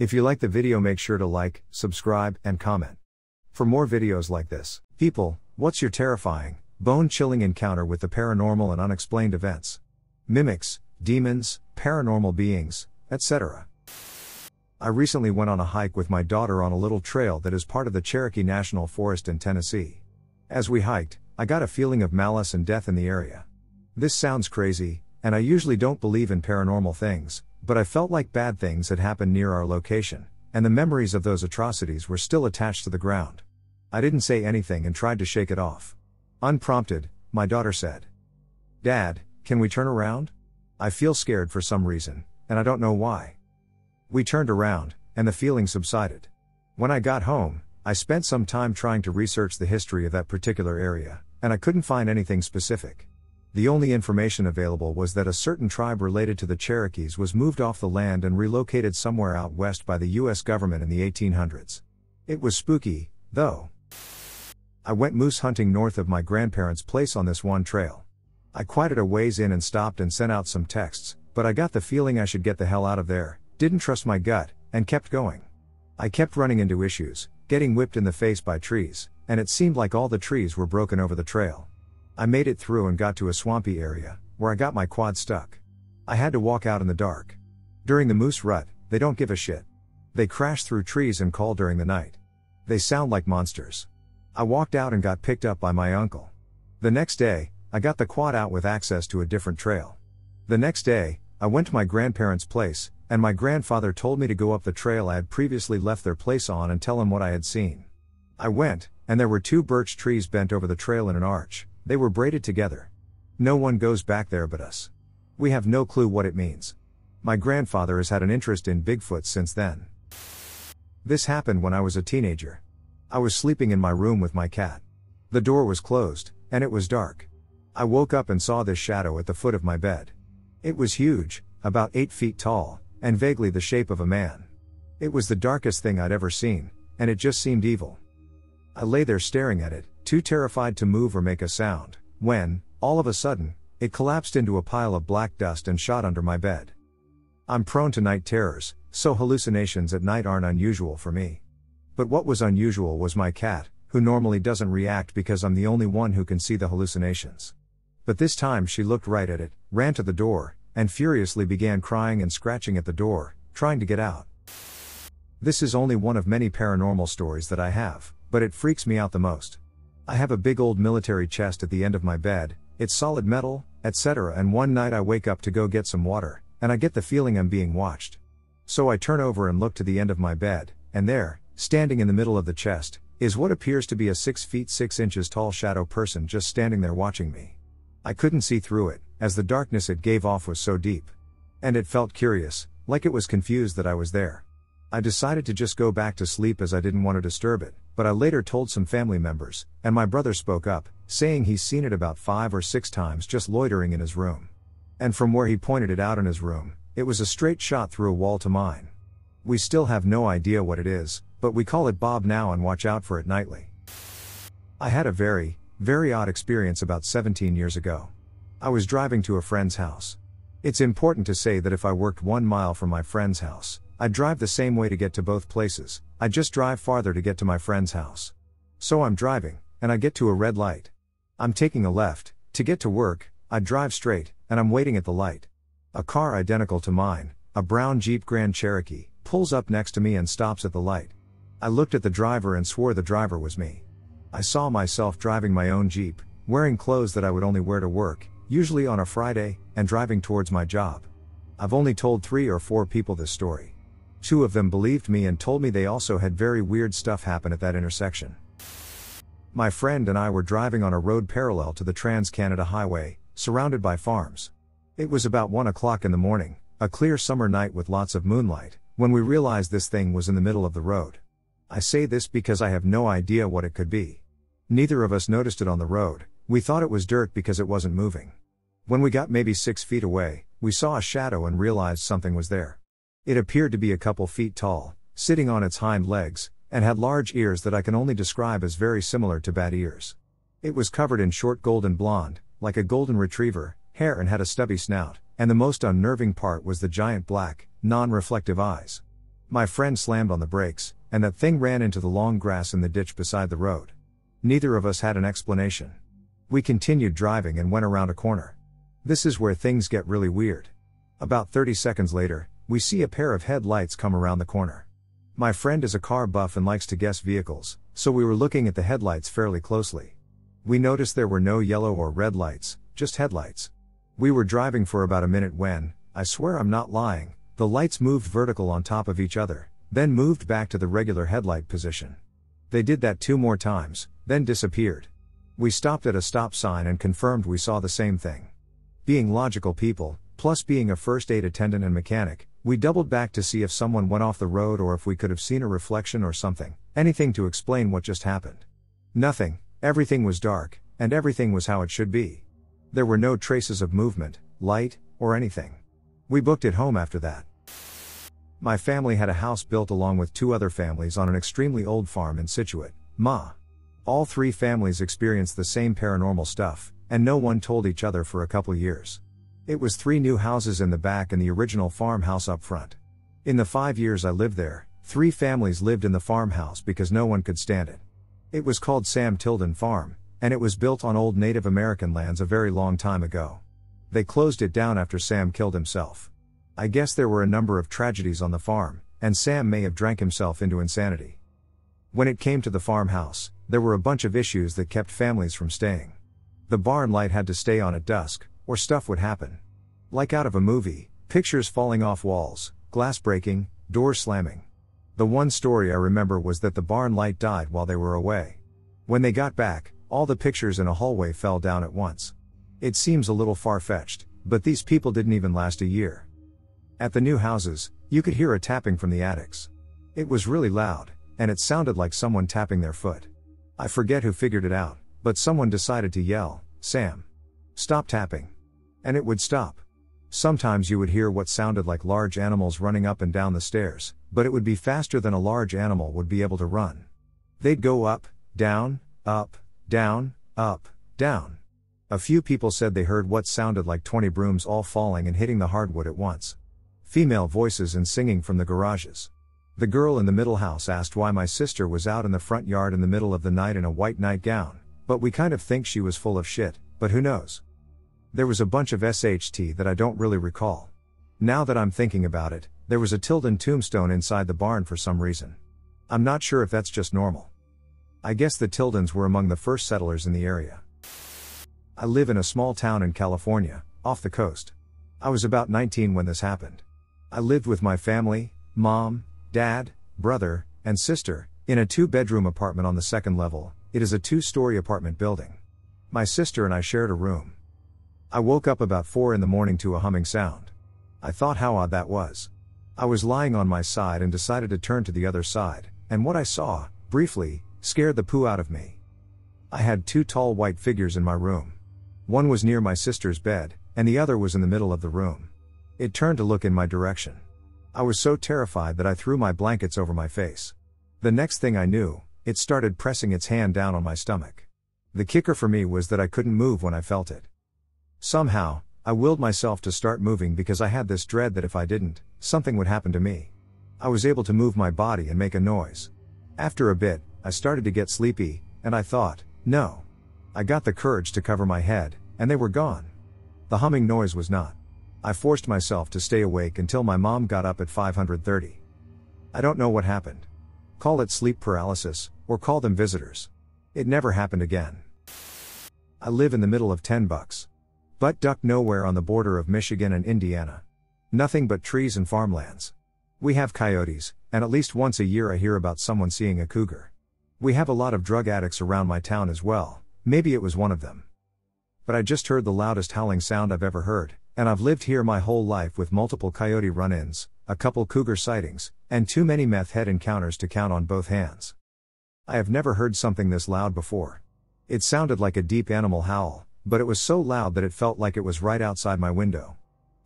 If you like the video, make sure to like, subscribe, and comment. For more videos like this. People, what's your terrifying, bone-chilling encounter with the paranormal and unexplained events? Mimics, demons, paranormal beings, etc. I recently went on a hike with my daughter on a little trail that is part of the Cherokee National Forest in Tennessee. As we hiked, I got a feeling of malice and death in the area. This sounds crazy, and I usually don't believe in paranormal things, but I felt like bad things had happened near our location, and the memories of those atrocities were still attached to the ground. I didn't say anything and tried to shake it off. Unprompted, my daughter said, "Dad, can we turn around? I feel scared for some reason, and I don't know why." We turned around, and the feeling subsided. When I got home, I spent some time trying to research the history of that particular area, and I couldn't find anything specific. The only information available was that a certain tribe related to the Cherokees was moved off the land and relocated somewhere out west by the US government in the 1800s. It was spooky, though. I went moose hunting north of my grandparents' place on this one trail. I quieted a ways in and stopped and sent out some texts, but I got the feeling I should get the hell out of there. Didn't trust my gut, and kept going. I kept running into issues, getting whipped in the face by trees, and it seemed like all the trees were broken over the trail. I made it through and got to a swampy area, where I got my quad stuck. I had to walk out in the dark. During the moose rut, they don't give a shit. They crash through trees and call during the night. They sound like monsters. I walked out and got picked up by my uncle. The next day, I got the quad out with access to a different trail. The next day, I went to my grandparents' place, and my grandfather told me to go up the trail I had previously left their place on and tell him what I had seen. I went, and there were two birch trees bent over the trail in an arch. They were braided together. No one goes back there but us. We have no clue what it means. My grandfather has had an interest in Bigfoot since then. This happened when I was a teenager. I was sleeping in my room with my cat. The door was closed, and it was dark. I woke up and saw this shadow at the foot of my bed. It was huge, about 8 feet tall, and vaguely the shape of a man. It was the darkest thing I'd ever seen, and it just seemed evil. I lay there staring at it, too terrified to move or make a sound, when, all of a sudden, it collapsed into a pile of black dust and shot under my bed. I'm prone to night terrors, so hallucinations at night aren't unusual for me. But what was unusual was my cat, who normally doesn't react because I'm the only one who can see the hallucinations. But this time she looked right at it, ran to the door, and furiously began crying and scratching at the door, trying to get out. This is only one of many paranormal stories that I have, but it freaks me out the most. I have a big old military chest at the end of my bed, it's solid metal, etc. and one night I wake up to go get some water, and I get the feeling I'm being watched. So I turn over and look to the end of my bed, and there, standing in the middle of the chest, is what appears to be a 6 feet 6 inches tall shadow person just standing there watching me. I couldn't see through it, as the darkness it gave off was so deep. And it felt curious, like it was confused that I was there. I decided to just go back to sleep as I didn't want to disturb it, but I later told some family members, and my brother spoke up, saying he's seen it about 5 or 6 times just loitering in his room. And from where he pointed it out in his room, it was a straight shot through a wall to mine. We still have no idea what it is, but we call it Bob now and watch out for it nightly. I had a very, very odd experience about 17 years ago. I was driving to a friend's house. It's important to say that if I worked 1 mile from my friend's house, I'd drive the same way to get to both places, I'd just drive farther to get to my friend's house. So I'm driving, and I get to a red light. I'm taking a left, to get to work, I drive straight, and I'm waiting at the light. A car identical to mine, a brown Jeep Grand Cherokee, pulls up next to me and stops at the light. I looked at the driver and swore the driver was me. I saw myself driving my own Jeep, wearing clothes that I would only wear to work, usually on a Friday, and driving towards my job. I've only told 3 or 4 people this story. 2 of them believed me and told me they also had very weird stuff happen at that intersection. My friend and I were driving on a road parallel to the Trans-Canada Highway, surrounded by farms. It was about 1 o'clock in the morning, a clear summer night with lots of moonlight, when we realized this thing was in the middle of the road. I say this because I have no idea what it could be. Neither of us noticed it on the road, we thought it was dirt because it wasn't moving. When we got maybe 6 feet away, we saw a shadow and realized something was there. It appeared to be a couple feet tall, sitting on its hind legs, and had large ears that I can only describe as very similar to bat ears. It was covered in short golden blonde, like a golden retriever, hair and had a stubby snout, and the most unnerving part was the giant black, non-reflective eyes. My friend slammed on the brakes, and that thing ran into the long grass in the ditch beside the road. Neither of us had an explanation. We continued driving and went around a corner. This is where things get really weird. About 30 seconds later, we see a pair of headlights come around the corner. My friend is a car buff and likes to guess vehicles, so we were looking at the headlights fairly closely. We noticed there were no yellow or red lights, just headlights. We were driving for about a minute when, I swear I'm not lying, the lights moved vertical on top of each other, then moved back to the regular headlight position. They did that 2 more times, then disappeared. We stopped at a stop sign and confirmed we saw the same thing. Being logical people, plus being a first aid attendant and mechanic, we doubled back to see if someone went off the road or if we could have seen a reflection or something, anything to explain what just happened. Nothing, everything was dark, and everything was how it should be. There were no traces of movement, light, or anything. We booked it home after that. My family had a house built along with 2 other families on an extremely old farm in Situate, MA. All 3 families experienced the same paranormal stuff, and no one told each other for a couple years. It was 3 new houses in the back and the original farmhouse up front. In the 5 years I lived there, 3 families lived in the farmhouse because no one could stand it. It was called Sam Tilden Farm, and it was built on old Native American lands a very long time ago. They closed it down after Sam killed himself. I guess there were a number of tragedies on the farm, and Sam may have drank himself into insanity. When it came to the farmhouse, there were a bunch of issues that kept families from staying. The barn light had to stay on at dusk, or stuff would happen. Like out of a movie, pictures falling off walls, glass breaking, doors slamming. The one story I remember was that the barn light died while they were away. When they got back, all the pictures in a hallway fell down at once. It seems a little far-fetched, but these people didn't even last a year. At the new houses, you could hear a tapping from the attics. It was really loud, and it sounded like someone tapping their foot. I forget who figured it out, but someone decided to yell, "Sam, stop tapping." And it would stop. Sometimes you would hear what sounded like large animals running up and down the stairs, but it would be faster than a large animal would be able to run. They'd go up, down, up, down, up, down. A few people said they heard what sounded like 20 brooms all falling and hitting the hardwood at once. Female voices and singing from the garages. The girl in the middle house asked why my sister was out in the front yard in the middle of the night in a white nightgown, but we kind of think she was full of shit, but who knows? There was a bunch of SHT that I don't really recall. Now that I'm thinking about it, there was a Tilden tombstone inside the barn for some reason. I'm not sure if that's just normal. I guess the Tildens were among the first settlers in the area. I live in a small town in California, off the coast. I was about 19 when this happened. I lived with my family, mom, dad, brother, and sister, in a 2-bedroom apartment on the 2nd level. It is a 2-story apartment building. My sister and I shared a room. I woke up about 4 in the morning to a humming sound. I thought how odd that was. I was lying on my side and decided to turn to the other side, and what I saw, briefly, scared the poo out of me. I had 2 tall white figures in my room. One was near my sister's bed, and the other was in the middle of the room. It turned to look in my direction. I was so terrified that I threw my blankets over my face. The next thing I knew, it started pressing its hand down on my stomach. The kicker for me was that I couldn't move when I felt it. Somehow, I willed myself to start moving because I had this dread that if I didn't, something would happen to me. I was able to move my body and make a noise. After a bit, I started to get sleepy, and I thought, no. I got the courage to cover my head, and they were gone. The humming noise was not. I forced myself to stay awake until my mom got up at 5:30. I don't know what happened. Call it sleep paralysis, or call them visitors. It never happened again. I live in the middle of $10. But duck nowhere on the border of Michigan and Indiana. Nothing but trees and farmlands. We have coyotes, and at least once a year I hear about someone seeing a cougar. We have a lot of drug addicts around my town as well. Maybe it was one of them. But I just heard the loudest howling sound I've ever heard, and I've lived here my whole life with multiple coyote run-ins, a couple cougar sightings, and too many meth head encounters to count on both hands. I have never heard something this loud before. It sounded like a deep animal howl, but it was so loud that it felt like it was right outside my window.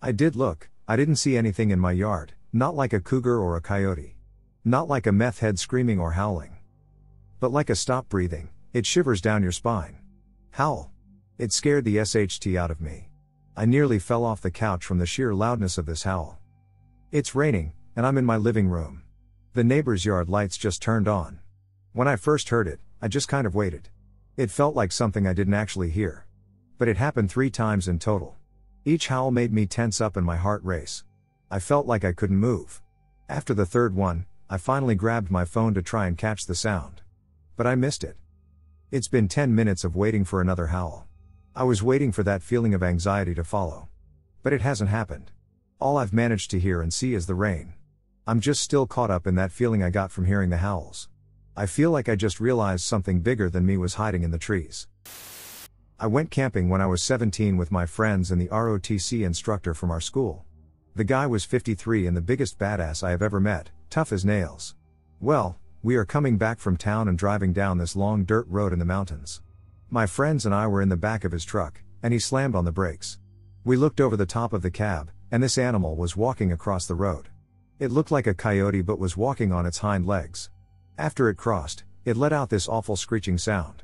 I did look, I didn't see anything in my yard, not like a cougar or a coyote. Not like a meth head screaming or howling. But like a stop breathing. It shivers down your spine. Howl. It scared the SHT out of me. I nearly fell off the couch from the sheer loudness of this howl. It's raining, and I'm in my living room. The neighbor's yard lights just turned on. When I first heard it, I just kind of waited. It felt like something I didn't actually hear. But it happened 3 times in total. Each howl made me tense up and my heart race. I felt like I couldn't move. After the third one, I finally grabbed my phone to try and catch the sound. But I missed it. It's been 10 minutes of waiting for another howl. I was waiting for that feeling of anxiety to follow. But it hasn't happened. All I've managed to hear and see is the rain. I'm just still caught up in that feeling I got from hearing the howls. I feel like I just realized something bigger than me was hiding in the trees. I went camping when I was 17 with my friends and the ROTC instructor from our school. The guy was 53 and the biggest badass I have ever met, tough as nails. Well, we are coming back from town and driving down this long dirt road in the mountains. My friends and I were in the back of his truck, and he slammed on the brakes. We looked over the top of the cab, and this animal was walking across the road. It looked like a coyote but was walking on its hind legs. After it crossed, it let out this awful screeching sound.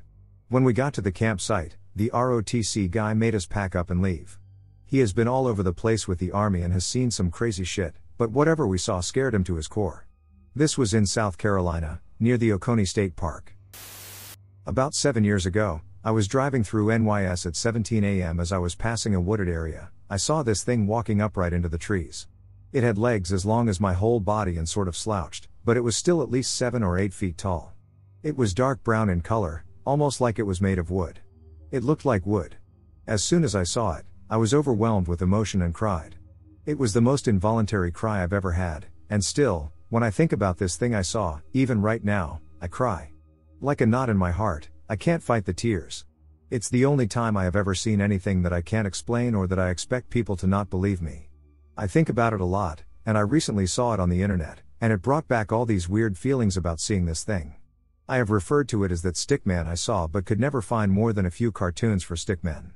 When we got to the campsite, the ROTC guy made us pack up and leave. He has been all over the place with the army and has seen some crazy shit, but whatever we saw scared him to his core. This was in South Carolina, near the Oconee State Park. About 7 years ago, I was driving through NYS at 17 a.m. As I was passing a wooded area, I saw this thing walking upright into the trees. It had legs as long as my whole body and sort of slouched, but it was still at least 7 or 8 feet tall. It was dark brown in color, almost like it was made of wood. It looked like wood. As soon as I saw it, I was overwhelmed with emotion and cried. It was the most involuntary cry I've ever had, and still, when I think about this thing I saw, even right now, I cry. Like a knot in my heart, I can't fight the tears. It's the only time I have ever seen anything that I can't explain or that I expect people to not believe me. I think about it a lot, and I recently saw it on the internet, and it brought back all these weird feelings about seeing this thing. I have referred to it as that stickman I saw but could never find more than a few cartoons for stickmen.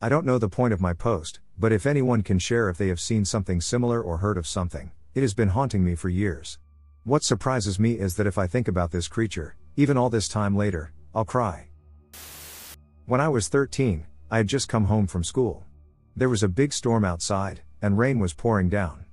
I don't know the point of my post, but if anyone can share if they have seen something similar or heard of something, it has been haunting me for years. What surprises me is that if I think about this creature, even all this time later, I'll cry. When I was 13, I had just come home from school. There was a big storm outside, and rain was pouring down.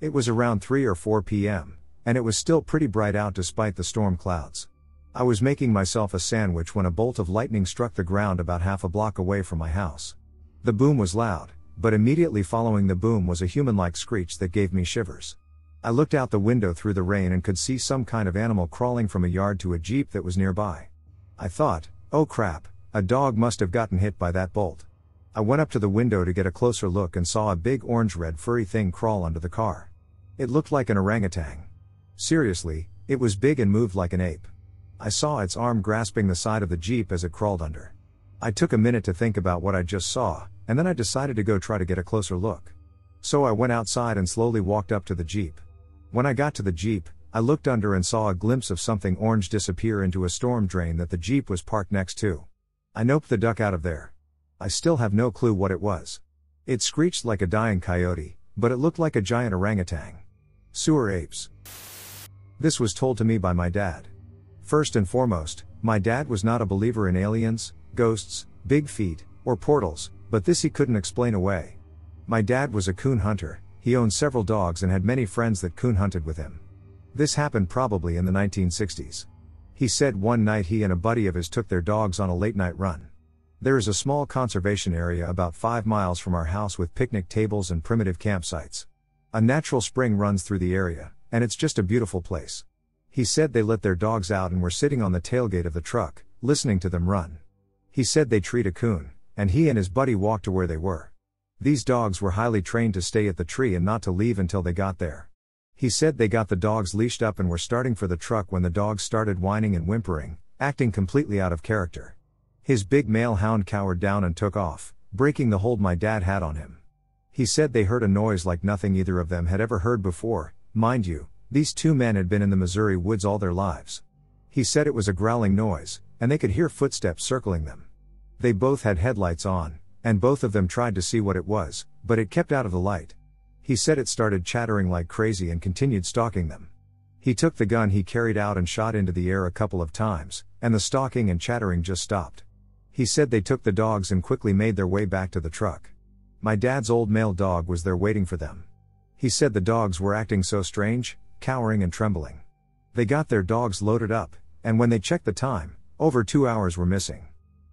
It was around 3 or 4 p.m., and it was still pretty bright out despite the storm clouds. I was making myself a sandwich when a bolt of lightning struck the ground about half a block away from my house. The boom was loud, but immediately following the boom was a human-like screech that gave me shivers. I looked out the window through the rain and could see some kind of animal crawling from a yard to a Jeep that was nearby. I thought, oh crap, a dog must have gotten hit by that bolt. I went up to the window to get a closer look and saw a big orange-red furry thing crawl under the car. It looked like an orangutan. Seriously, it was big and moved like an ape. I saw its arm grasping the side of the Jeep as it crawled under. I took a minute to think about what I just saw, and then I decided to go try to get a closer look. So I went outside and slowly walked up to the Jeep. When I got to the Jeep, I looked under and saw a glimpse of something orange disappear into a storm drain that the Jeep was parked next to. I noped the duck out of there. I still have no clue what it was. It screeched like a dying coyote, but it looked like a giant orangutan. Sewer apes. This was told to me by my dad. First and foremost, my dad was not a believer in aliens, ghosts, big feet, or portals, but this he couldn't explain away. My dad was a coon hunter. He owned several dogs and had many friends that coon hunted with him. This happened probably in the 1960s. He said one night he and a buddy of his took their dogs on a late night run. There is a small conservation area about 5 miles from our house with picnic tables and primitive campsites. A natural spring runs through the area, and it's just a beautiful place. He said they let their dogs out and were sitting on the tailgate of the truck, listening to them run. He said they treed a coon, and he and his buddy walked to where they were. These dogs were highly trained to stay at the tree and not to leave until they got there. He said they got the dogs leashed up and were starting for the truck when the dogs started whining and whimpering, acting completely out of character. His big male hound cowered down and took off, breaking the hold my dad had on him. He said they heard a noise like nothing either of them had ever heard before. Mind you, these two men had been in the Missouri woods all their lives. He said it was a growling noise, and they could hear footsteps circling them. They both had headlights on, and both of them tried to see what it was, but it kept out of the light. He said it started chattering like crazy and continued stalking them. He took the gun he carried out and shot into the air a couple of times, and the stalking and chattering just stopped. He said they took the dogs and quickly made their way back to the truck. My dad's old male dog was there waiting for them. He said the dogs were acting so strange, cowering and trembling. They got their dogs loaded up, and when they checked the time, over 2 hours were missing.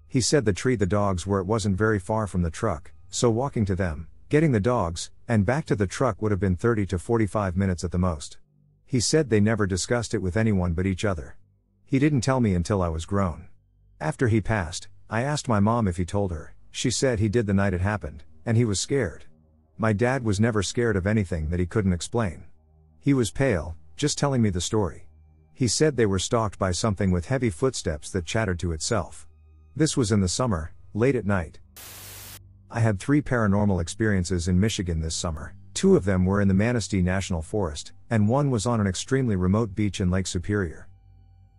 He said the tree the dogs were at wasn't very far from the truck, so walking to them, getting the dogs, and back to the truck would have been 30 to 45 minutes at the most. He said they never discussed it with anyone but each other. He didn't tell me until I was grown. After he passed, I asked my mom if he told her. She said he did the night it happened, and he was scared. My dad was never scared of anything that he couldn't explain. He was pale, just telling me the story. He said they were stalked by something with heavy footsteps that chattered to itself. This was in the summer, late at night. I had 3 paranormal experiences in Michigan this summer. 2 of them were in the Manistee National Forest, and 1 was on an extremely remote beach in Lake Superior.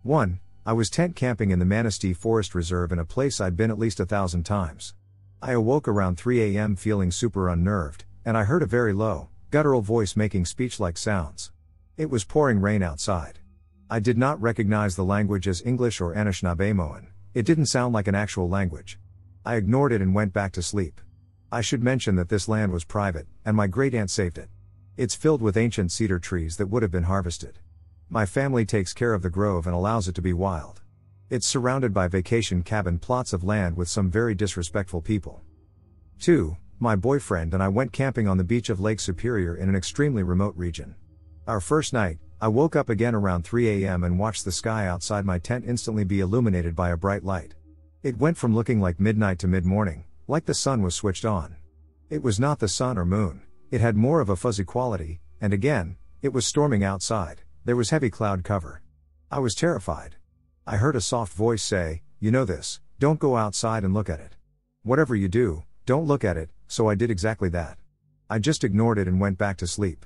1. I was tent camping in the Manistee Forest Reserve in a place I'd been at least 1,000 times. I awoke around 3 a.m. feeling super unnerved, and I heard a very low, guttural voice making speech-like sounds. It was pouring rain outside. I did not recognize the language as English or Anishinaabemowin. It didn't sound like an actual language. I ignored it and went back to sleep. I should mention that this land was private, and my great-aunt saved it. It's filled with ancient cedar trees that would have been harvested. My family takes care of the grove and allows it to be wild. It's surrounded by vacation cabin plots of land with some very disrespectful people. 2. My boyfriend and I went camping on the beach of Lake Superior in an extremely remote region. Our first night, I woke up again around 3 a.m. and watched the sky outside my tent instantly be illuminated by a bright light. It went from looking like midnight to mid-morning, like the sun was switched on. It was not the sun or moon, it had more of a fuzzy quality, and again, it was storming outside, there was heavy cloud cover. I was terrified. I heard a soft voice say, "You know this, don't go outside and look at it. Whatever you do, don't look at it," so I did exactly that. I just ignored it and went back to sleep.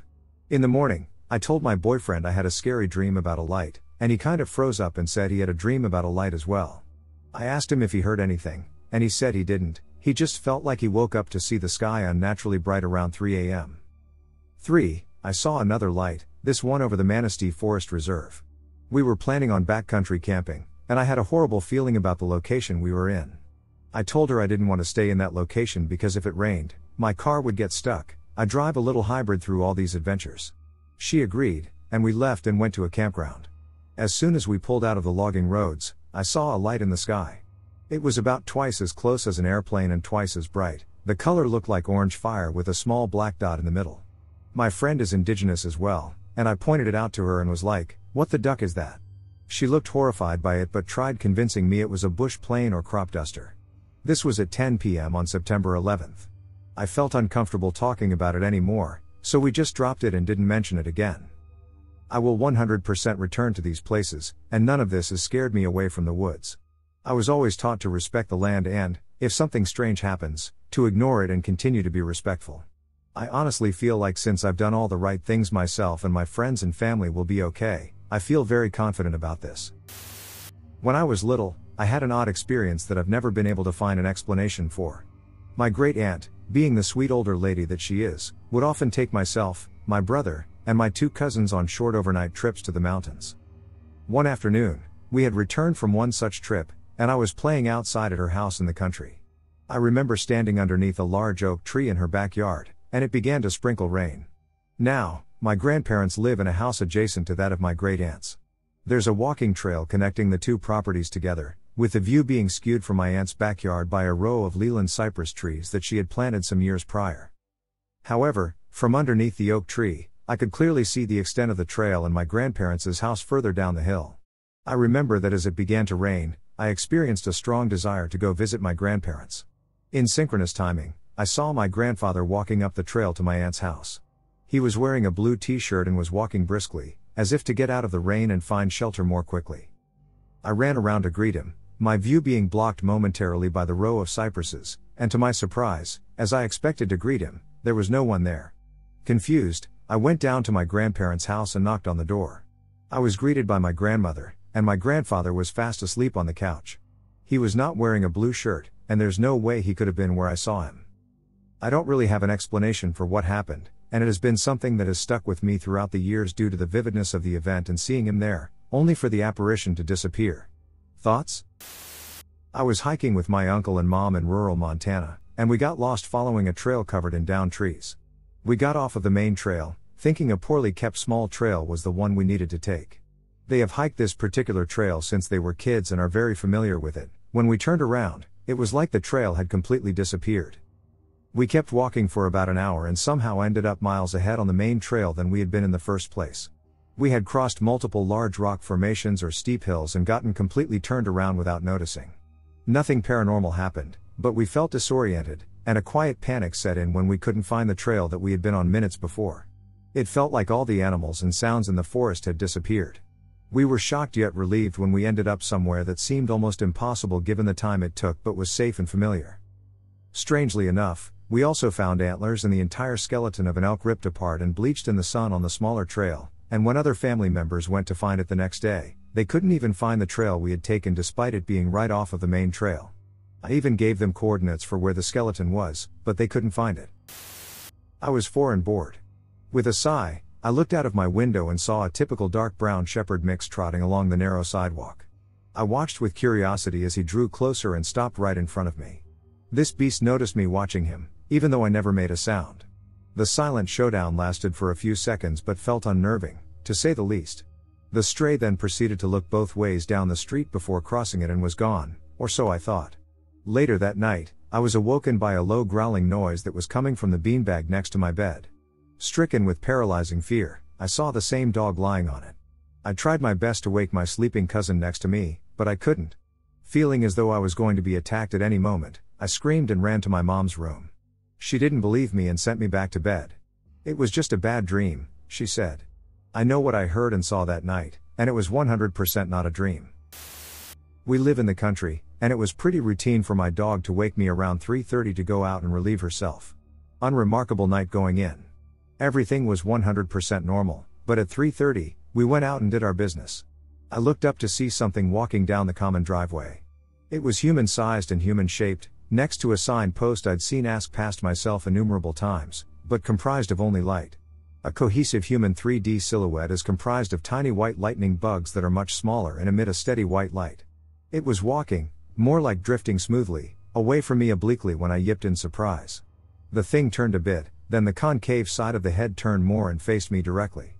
In the morning, I told my boyfriend I had a scary dream about a light, and he kind of froze up and said he had a dream about a light as well. I asked him if he heard anything, and he said he didn't. He just felt like he woke up to see the sky unnaturally bright around 3 a.m. 3. I saw another light, this one over the Manistee Forest Reserve. We were planning on backcountry camping, and I had a horrible feeling about the location we were in. I told her I didn't want to stay in that location because if it rained, my car would get stuck. I drive a little hybrid through all these adventures. She agreed, and we left and went to a campground. As soon as we pulled out of the logging roads, I saw a light in the sky. It was about twice as close as an airplane and twice as bright. The color looked like orange fire with a small black dot in the middle. My friend is indigenous as well, and I pointed it out to her and was like, "What the duck is that?" She looked horrified by it but tried convincing me it was a bush plane or crop duster. This was at 10 p.m. on September 11th. I felt uncomfortable talking about it anymore, so we just dropped it and didn't mention it again. I will 100% return to these places, and none of this has scared me away from the woods. I was always taught to respect the land and, if something strange happens, to ignore it and continue to be respectful. I honestly feel like since I've done all the right things myself and my friends and family will be okay. I feel very confident about this. When I was little, I had an odd experience that I've never been able to find an explanation for. My great aunt, being the sweet older lady that she is, would often take myself, my brother, and my 2 cousins on short overnight trips to the mountains. One afternoon, we had returned from one such trip, and I was playing outside at her house in the country. I remember standing underneath a large oak tree in her backyard, and it began to sprinkle rain. Now, my grandparents live in a house adjacent to that of my great aunts. There's a walking trail connecting the 2 properties together, with the view being skewed from my aunt's backyard by a row of Leyland cypress trees that she had planted some years prior. However, from underneath the oak tree, I could clearly see the extent of the trail and my grandparents' house further down the hill. I remember that as it began to rain, I experienced a strong desire to go visit my grandparents. In synchronous timing, I saw my grandfather walking up the trail to my aunt's house. He was wearing a blue t-shirt and was walking briskly, as if to get out of the rain and find shelter more quickly. I ran around to greet him, my view being blocked momentarily by the row of cypresses, and to my surprise, as I expected to greet him, there was no one there. Confused, I went down to my grandparents' house and knocked on the door. I was greeted by my grandmother, and my grandfather was fast asleep on the couch. He was not wearing a blue shirt, and there's no way he could have been where I saw him. I don't really have an explanation for what happened, and it has been something that has stuck with me throughout the years due to the vividness of the event and seeing him there, only for the apparition to disappear. Thoughts? I was hiking with my uncle and mom in rural Montana, and we got lost following a trail covered in downed trees. We got off of the main trail, thinking a poorly kept small trail was the one we needed to take. They have hiked this particular trail since they were kids and are very familiar with it. When we turned around, it was like the trail had completely disappeared. We kept walking for about an hour and somehow ended up miles ahead on the main trail than we had been in the first place. We had crossed multiple large rock formations or steep hills and gotten completely turned around without noticing. Nothing paranormal happened, but we felt disoriented, and a quiet panic set in when we couldn't find the trail that we had been on minutes before. It felt like all the animals and sounds in the forest had disappeared. We were shocked yet relieved when we ended up somewhere that seemed almost impossible given the time it took but was safe and familiar. Strangely enough, we also found antlers and the entire skeleton of an elk ripped apart and bleached in the sun on the smaller trail, and when other family members went to find it the next day, they couldn't even find the trail we had taken despite it being right off of the main trail. I even gave them coordinates for where the skeleton was, but they couldn't find it. I was four and bored. With a sigh, I looked out of my window and saw a typical dark brown shepherd mix trotting along the narrow sidewalk. I watched with curiosity as he drew closer and stopped right in front of me. This beast noticed me watching him, even though I never made a sound. The silent showdown lasted for a few seconds but felt unnerving, to say the least. The stray then proceeded to look both ways down the street before crossing it and was gone, or so I thought. Later that night, I was awoken by a low growling noise that was coming from the beanbag next to my bed. Stricken with paralyzing fear, I saw the same dog lying on it. I tried my best to wake my sleeping cousin next to me, but I couldn't. Feeling as though I was going to be attacked at any moment, I screamed and ran to my mom's room. She didn't believe me and sent me back to bed. "It was just a bad dream," she said. I know what I heard and saw that night, and it was 100% not a dream. We live in the country, and it was pretty routine for my dog to wake me around 3:30 to go out and relieve herself. Unremarkable night going in. Everything was 100% normal, but at 3:30, we went out and did our business. I looked up to see something walking down the common driveway. It was human-sized and human-shaped, next to a signpost I'd seen ask past myself innumerable times, but comprised of only light. A cohesive human 3D silhouette is comprised of tiny white lightning bugs that are much smaller and emit a steady white light. It was walking, more like drifting smoothly, away from me obliquely when I yipped in surprise. The thing turned a bit, then the concave side of the head turned more and faced me directly.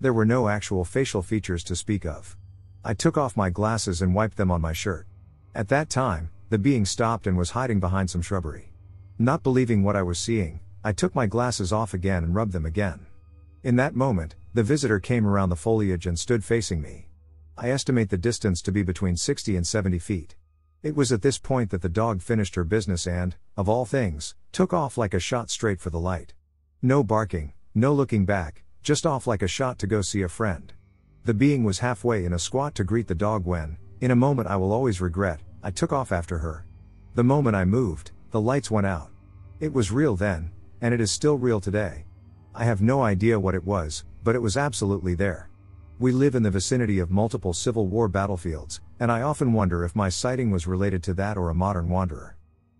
There were no actual facial features to speak of. I took off my glasses and wiped them on my shirt. At that time, the being stopped and was hiding behind some shrubbery. Not believing what I was seeing, I took my glasses off again and rubbed them again. In that moment, the visitor came around the foliage and stood facing me. I estimate the distance to be between 60 and 70 feet. It was at this point that the dog finished her business and, of all things, took off like a shot straight for the light. No barking, no looking back, just off like a shot to go see a friend. The being was halfway in a squat to greet the dog when, in a moment I will always regret, I took off after her. The moment I moved, the lights went out. It was real then, and it is still real today. I have no idea what it was, but it was absolutely there. We live in the vicinity of multiple Civil War battlefields, and I often wonder if my sighting was related to that or a modern wanderer.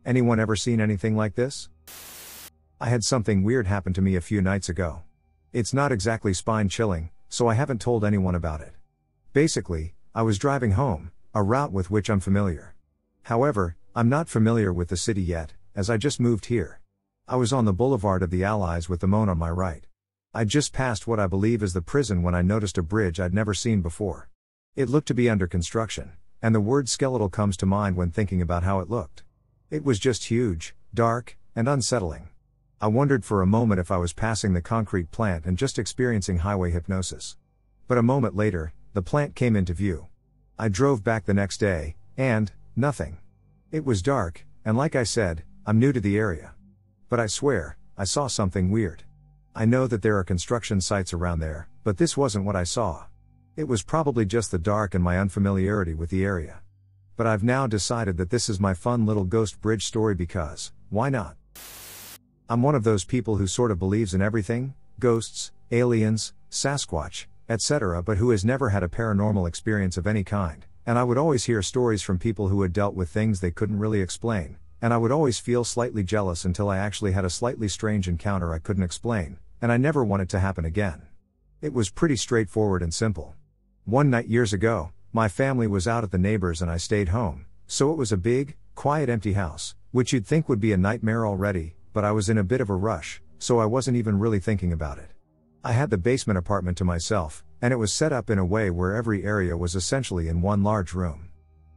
Anyone ever seen anything like this? I had something weird happen to me a few nights ago. It's not exactly spine-chilling, so I haven't told anyone about it. Basically, I was driving home, a route with which I'm familiar. However, I'm not familiar with the city yet, as I just moved here. I was on the Boulevard of the Allies with the Mon on my right. I just passed what I believe is the prison when I noticed a bridge I'd never seen before. It looked to be under construction, and the word skeletal comes to mind when thinking about how it looked. It was just huge, dark, and unsettling. I wondered for a moment if I was passing the concrete plant and just experiencing highway hypnosis. But a moment later, the plant came into view. I drove back the next day, and, nothing. It was dark, and like I said, I'm new to the area. But I swear, I saw something weird. I know that there are construction sites around there, but this wasn't what I saw. It was probably just the dark and my unfamiliarity with the area. But I've now decided that this is my fun little ghost bridge story because, why not? I'm one of those people who sort of believes in everything, ghosts, aliens, Sasquatch, etc., but who has never had a paranormal experience of any kind, and I would always hear stories from people who had dealt with things they couldn't really explain, and I would always feel slightly jealous until I actually had a slightly strange encounter I couldn't explain, and I never want it to happen again. It was pretty straightforward and simple. One night years ago, my family was out at the neighbor's and I stayed home, so it was a big, quiet, empty house, which you'd think would be a nightmare already, but I was in a bit of a rush, so I wasn't even really thinking about it. I had the basement apartment to myself, and it was set up in a way where every area was essentially in one large room.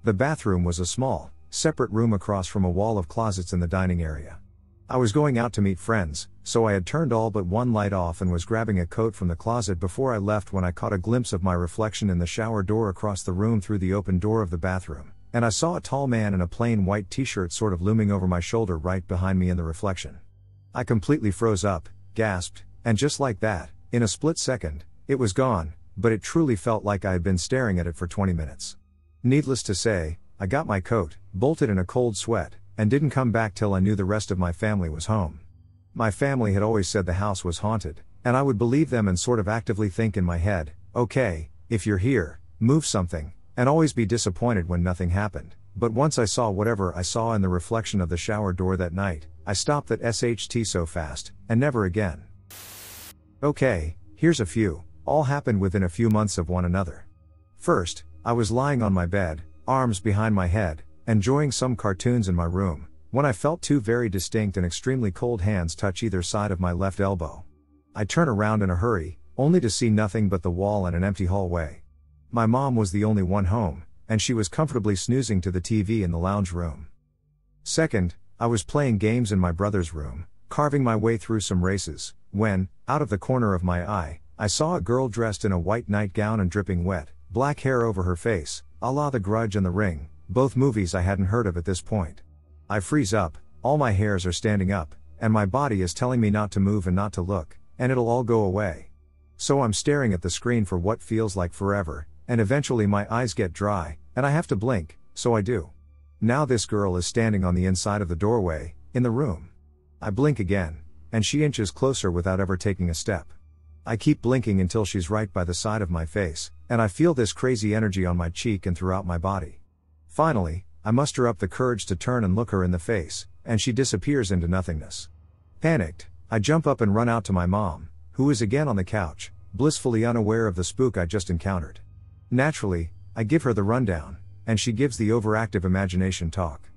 The bathroom was a small, separate room across from a wall of closets in the dining area. I was going out to meet friends, so I had turned all but one light off and was grabbing a coat from the closet before I left when I caught a glimpse of my reflection in the shower door across the room through the open door of the bathroom, and I saw a tall man in a plain white t-shirt sort of looming over my shoulder right behind me in the reflection. I completely froze up, gasped, and just like that, in a split second, it was gone, but it truly felt like I had been staring at it for 20 minutes. Needless to say, I got my coat, bolted in a cold sweat, and didn't come back till I knew the rest of my family was home. My family had always said the house was haunted, and I would believe them and sort of actively think in my head, okay, if you're here, move something, and always be disappointed when nothing happened. But once I saw whatever I saw in the reflection of the shower door that night, I stopped at SHT so fast, and never again. Okay, here's a few, all happened within a few months of one another. First, I was lying on my bed, arms behind my head, enjoying some cartoons in my room, when I felt two very distinct and extremely cold hands touch either side of my left elbow. I turn around in a hurry, only to see nothing but the wall and an empty hallway. My mom was the only one home, and she was comfortably snoozing to the TV in the lounge room. Second, I was playing games in my brother's room, carving my way through some races, when, out of the corner of my eye, I saw a girl dressed in a white nightgown and dripping wet, black hair over her face, a la The Grudge and The Ring, both movies I hadn't heard of at this point. I freeze up, all my hairs are standing up, and my body is telling me not to move and not to look, and it'll all go away. So I'm staring at the screen for what feels like forever, and eventually my eyes get dry, and I have to blink, so I do. Now this girl is standing on the inside of the doorway, in the room. I blink again, and she inches closer without ever taking a step. I keep blinking until she's right by the side of my face, and I feel this crazy energy on my cheek and throughout my body. Finally, I muster up the courage to turn and look her in the face, and she disappears into nothingness. Panicked, I jump up and run out to my mom, who is again on the couch, blissfully unaware of the spook I just encountered. Naturally, I give her the rundown, and she gives the overactive imagination talk.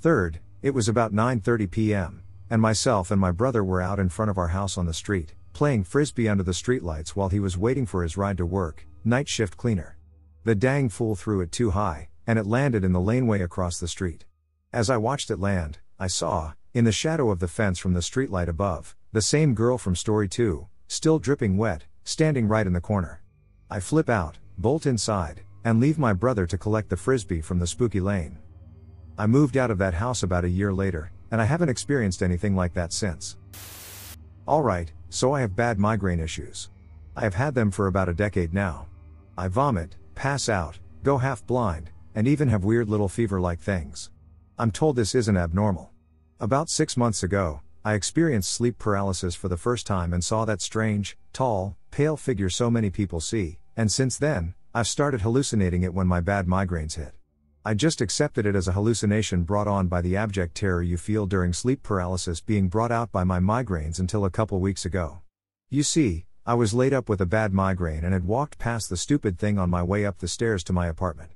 Third, it was about 9:30 p.m., and myself and my brother were out in front of our house on the street, playing frisbee under the streetlights while he was waiting for his ride to work, night shift cleaner. The dang fool threw it too high, and it landed in the laneway across the street. As I watched it land, I saw, in the shadow of the fence from the streetlight above, the same girl from story 2, still dripping wet, standing right in the corner. I flip out, bolt inside, and leave my brother to collect the frisbee from the spooky lane. I moved out of that house about a year later, and I haven't experienced anything like that since. Alright, so I have bad migraine issues. I have had them for about a decade now. I vomit, pass out, go half blind, and even have weird little fever-like things. I'm told this isn't abnormal. About 6 months ago, I experienced sleep paralysis for the first time and saw that strange, tall, pale figure so many people see, and since then, I've started hallucinating it when my bad migraines hit. I just accepted it as a hallucination brought on by the abject terror you feel during sleep paralysis being brought out by my migraines until a couple weeks ago. You see, I was laid up with a bad migraine and had walked past the stupid thing on my way up the stairs to my apartment.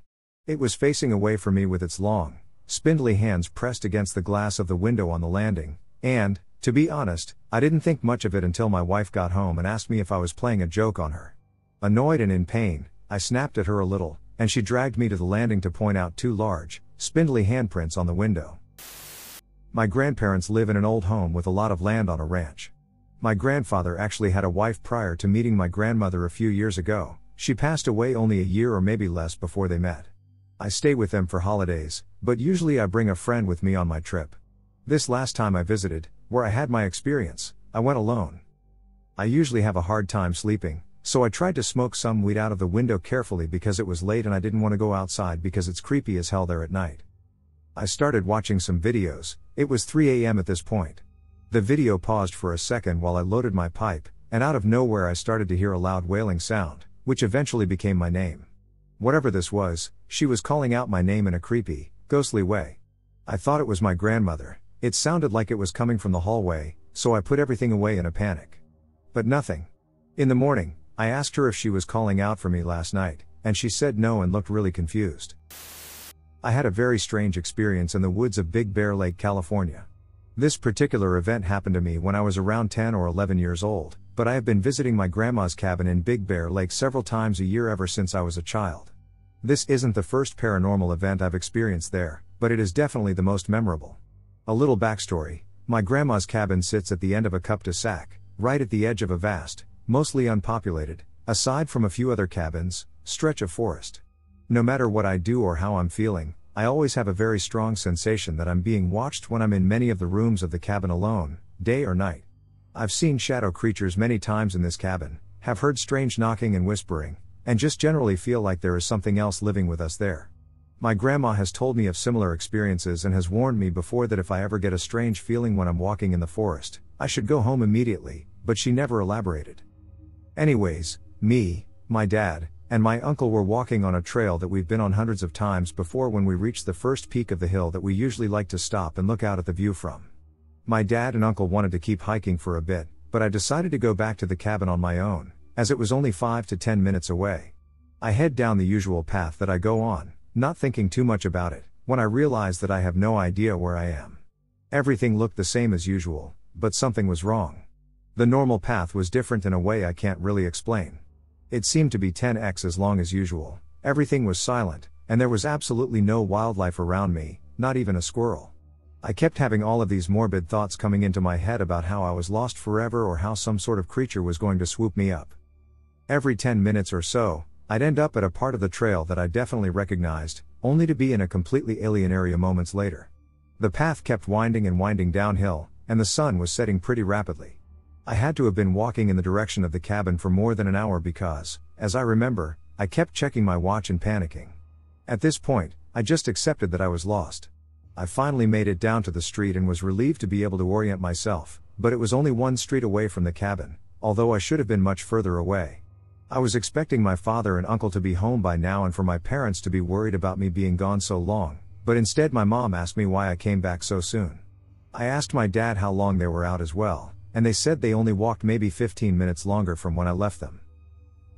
It was facing away from me with its long, spindly hands pressed against the glass of the window on the landing, and, to be honest, I didn't think much of it until my wife got home and asked me if I was playing a joke on her. Annoyed and in pain, I snapped at her a little, and she dragged me to the landing to point out two large, spindly handprints on the window. My grandparents live in an old home with a lot of land on a ranch. My grandfather actually had a wife prior to meeting my grandmother a few years ago. She passed away only a year or maybe less before they met. I stay with them for holidays, but usually I bring a friend with me on my trip. This last time I visited, where I had my experience, I went alone. I usually have a hard time sleeping, so I tried to smoke some weed out of the window carefully because it was late and I didn't want to go outside because it's creepy as hell there at night. I started watching some videos. It was 3 a.m. at this point. The video paused for a second while I loaded my pipe, and out of nowhere I started to hear a loud wailing sound, which eventually became my name. Whatever this was, she was calling out my name in a creepy, ghostly way. I thought it was my grandmother. It sounded like it was coming from the hallway, so I put everything away in a panic. But nothing. In the morning, I asked her if she was calling out for me last night, and she said no and looked really confused. I had a very strange experience in the woods of Big Bear Lake, California. This particular event happened to me when I was around 10 or 11 years old, but I have been visiting my grandma's cabin in Big Bear Lake several times a year ever since I was a child. This isn't the first paranormal event I've experienced there, but it is definitely the most memorable. A little backstory, my grandma's cabin sits at the end of a cul-de-sac, right at the edge of a vast, mostly unpopulated, aside from a few other cabins, stretch of forest. No matter what I do or how I'm feeling, I always have a very strong sensation that I'm being watched when I'm in many of the rooms of the cabin alone, day or night. I've seen shadow creatures many times in this cabin, have heard strange knocking and whispering, and just generally feel like there is something else living with us there. My grandma has told me of similar experiences and has warned me before that if I ever get a strange feeling when I'm walking in the forest, I should go home immediately, but she never elaborated. Anyways, me, my dad, and my uncle were walking on a trail that we've been on hundreds of times before when we reached the first peak of the hill that we usually like to stop and look out at the view from. My dad and uncle wanted to keep hiking for a bit, but I decided to go back to the cabin on my own, as it was only 5 to 10 minutes away. I head down the usual path that I go on, not thinking too much about it, when I realized that I have no idea where I am. Everything looked the same as usual, but something was wrong. The normal path was different in a way I can't really explain. It seemed to be 10x as long as usual, everything was silent, and there was absolutely no wildlife around me, not even a squirrel. I kept having all of these morbid thoughts coming into my head about how I was lost forever or how some sort of creature was going to swoop me up. Every 10 minutes or so, I'd end up at a part of the trail that I definitely recognized, only to be in a completely alien area moments later. The path kept winding and winding downhill, and the sun was setting pretty rapidly. I had to have been walking in the direction of the cabin for more than an hour because, as I remember, I kept checking my watch and panicking. At this point, I just accepted that I was lost. I finally made it down to the street and was relieved to be able to orient myself, but it was only one street away from the cabin, although I should have been much further away. I was expecting my father and uncle to be home by now and for my parents to be worried about me being gone so long, but instead my mom asked me why I came back so soon. I asked my dad how long they were out as well, and they said they only walked maybe 15 minutes longer from when I left them.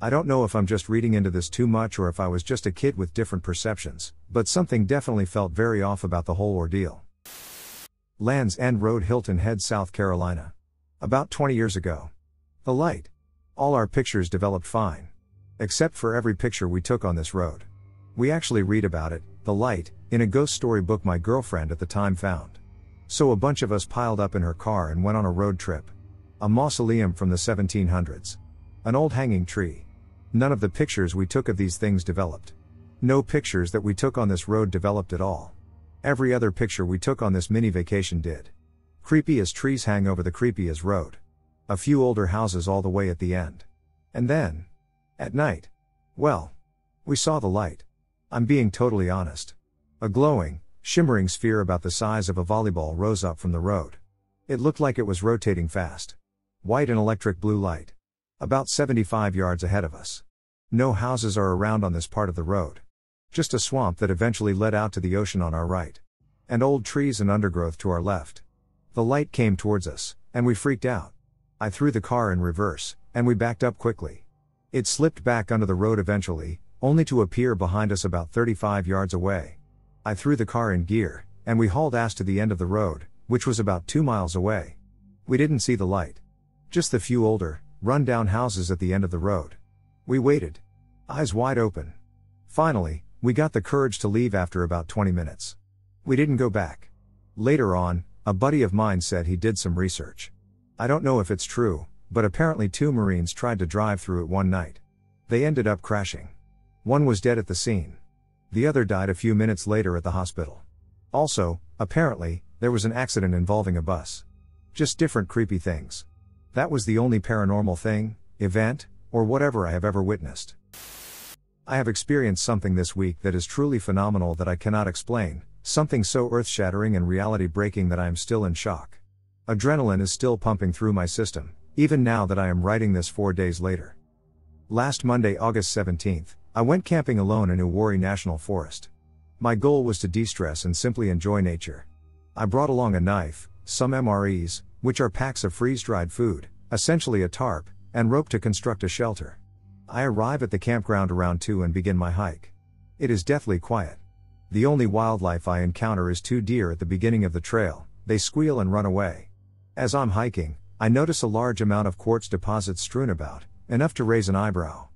I don't know if I'm just reading into this too much or if I was just a kid with different perceptions, but something definitely felt very off about the whole ordeal. Lands End Road, Hilton Head, South Carolina. About 20 years ago. The light. All our pictures developed fine. Except for every picture we took on this road. We actually read about it, the light, in a ghost story book my girlfriend at the time found. So a bunch of us piled up in her car and went on a road trip. A mausoleum from the 1700s. An old hanging tree. None of the pictures we took of these things developed. No pictures that we took on this road developed at all. Every other picture we took on this mini vacation did. Creepy as trees hang over the creepy as road. A few older houses all the way at the end. And then, at night, well, we saw the light. I'm being totally honest. A glowing, shimmering sphere about the size of a volleyball rose up from the road. It looked like it was rotating fast. White and electric blue light. About 75 yards ahead of us. No houses are around on this part of the road. Just a swamp that eventually led out to the ocean on our right. And old trees and undergrowth to our left. The light came towards us, and we freaked out. I threw the car in reverse, and we backed up quickly. It slipped back under the road eventually, only to appear behind us about 35 yards away. I threw the car in gear, and we hauled ass to the end of the road, which was about 2 miles away. We didn't see the light. Just the few older, run-down houses at the end of the road. We waited. Eyes wide open. Finally, we got the courage to leave after about 20 minutes. We didn't go back. Later on, a buddy of mine said he did some research. I don't know if it's true, but apparently 2 Marines tried to drive through it one night. They ended up crashing. One was dead at the scene. The other died a few minutes later at the hospital. Also, apparently, there was an accident involving a bus. Just different creepy things. That was the only paranormal thing, event, or whatever I have ever witnessed. I have experienced something this week that is truly phenomenal that I cannot explain, something so earth-shattering and reality-breaking that I am still in shock. Adrenaline is still pumping through my system, even now that I am writing this 4 days later. Last Monday, August 17th, I went camping alone in Uwari National Forest. My goal was to de-stress and simply enjoy nature. I brought along a knife, some MREs, which are packs of freeze-dried food, essentially a tarp, and rope to construct a shelter. I arrive at the campground around 2 and begin my hike. It is deathly quiet. The only wildlife I encounter is 2 deer at the beginning of the trail, they squeal and run away. As I'm hiking, I notice a large amount of quartz deposits strewn about, enough to raise an eyebrow.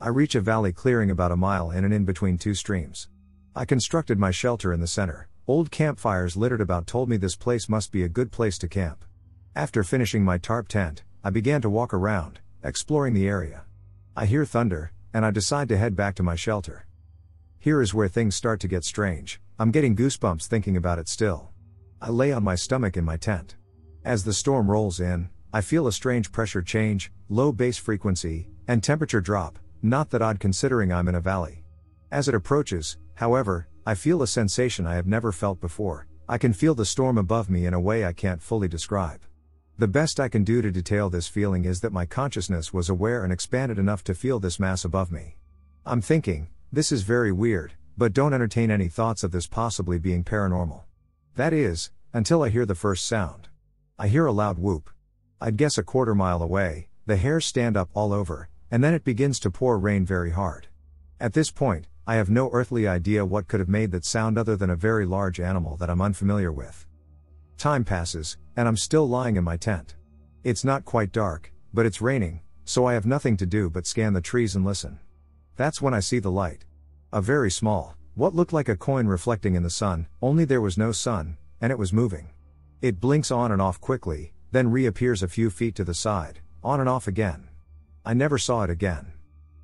I reach a valley clearing about a mile in and in between two streams. I constructed my shelter in the center. Old campfires littered about told me this place must be a good place to camp. After finishing my tarp tent, I began to walk around, exploring the area. I hear thunder, and I decide to head back to my shelter. Here is where things start to get strange. I'm getting goosebumps thinking about it still. I lay on my stomach in my tent. As the storm rolls in, I feel a strange pressure change, low bass frequency, and temperature drop, not that odd considering I'm in a valley. As it approaches, however, I feel a sensation I have never felt before. I can feel the storm above me in a way I can't fully describe. The best I can do to detail this feeling is that my consciousness was aware and expanded enough to feel this mass above me. I'm thinking, this is very weird, but don't entertain any thoughts of this possibly being paranormal. That is, until I hear the first sound. I hear a loud whoop. I'd guess a quarter mile away, the hairs stand up all over, and then it begins to pour rain very hard. At this point, I have no earthly idea what could have made that sound other than a very large animal that I'm unfamiliar with. Time passes, and I'm still lying in my tent. It's not quite dark, but it's raining, so I have nothing to do but scan the trees and listen. That's when I see the light. A very small, what looked like a coin reflecting in the sun, only there was no sun, and it was moving. It blinks on and off quickly, then reappears a few feet to the side, on and off again. I never saw it again.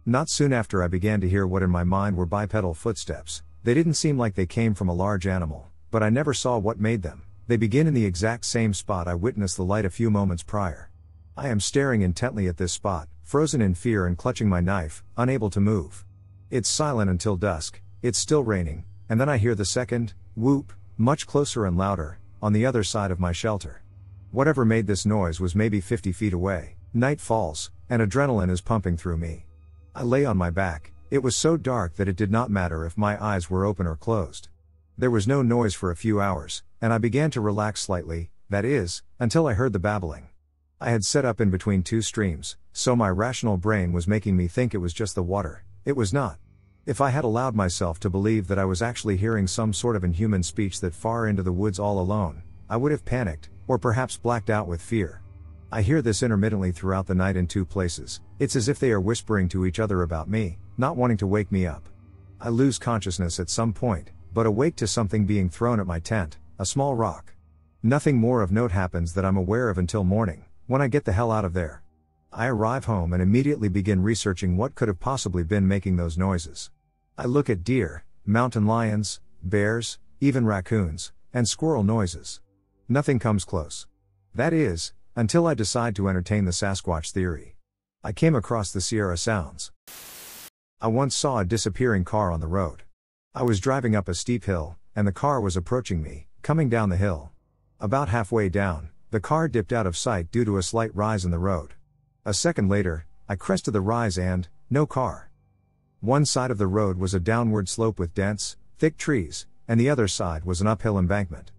Not soon after I began to hear what in my mind were bipedal footsteps. They didn't seem like they came from a large animal, but I never saw what made them. They begin in the exact same spot I witnessed the light a few moments prior. I am staring intently at this spot, frozen in fear and clutching my knife, unable to move. It's silent until dusk, it's still raining, and then I hear the second whoop, much closer and louder, on the other side of my shelter. Whatever made this noise was maybe 50 feet away. Night falls, and adrenaline is pumping through me. I lay on my back. It was so dark that it did not matter if my eyes were open or closed. There was no noise for a few hours, and I began to relax slightly, that is, until I heard the babbling. I had set up in between two streams, so my rational brain was making me think it was just the water. It was not. If I had allowed myself to believe that I was actually hearing some sort of inhuman speech that far into the woods all alone, I would have panicked, or perhaps blacked out with fear. I hear this intermittently throughout the night in two places. It's as if they are whispering to each other about me, not wanting to wake me up. I lose consciousness at some point, but awake to something being thrown at my tent, a small rock. Nothing more of note happens that I'm aware of until morning, when I get the hell out of there. I arrive home and immediately begin researching what could have possibly been making those noises. I look at deer, mountain lions, bears, even raccoons, and squirrel noises. Nothing comes close. That is, until I decide to entertain the Sasquatch theory. I came across the Sierra Sounds. I once saw a disappearing car on the road. I was driving up a steep hill, and the car was approaching me, coming down the hill. About halfway down, the car dipped out of sight due to a slight rise in the road. A second later, I crested the rise and, no car. One side of the road was a downward slope with dense, thick trees, and the other side was an uphill embankment.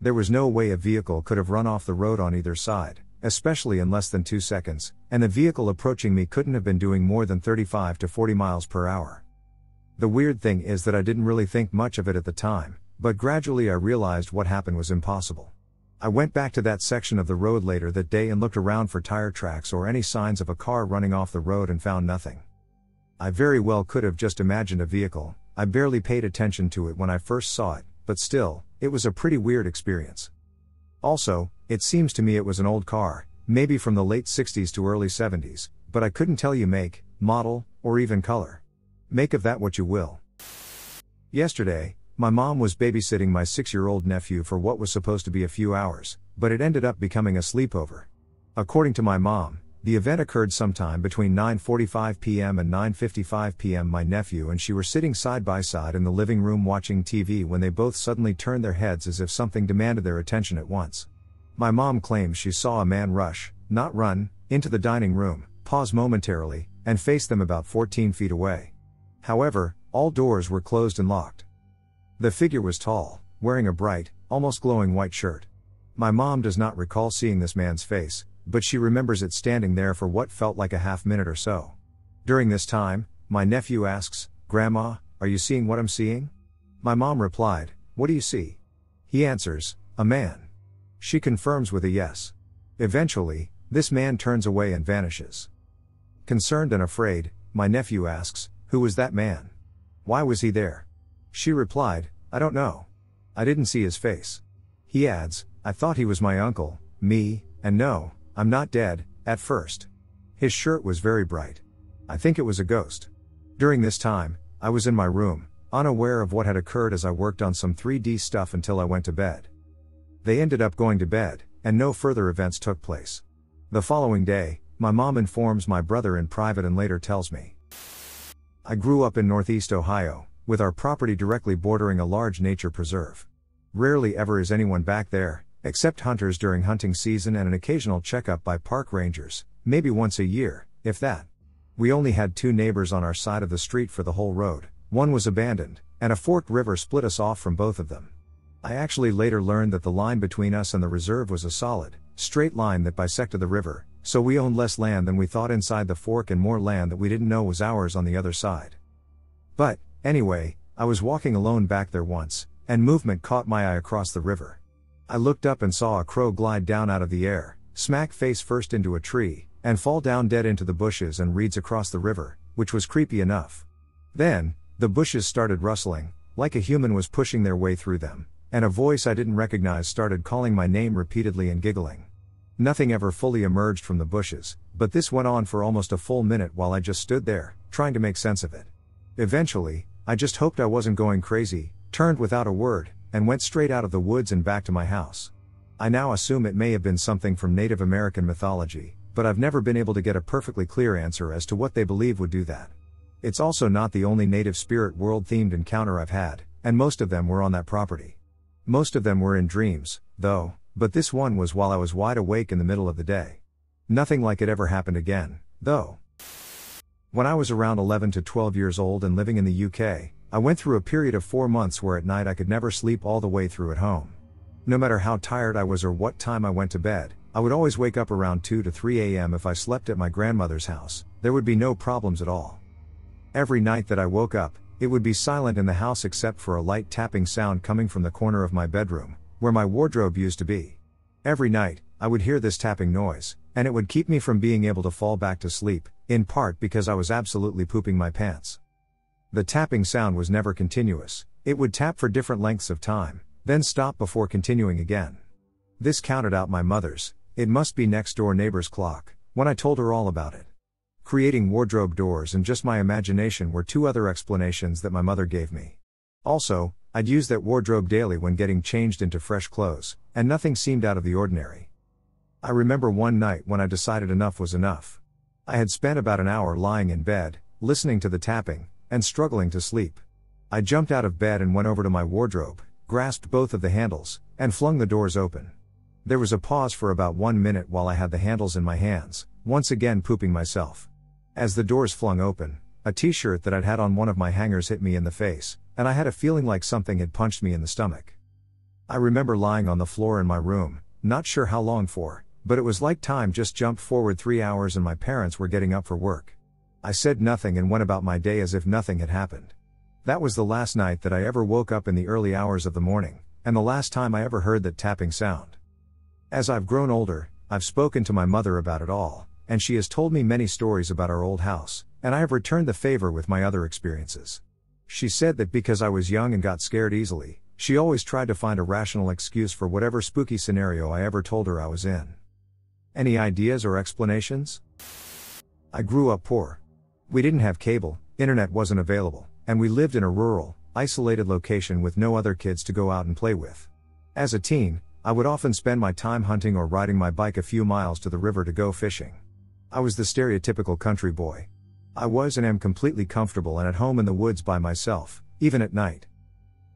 There was no way a vehicle could have run off the road on either side, especially in less than 2 seconds, and the vehicle approaching me couldn't have been doing more than 35 to 40 miles per hour. The weird thing is that I didn't really think much of it at the time, but gradually I realized what happened was impossible. I went back to that section of the road later that day and looked around for tire tracks or any signs of a car running off the road and found nothing. I very well could have just imagined a vehicle. I barely paid attention to it when I first saw it, but still, it was a pretty weird experience. Also, it seems to me it was an old car, maybe from the late 60s to early 70s, but I couldn't tell you make, model, or even color. Make of that what you will. Yesterday, my mom was babysitting my 6-year-old nephew for what was supposed to be a few hours, but it ended up becoming a sleepover. According to my mom, the event occurred sometime between 9:45 p.m. and 9:55 p.m. My nephew and she were sitting side by side in the living room watching TV when they both suddenly turned their heads as if something demanded their attention at once. My mom claims she saw a man rush, not run, into the dining room, pause momentarily, and face them about 14 feet away. However, all doors were closed and locked. The figure was tall, wearing a bright, almost glowing white shirt. My mom does not recall seeing this man's face, but she remembers it standing there for what felt like a half minute or so. During this time, my nephew asks, "Grandma, are you seeing what I'm seeing?" My mom replied, "What do you see?" He answers, "A man." She confirms with a yes. Eventually, This man turns away and vanishes. Concerned and afraid, my nephew asks, "Who was that man? Why was he there?" She replied, "I don't know. I didn't see his face." He adds, "I thought he was my uncle, me, and no, I'm not dead, at first. His shirt was very bright. I think it was a ghost." During this time, I was in my room, unaware of what had occurred as I worked on some 3D stuff until I went to bed. They ended up going to bed, and no further events took place. The following day, my mom informs my brother in private and later tells me. I grew up in Northeast Ohio, with our property directly bordering a large nature preserve. Rarely ever is anyone back there, except hunters during hunting season and an occasional checkup by park rangers, maybe once a year, if that. We only had two neighbors on our side of the street for the whole road, one was abandoned, and a forked river split us off from both of them. I actually later learned that the line between us and the reserve was a solid, straight line that bisected the river, so we owned less land than we thought inside the fork and more land that we didn't know was ours on the other side. But, anyway, I was walking alone back there once, and movement caught my eye across the river. I looked up and saw a crow glide down out of the air, smack face first into a tree, and fall down dead into the bushes and reeds across the river, which was creepy enough. Then, the bushes started rustling, like a human was pushing their way through them, and a voice I didn't recognize started calling my name repeatedly and giggling. Nothing ever fully emerged from the bushes, but this went on for almost a full minute while I just stood there, trying to make sense of it. Eventually, I just hoped I wasn't going crazy, turned without a word, and went straight out of the woods and back to my house. I now assume it may have been something from Native American mythology, but I've never been able to get a perfectly clear answer as to what they believe would do that. It's also not the only Native Spirit World themed encounter I've had, and most of them were on that property. Most of them were in dreams, though, but this one was while I was wide awake in the middle of the day. Nothing like it ever happened again, though. When I was around 11 to 12 years old and living in the UK, I went through a period of 4 months where at night I could never sleep all the way through at home. No matter how tired I was or what time I went to bed, I would always wake up around 2 to 3 a.m. If I slept at my grandmother's house, there would be no problems at all. Every night that I woke up, it would be silent in the house except for a light tapping sound coming from the corner of my bedroom, where my wardrobe used to be. Every night, I would hear this tapping noise, and it would keep me from being able to fall back to sleep, in part because I was absolutely pooping my pants. The tapping sound was never continuous, it would tap for different lengths of time, then stop before continuing again. This counted out my mother's, it must be next door neighbor's clock, when I told her all about it. Creating wardrobe doors and just my imagination were two other explanations that my mother gave me. Also, I'd use that wardrobe daily when getting changed into fresh clothes, and nothing seemed out of the ordinary. I remember one night when I decided enough was enough. I had spent about an hour lying in bed, listening to the tapping, and struggling to sleep. I jumped out of bed and went over to my wardrobe, grasped both of the handles, and flung the doors open. There was a pause for about 1 minute while I had the handles in my hands, once again pooping myself. As the doors flung open, a t-shirt that I'd had on one of my hangers hit me in the face, and I had a feeling like something had punched me in the stomach. I remember lying on the floor in my room, not sure how long for, but it was like time just jumped forward 3 hours and my parents were getting up for work. I said nothing and went about my day as if nothing had happened. That was the last night that I ever woke up in the early hours of the morning, and the last time I ever heard that tapping sound. As I've grown older, I've spoken to my mother about it all, and she has told me many stories about our old house, and I have returned the favor with my other experiences. She said that because I was young and got scared easily, she always tried to find a rational excuse for whatever spooky scenario I ever told her I was in. Any ideas or explanations? I grew up poor. We didn't have cable, internet wasn't available, and we lived in a rural, isolated location with no other kids to go out and play with. As a teen, I would often spend my time hunting or riding my bike a few miles to the river to go fishing. I was the stereotypical country boy. I was and am completely comfortable and at home in the woods by myself, even at night.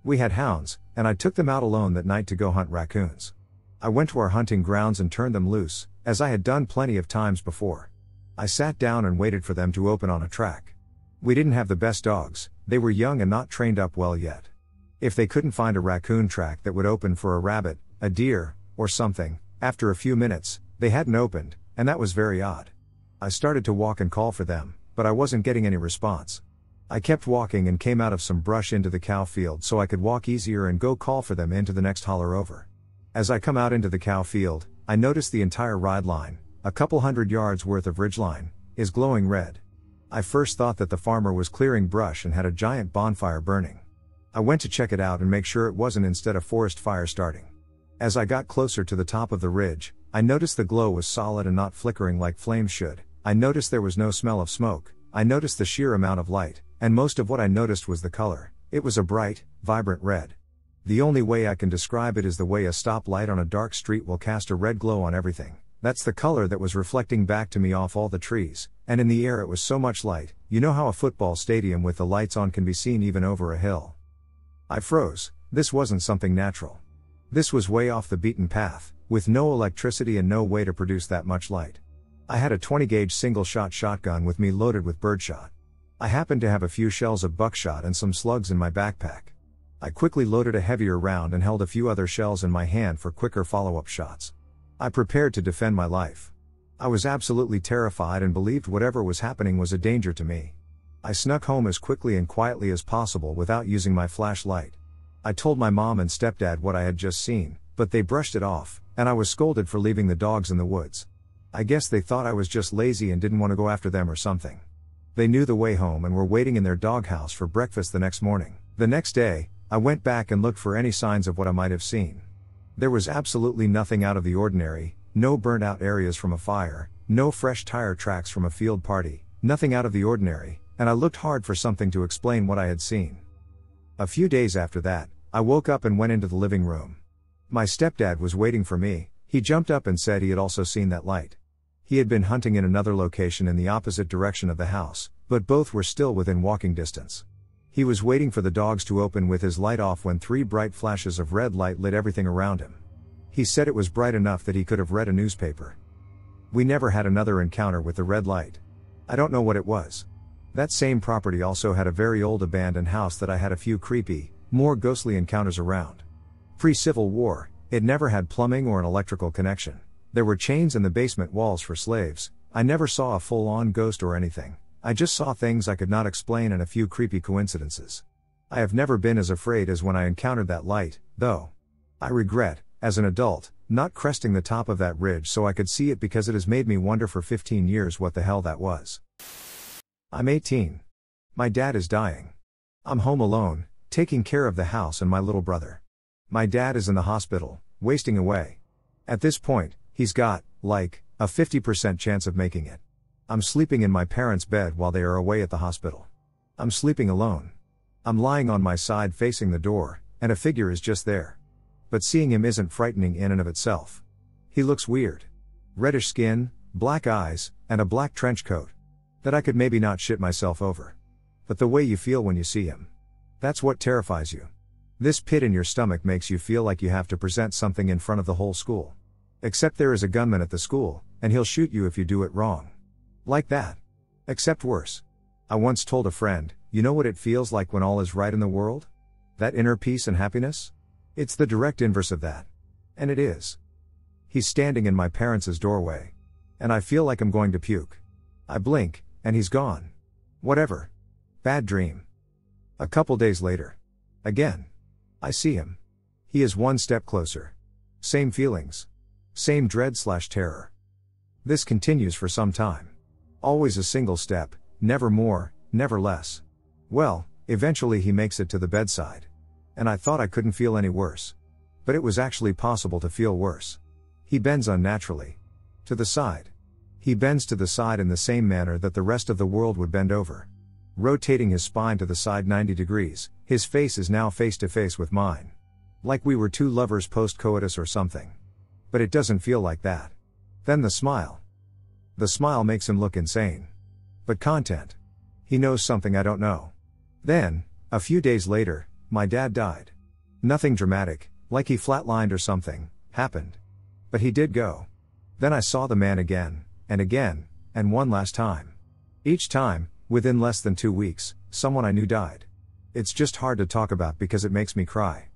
We had hounds, and I took them out alone that night to go hunt raccoons. I went to our hunting grounds and turned them loose, as I had done plenty of times before. I sat down and waited for them to open on a track. We didn't have the best dogs, they were young and not trained up well yet. If they couldn't find a raccoon track that would open for a rabbit, a deer, or something, after a few minutes, they hadn't opened, and that was very odd. I started to walk and call for them, but I wasn't getting any response. I kept walking and came out of some brush into the cow field so I could walk easier and go call for them into the next holler over. As I come out into the cow field, I noticed the entire ride line, a couple hundred yards worth of ridgeline, is glowing red. I first thought that the farmer was clearing brush and had a giant bonfire burning. I went to check it out and make sure it wasn't instead a forest fire starting. As I got closer to the top of the ridge, I noticed the glow was solid and not flickering like flames should. I noticed there was no smell of smoke. I noticed the sheer amount of light, and most of what I noticed was the color. It was a bright, vibrant red. The only way I can describe it is the way a stoplight on a dark street will cast a red glow on everything. That's the color that was reflecting back to me off all the trees, and in the air it was so much light, you know how a football stadium with the lights on can be seen even over a hill. I froze. This wasn't something natural. This was way off the beaten path, with no electricity and no way to produce that much light. I had a 20-gauge single-shot shotgun with me loaded with birdshot. I happened to have a few shells of buckshot and some slugs in my backpack. I quickly loaded a heavier round and held a few other shells in my hand for quicker follow-up shots. I prepared to defend my life. I was absolutely terrified and believed whatever was happening was a danger to me. I snuck home as quickly and quietly as possible without using my flashlight. I told my mom and stepdad what I had just seen, but they brushed it off, and I was scolded for leaving the dogs in the woods. I guess they thought I was just lazy and didn't want to go after them or something. They knew the way home and were waiting in their doghouse for breakfast the next morning. The next day, I went back and looked for any signs of what I might have seen. There was absolutely nothing out of the ordinary, no burnt out areas from a fire, no fresh tire tracks from a field party, nothing out of the ordinary, and I looked hard for something to explain what I had seen. A few days after that, I woke up and went into the living room. My stepdad was waiting for me. He jumped up and said he had also seen that light. He had been hunting in another location in the opposite direction of the house, but both were still within walking distance. He was waiting for the dogs to open with his light off when three bright flashes of red light lit everything around him. He said it was bright enough that he could have read a newspaper. We never had another encounter with the red light. I don't know what it was. That same property also had a very old abandoned house that I had a few creepy, more ghostly encounters around. Pre-Civil War, it never had plumbing or an electrical connection. There were chains in the basement walls for slaves. I never saw a full-on ghost or anything. I just saw things I could not explain and a few creepy coincidences. I have never been as afraid as when I encountered that light, though. I regret, as an adult, not cresting the top of that ridge so I could see it because it has made me wonder for 15 years what the hell that was. I'm 18. My dad is dying. I'm home alone, taking care of the house and my little brother. My dad is in the hospital, wasting away. At this point, he's got, like, a 50% chance of making it. I'm sleeping in my parents' bed while they are away at the hospital. I'm sleeping alone. I'm lying on my side facing the door, and a figure is just there. But seeing him isn't frightening in and of itself. He looks weird. Reddish skin, black eyes, and a black trench coat. That I could maybe not shit myself over. But the way you feel when you see him. That's what terrifies you. This pit in your stomach makes you feel like you have to present something in front of the whole school. Except there is a gunman at the school, and he'll shoot you if you do it wrong. Like that. Except worse. I once told a friend, you know what it feels like when all is right in the world? That inner peace and happiness? It's the direct inverse of that. And it is. He's standing in my parents' doorway. And I feel like I'm going to puke. I blink, and he's gone. Whatever. Bad dream. A couple days later. Again. I see him. He is one step closer. Same feelings. Same dread/terror. This continues for some time. Always a single step, never more, never less. Well, eventually he makes it to the bedside. And I thought I couldn't feel any worse. But it was actually possible to feel worse. He bends unnaturally. To the side. He bends to the side in the same manner that the rest of the world would bend over. Rotating his spine to the side 90 degrees, his face is now face to face with mine. Like we were two lovers post-coitus or something. But it doesn't feel like that. Then the smile. The smile makes him look insane. But content. He knows something I don't know. Then, a few days later, my dad died. Nothing dramatic, like he flatlined or something, happened. But he did go. Then I saw the man again. And again, and one last time. Each time, within less than 2 weeks, someone I knew died. It's just hard to talk about because it makes me cry.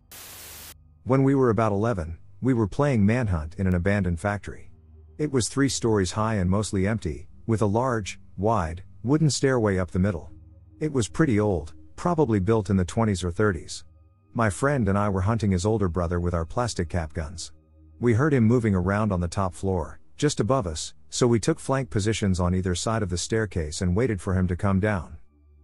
When we were about 11, we were playing manhunt in an abandoned factory. It was 3 stories high and mostly empty, with a large, wide, wooden stairway up the middle. It was pretty old, probably built in the 20s or 30s. My friend and I were hunting his older brother with our plastic cap guns. We heard him moving around on the top floor, just above us, so we took flank positions on either side of the staircase and waited for him to come down.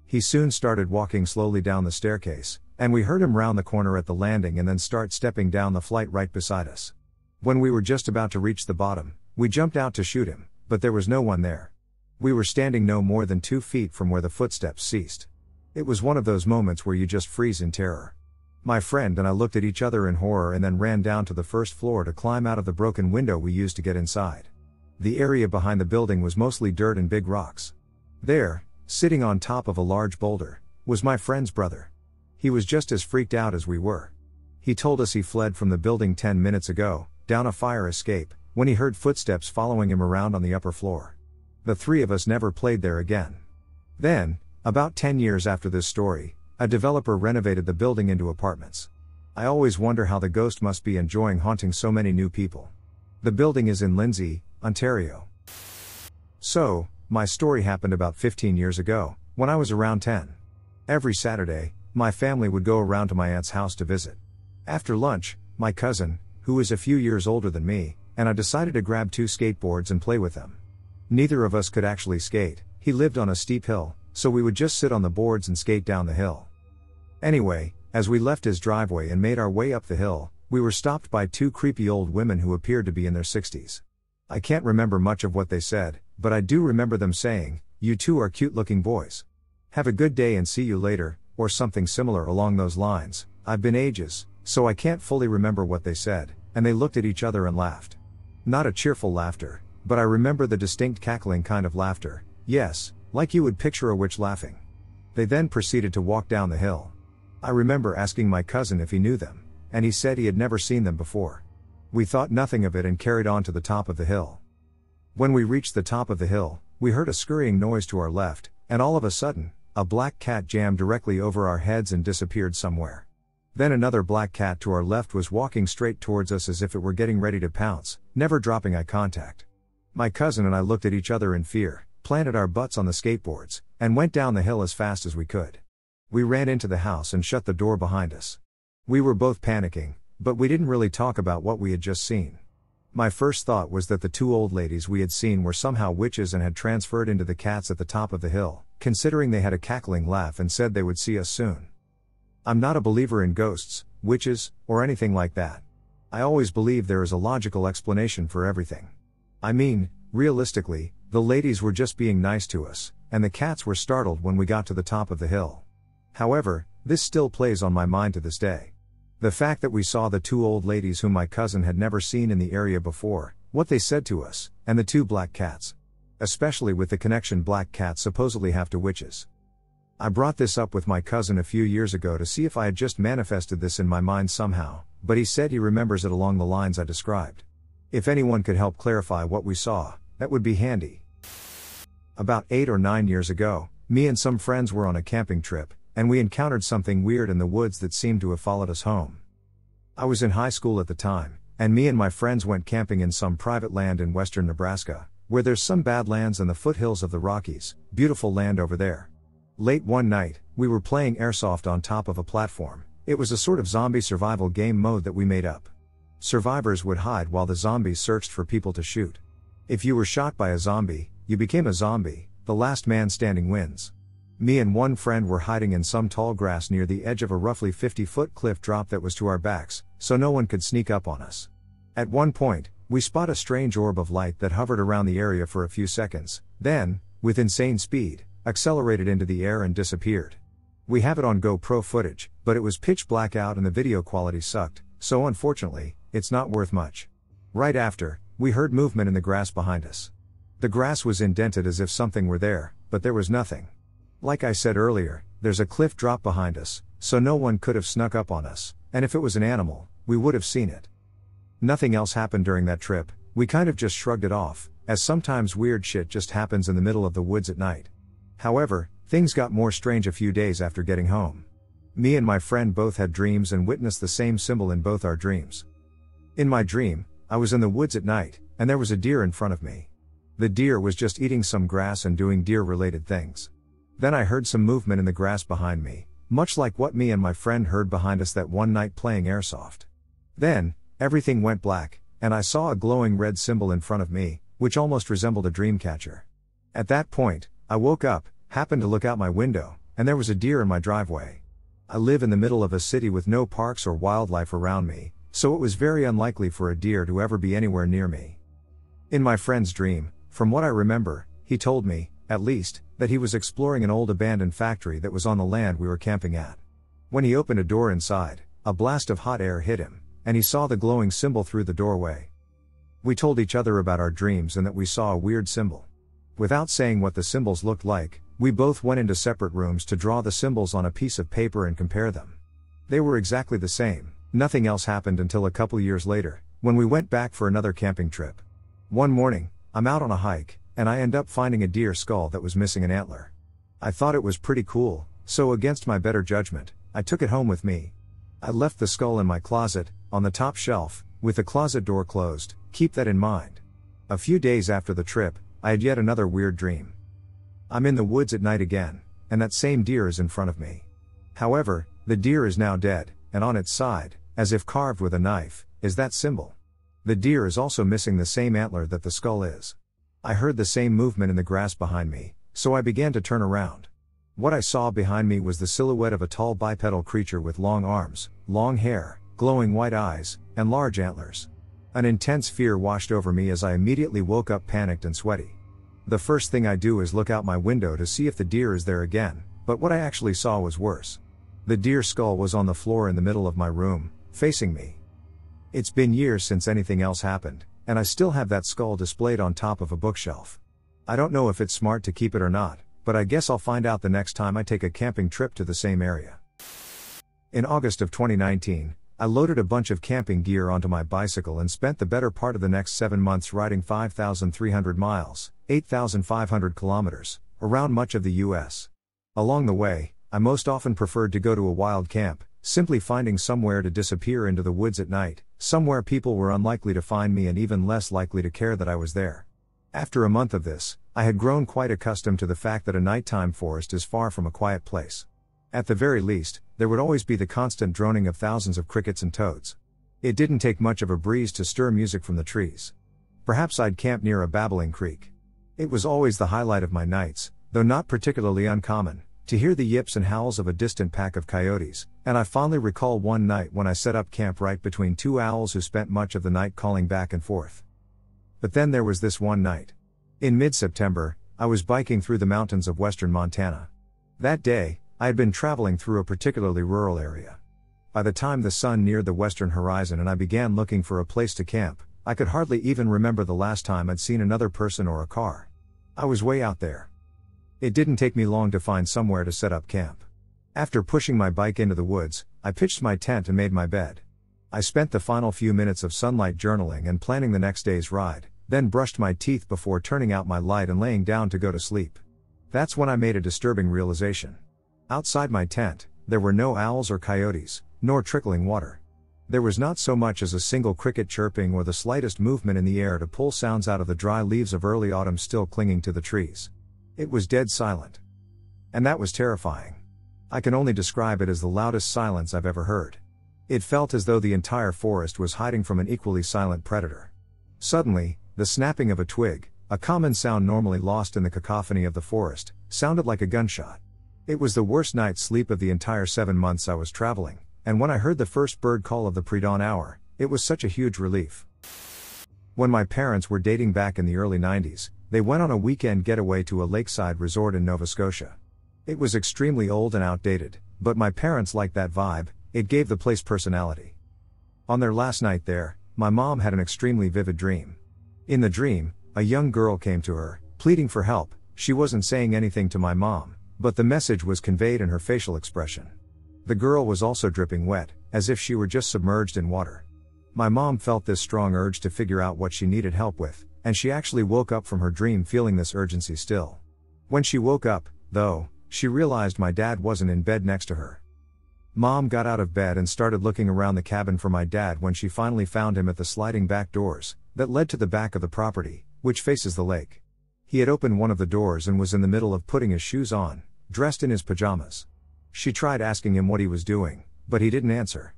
He soon started walking slowly down the staircase, and we heard him round the corner at the landing and then start stepping down the flight right beside us. When we were just about to reach the bottom, we jumped out to shoot him, but there was no one there. We were standing no more than 2 feet from where the footsteps ceased. It was one of those moments where you just freeze in terror. My friend and I looked at each other in horror and then ran down to the first floor to climb out of the broken window we used to get inside. The area behind the building was mostly dirt and big rocks. There, sitting on top of a large boulder, was my friend's brother. He was just as freaked out as we were. He told us he fled from the building 10 minutes ago, down a fire escape, when he heard footsteps following him around on the upper floor. The three of us never played there again. Then, about 10 years after this story, a developer renovated the building into apartments. I always wonder how the ghost must be enjoying haunting so many new people. The building is in Lindsay, Ontario. So, my story happened about 15 years ago, when I was around 10. Every Saturday, my family would go around to my aunt's house to visit. After lunch, my cousin, who is a few years older than me, and I decided to grab 2 skateboards and play with them. Neither of us could actually skate, he lived on a steep hill, so we would just sit on the boards and skate down the hill. Anyway, as we left his driveway and made our way up the hill, we were stopped by 2 creepy old women who appeared to be in their 60s. I can't remember much of what they said, but I do remember them saying, "You two are cute-looking boys. Have a good day and see you later," or something similar along those lines. I've been ages, so I can't fully remember what they said, and they looked at each other and laughed. Not a cheerful laughter, but I remember the distinct cackling kind of laughter, yes, like you would picture a witch laughing. They then proceeded to walk down the hill. I remember asking my cousin if he knew them, and he said he had never seen them before. We thought nothing of it and carried on to the top of the hill. When we reached the top of the hill, we heard a scurrying noise to our left, and all of a sudden, a black cat jammed directly over our heads and disappeared somewhere. Then another black cat to our left was walking straight towards us as if it were getting ready to pounce, never dropping eye contact. My cousin and I looked at each other in fear, planted our butts on the skateboards, and went down the hill as fast as we could. We ran into the house and shut the door behind us. We were both panicking, but we didn't really talk about what we had just seen. My first thought was that the 2 old ladies we had seen were somehow witches and had transferred into the cats at the top of the hill, considering they had a cackling laugh and said they would see us soon. I'm not a believer in ghosts, witches, or anything like that. I always believe there is a logical explanation for everything. I mean, realistically, the ladies were just being nice to us, and the cats were startled when we got to the top of the hill. However, this still plays on my mind to this day. The fact that we saw the 2 old ladies whom my cousin had never seen in the area before, what they said to us, and the 2 black cats. Especially with the connection black cats supposedly have to witches. I brought this up with my cousin a few years ago to see if I had just manifested this in my mind somehow, but he said he remembers it along the lines I described. If anyone could help clarify what we saw, that would be handy. About 8 or 9 years ago, me and some friends were on a camping trip, and we encountered something weird in the woods that seemed to have followed us home. I was in high school at the time, and me and my friends went camping in some private land in western Nebraska, where there's some badlands and the foothills of the Rockies, beautiful land over there. Late one night, we were playing airsoft on top of a platform. It was a sort of zombie survival game mode that we made up. Survivors would hide while the zombies searched for people to shoot. If you were shot by a zombie, you became a zombie, the last man standing wins. Me and one friend were hiding in some tall grass near the edge of a roughly 50-foot cliff drop that was to our backs, so no one could sneak up on us. At one point, we spot a strange orb of light that hovered around the area for a few seconds, then, with insane speed, accelerated into the air and disappeared. We have it on GoPro footage, but it was pitch black out and the video quality sucked, so unfortunately, it's not worth much. Right after, we heard movement in the grass behind us. The grass was indented as if something were there, but there was nothing. Like I said earlier, there's a cliff drop behind us, so no one could have snuck up on us, and if it was an animal, we would have seen it. Nothing else happened during that trip, we kind of just shrugged it off, as sometimes weird shit just happens in the middle of the woods at night. However, things got more strange a few days after getting home. Me and my friend both had dreams and witnessed the same symbol in both our dreams. In my dream, I was in the woods at night, and there was a deer in front of me. The deer was just eating some grass and doing deer-related things. Then I heard some movement in the grass behind me, much like what me and my friend heard behind us that one night playing airsoft. Then, everything went black, and I saw a glowing red symbol in front of me, which almost resembled a dreamcatcher. At that point, I woke up, happened to look out my window, and there was a deer in my driveway. I live in the middle of a city with no parks or wildlife around me, so it was very unlikely for a deer to ever be anywhere near me. In my friend's dream, from what I remember, he told me, at least, that he was exploring an old abandoned factory that was on the land we were camping at. When he opened a door inside, a blast of hot air hit him, and he saw the glowing symbol through the doorway. We told each other about our dreams and that we saw a weird symbol. Without saying what the symbols looked like, we both went into separate rooms to draw the symbols on a piece of paper and compare them. They were exactly the same. Nothing else happened until a couple years later, when we went back for another camping trip. One morning, I'm out on a hike, and I end up finding a deer skull that was missing an antler. I thought it was pretty cool, so against my better judgment, I took it home with me. I left the skull in my closet, on the top shelf, with the closet door closed. Keep that in mind. A few days after the trip, I had yet another weird dream. I'm in the woods at night again, and that same deer is in front of me. However, the deer is now dead, and on its side, as if carved with a knife, is that symbol. The deer is also missing the same antler that the skull is. I heard the same movement in the grass behind me, so I began to turn around. What I saw behind me was the silhouette of a tall bipedal creature with long arms, long hair, glowing white eyes, and large antlers. An intense fear washed over me as I immediately woke up panicked and sweaty. The first thing I do is look out my window to see if the deer is there again, but what I actually saw was worse. The deer skull was on the floor in the middle of my room, facing me. It's been years since anything else happened, and I still have that skull displayed on top of a bookshelf. I don't know if it's smart to keep it or not, but I guess I'll find out the next time I take a camping trip to the same area. In August of 2019, I loaded a bunch of camping gear onto my bicycle and spent the better part of the next 7 months riding 5,300 miles, 8,500 kilometers, around much of the U.S. Along the way, I most often preferred to go to a wild camp, simply finding somewhere to disappear into the woods at night, somewhere people were unlikely to find me and even less likely to care that I was there. After a month of this, I had grown quite accustomed to the fact that a nighttime forest is far from a quiet place. At the very least, there would always be the constant droning of thousands of crickets and toads. It didn't take much of a breeze to stir music from the trees. Perhaps I'd camp near a babbling creek. It was always the highlight of my nights, though not particularly uncommon, to hear the yips and howls of a distant pack of coyotes, and I fondly recall one night when I set up camp right between two owls who spent much of the night calling back and forth. But then there was this one night. In mid-September, I was biking through the mountains of western Montana. That day, I had been traveling through a particularly rural area. By the time the sun neared the western horizon and I began looking for a place to camp, I could hardly even remember the last time I'd seen another person or a car. I was way out there. It didn't take me long to find somewhere to set up camp. After pushing my bike into the woods, I pitched my tent and made my bed. I spent the final few minutes of sunlight journaling and planning the next day's ride, then brushed my teeth before turning out my light and laying down to go to sleep. That's when I made a disturbing realization. Outside my tent, there were no owls or coyotes, nor trickling water. There was not so much as a single cricket chirping or the slightest movement in the air to pull sounds out of the dry leaves of early autumn still clinging to the trees. It was dead silent. And that was terrifying. I can only describe it as the loudest silence I've ever heard. It felt as though the entire forest was hiding from an equally silent predator. Suddenly, the snapping of a twig, a common sound normally lost in the cacophony of the forest, sounded like a gunshot. It was the worst night's sleep of the entire 7 months I was traveling, and when I heard the first bird call of the pre-dawn hour, it was such a huge relief. When my parents were dating back in the early 90s, they went on a weekend getaway to a lakeside resort in Nova Scotia. It was extremely old and outdated, but my parents liked that vibe, it gave the place personality. On their last night there, my mom had an extremely vivid dream. In the dream, a young girl came to her, pleading for help. She wasn't saying anything to my mom, but the message was conveyed in her facial expression. The girl was also dripping wet, as if she were just submerged in water. My mom felt this strong urge to figure out what she needed help with, and she actually woke up from her dream feeling this urgency still. When she woke up, though, she realized my dad wasn't in bed next to her. Mom got out of bed and started looking around the cabin for my dad when she finally found him at the sliding back doors that led to the back of the property, which faces the lake. He had opened one of the doors and was in the middle of putting his shoes on, dressed in his pajamas. She tried asking him what he was doing, but he didn't answer.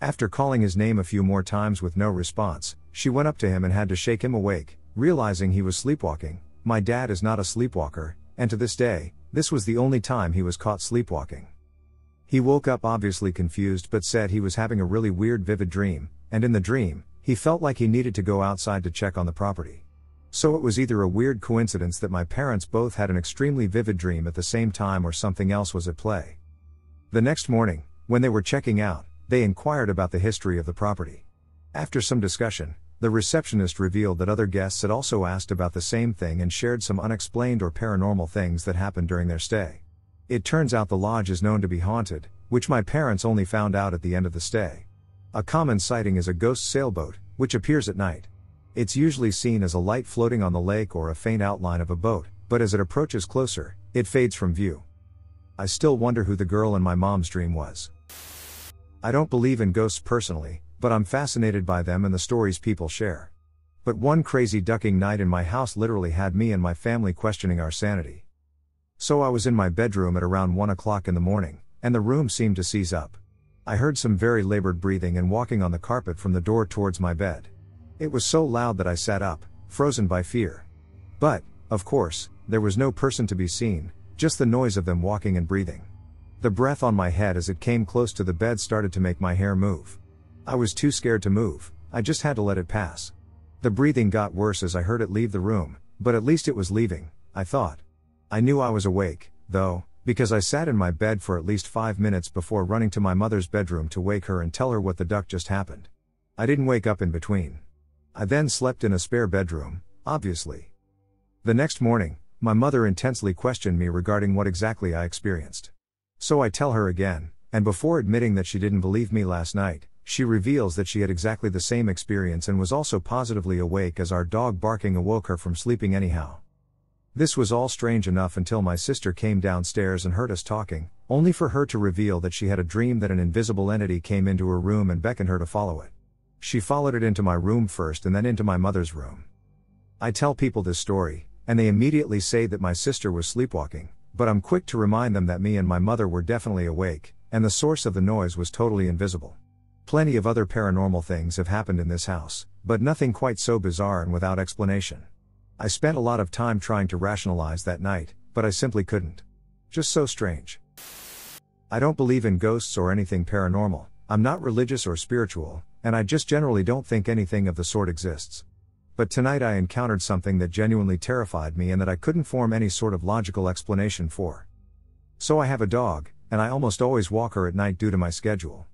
After calling his name a few more times with no response, she went up to him and had to shake him awake, Realizing he was sleepwalking, my dad is not a sleepwalker, and to this day, this was the only time he was caught sleepwalking. He woke up obviously confused but said he was having a really weird vivid dream, and in the dream, he felt like he needed to go outside to check on the property. So it was either a weird coincidence that my parents both had an extremely vivid dream at the same time or something else was at play. The next morning, when they were checking out, they inquired about the history of the property. After some discussion, the receptionist revealed that other guests had also asked about the same thing and shared some unexplained or paranormal things that happened during their stay. It turns out the lodge is known to be haunted, which my parents only found out at the end of the stay. A common sighting is a ghost sailboat, which appears at night. It's usually seen as a light floating on the lake or a faint outline of a boat, but as it approaches closer, it fades from view. I still wonder who the girl in my mom's dream was. I don't believe in ghosts personally, but I'm fascinated by them and the stories people share. But one crazy ducking night in my house literally had me and my family questioning our sanity. So I was in my bedroom at around 1 o'clock in the morning, and the room seemed to seize up. I heard some very labored breathing and walking on the carpet from the door towards my bed. It was so loud that I sat up, frozen by fear. But, of course, there was no person to be seen, just the noise of them walking and breathing. The breath on my head as it came close to the bed started to make my hair move. I was too scared to move, I just had to let it pass. The breathing got worse as I heard it leave the room, but at least it was leaving, I thought. I knew I was awake, though, because I sat in my bed for at least 5 minutes before running to my mother's bedroom to wake her and tell her what the duck just happened. I didn't wake up in between. I then slept in a spare bedroom, obviously. The next morning, my mother intensely questioned me regarding what exactly I experienced. So I tell her again, and before admitting that she didn't believe me last night, she reveals that she had exactly the same experience and was also positively awake as our dog barking awoke her from sleeping anyhow. This was all strange enough until my sister came downstairs and heard us talking, only for her to reveal that she had a dream that an invisible entity came into her room and beckoned her to follow it. She followed it into my room first and then into my mother's room. I tell people this story, and they immediately say that my sister was sleepwalking, but I'm quick to remind them that me and my mother were definitely awake, and the source of the noise was totally invisible. Plenty of other paranormal things have happened in this house, but nothing quite so bizarre and without explanation. I spent a lot of time trying to rationalize that night, but I simply couldn't. Just so strange. I don't believe in ghosts or anything paranormal, I'm not religious or spiritual, and I just generally don't think anything of the sort exists. But tonight I encountered something that genuinely terrified me and that I couldn't form any sort of logical explanation for. So I have a dog, and I almost always walk her at night due to my schedule.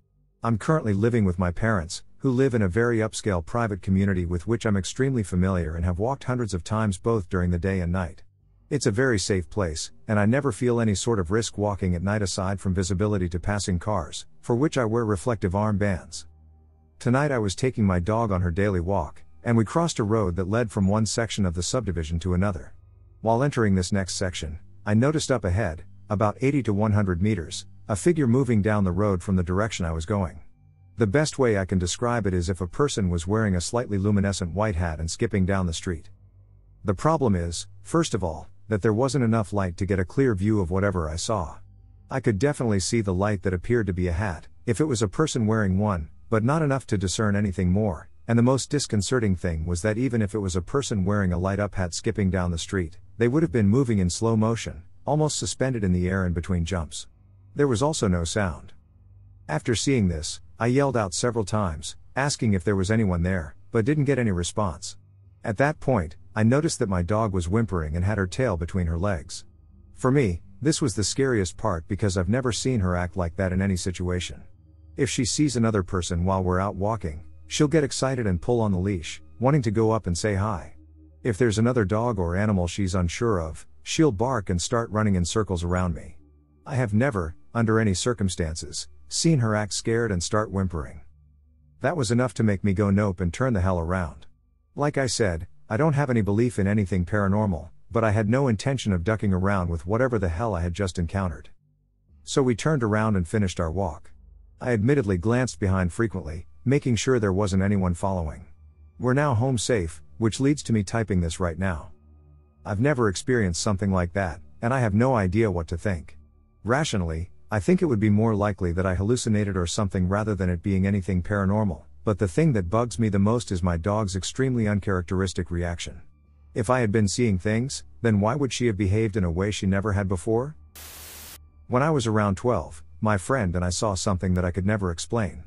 I'm currently living with my parents, who live in a very upscale private community with which I'm extremely familiar and have walked hundreds of times both during the day and night. It's a very safe place, and I never feel any sort of risk walking at night aside from visibility to passing cars, for which I wear reflective armbands. Tonight I was taking my dog on her daily walk, and we crossed a road that led from one section of the subdivision to another. While entering this next section, I noticed up ahead, about 80 to 100 meters, a figure moving down the road from the direction I was going. The best way I can describe it is if a person was wearing a slightly luminescent white hat and skipping down the street. The problem is, first of all, that there wasn't enough light to get a clear view of whatever I saw. I could definitely see the light that appeared to be a hat, if it was a person wearing one, but not enough to discern anything more, and the most disconcerting thing was that even if it was a person wearing a light-up hat skipping down the street, they would have been moving in slow motion, almost suspended in the air in between jumps. There was also no sound. After seeing this, I yelled out several times, asking if there was anyone there, but didn't get any response. At that point, I noticed that my dog was whimpering and had her tail between her legs. For me, this was the scariest part because I've never seen her act like that in any situation. If she sees another person while we're out walking, she'll get excited and pull on the leash, wanting to go up and say hi. If there's another dog or animal she's unsure of, she'll bark and start running in circles around me. I have never, under any circumstances, seen her act scared and start whimpering. That was enough to make me go nope and turn the hell around. Like I said, I don't have any belief in anything paranormal, but I had no intention of ducking around with whatever the hell I had just encountered. So we turned around and finished our walk. I admittedly glanced behind frequently, making sure there wasn't anyone following. We're now home safe, which leads to me typing this right now. I've never experienced something like that, and I have no idea what to think. Rationally, I think it would be more likely that I hallucinated or something rather than it being anything paranormal, but the thing that bugs me the most is my dog's extremely uncharacteristic reaction. If I had been seeing things, then why would she have behaved in a way she never had before? When I was around 12, my friend and I saw something that I could never explain.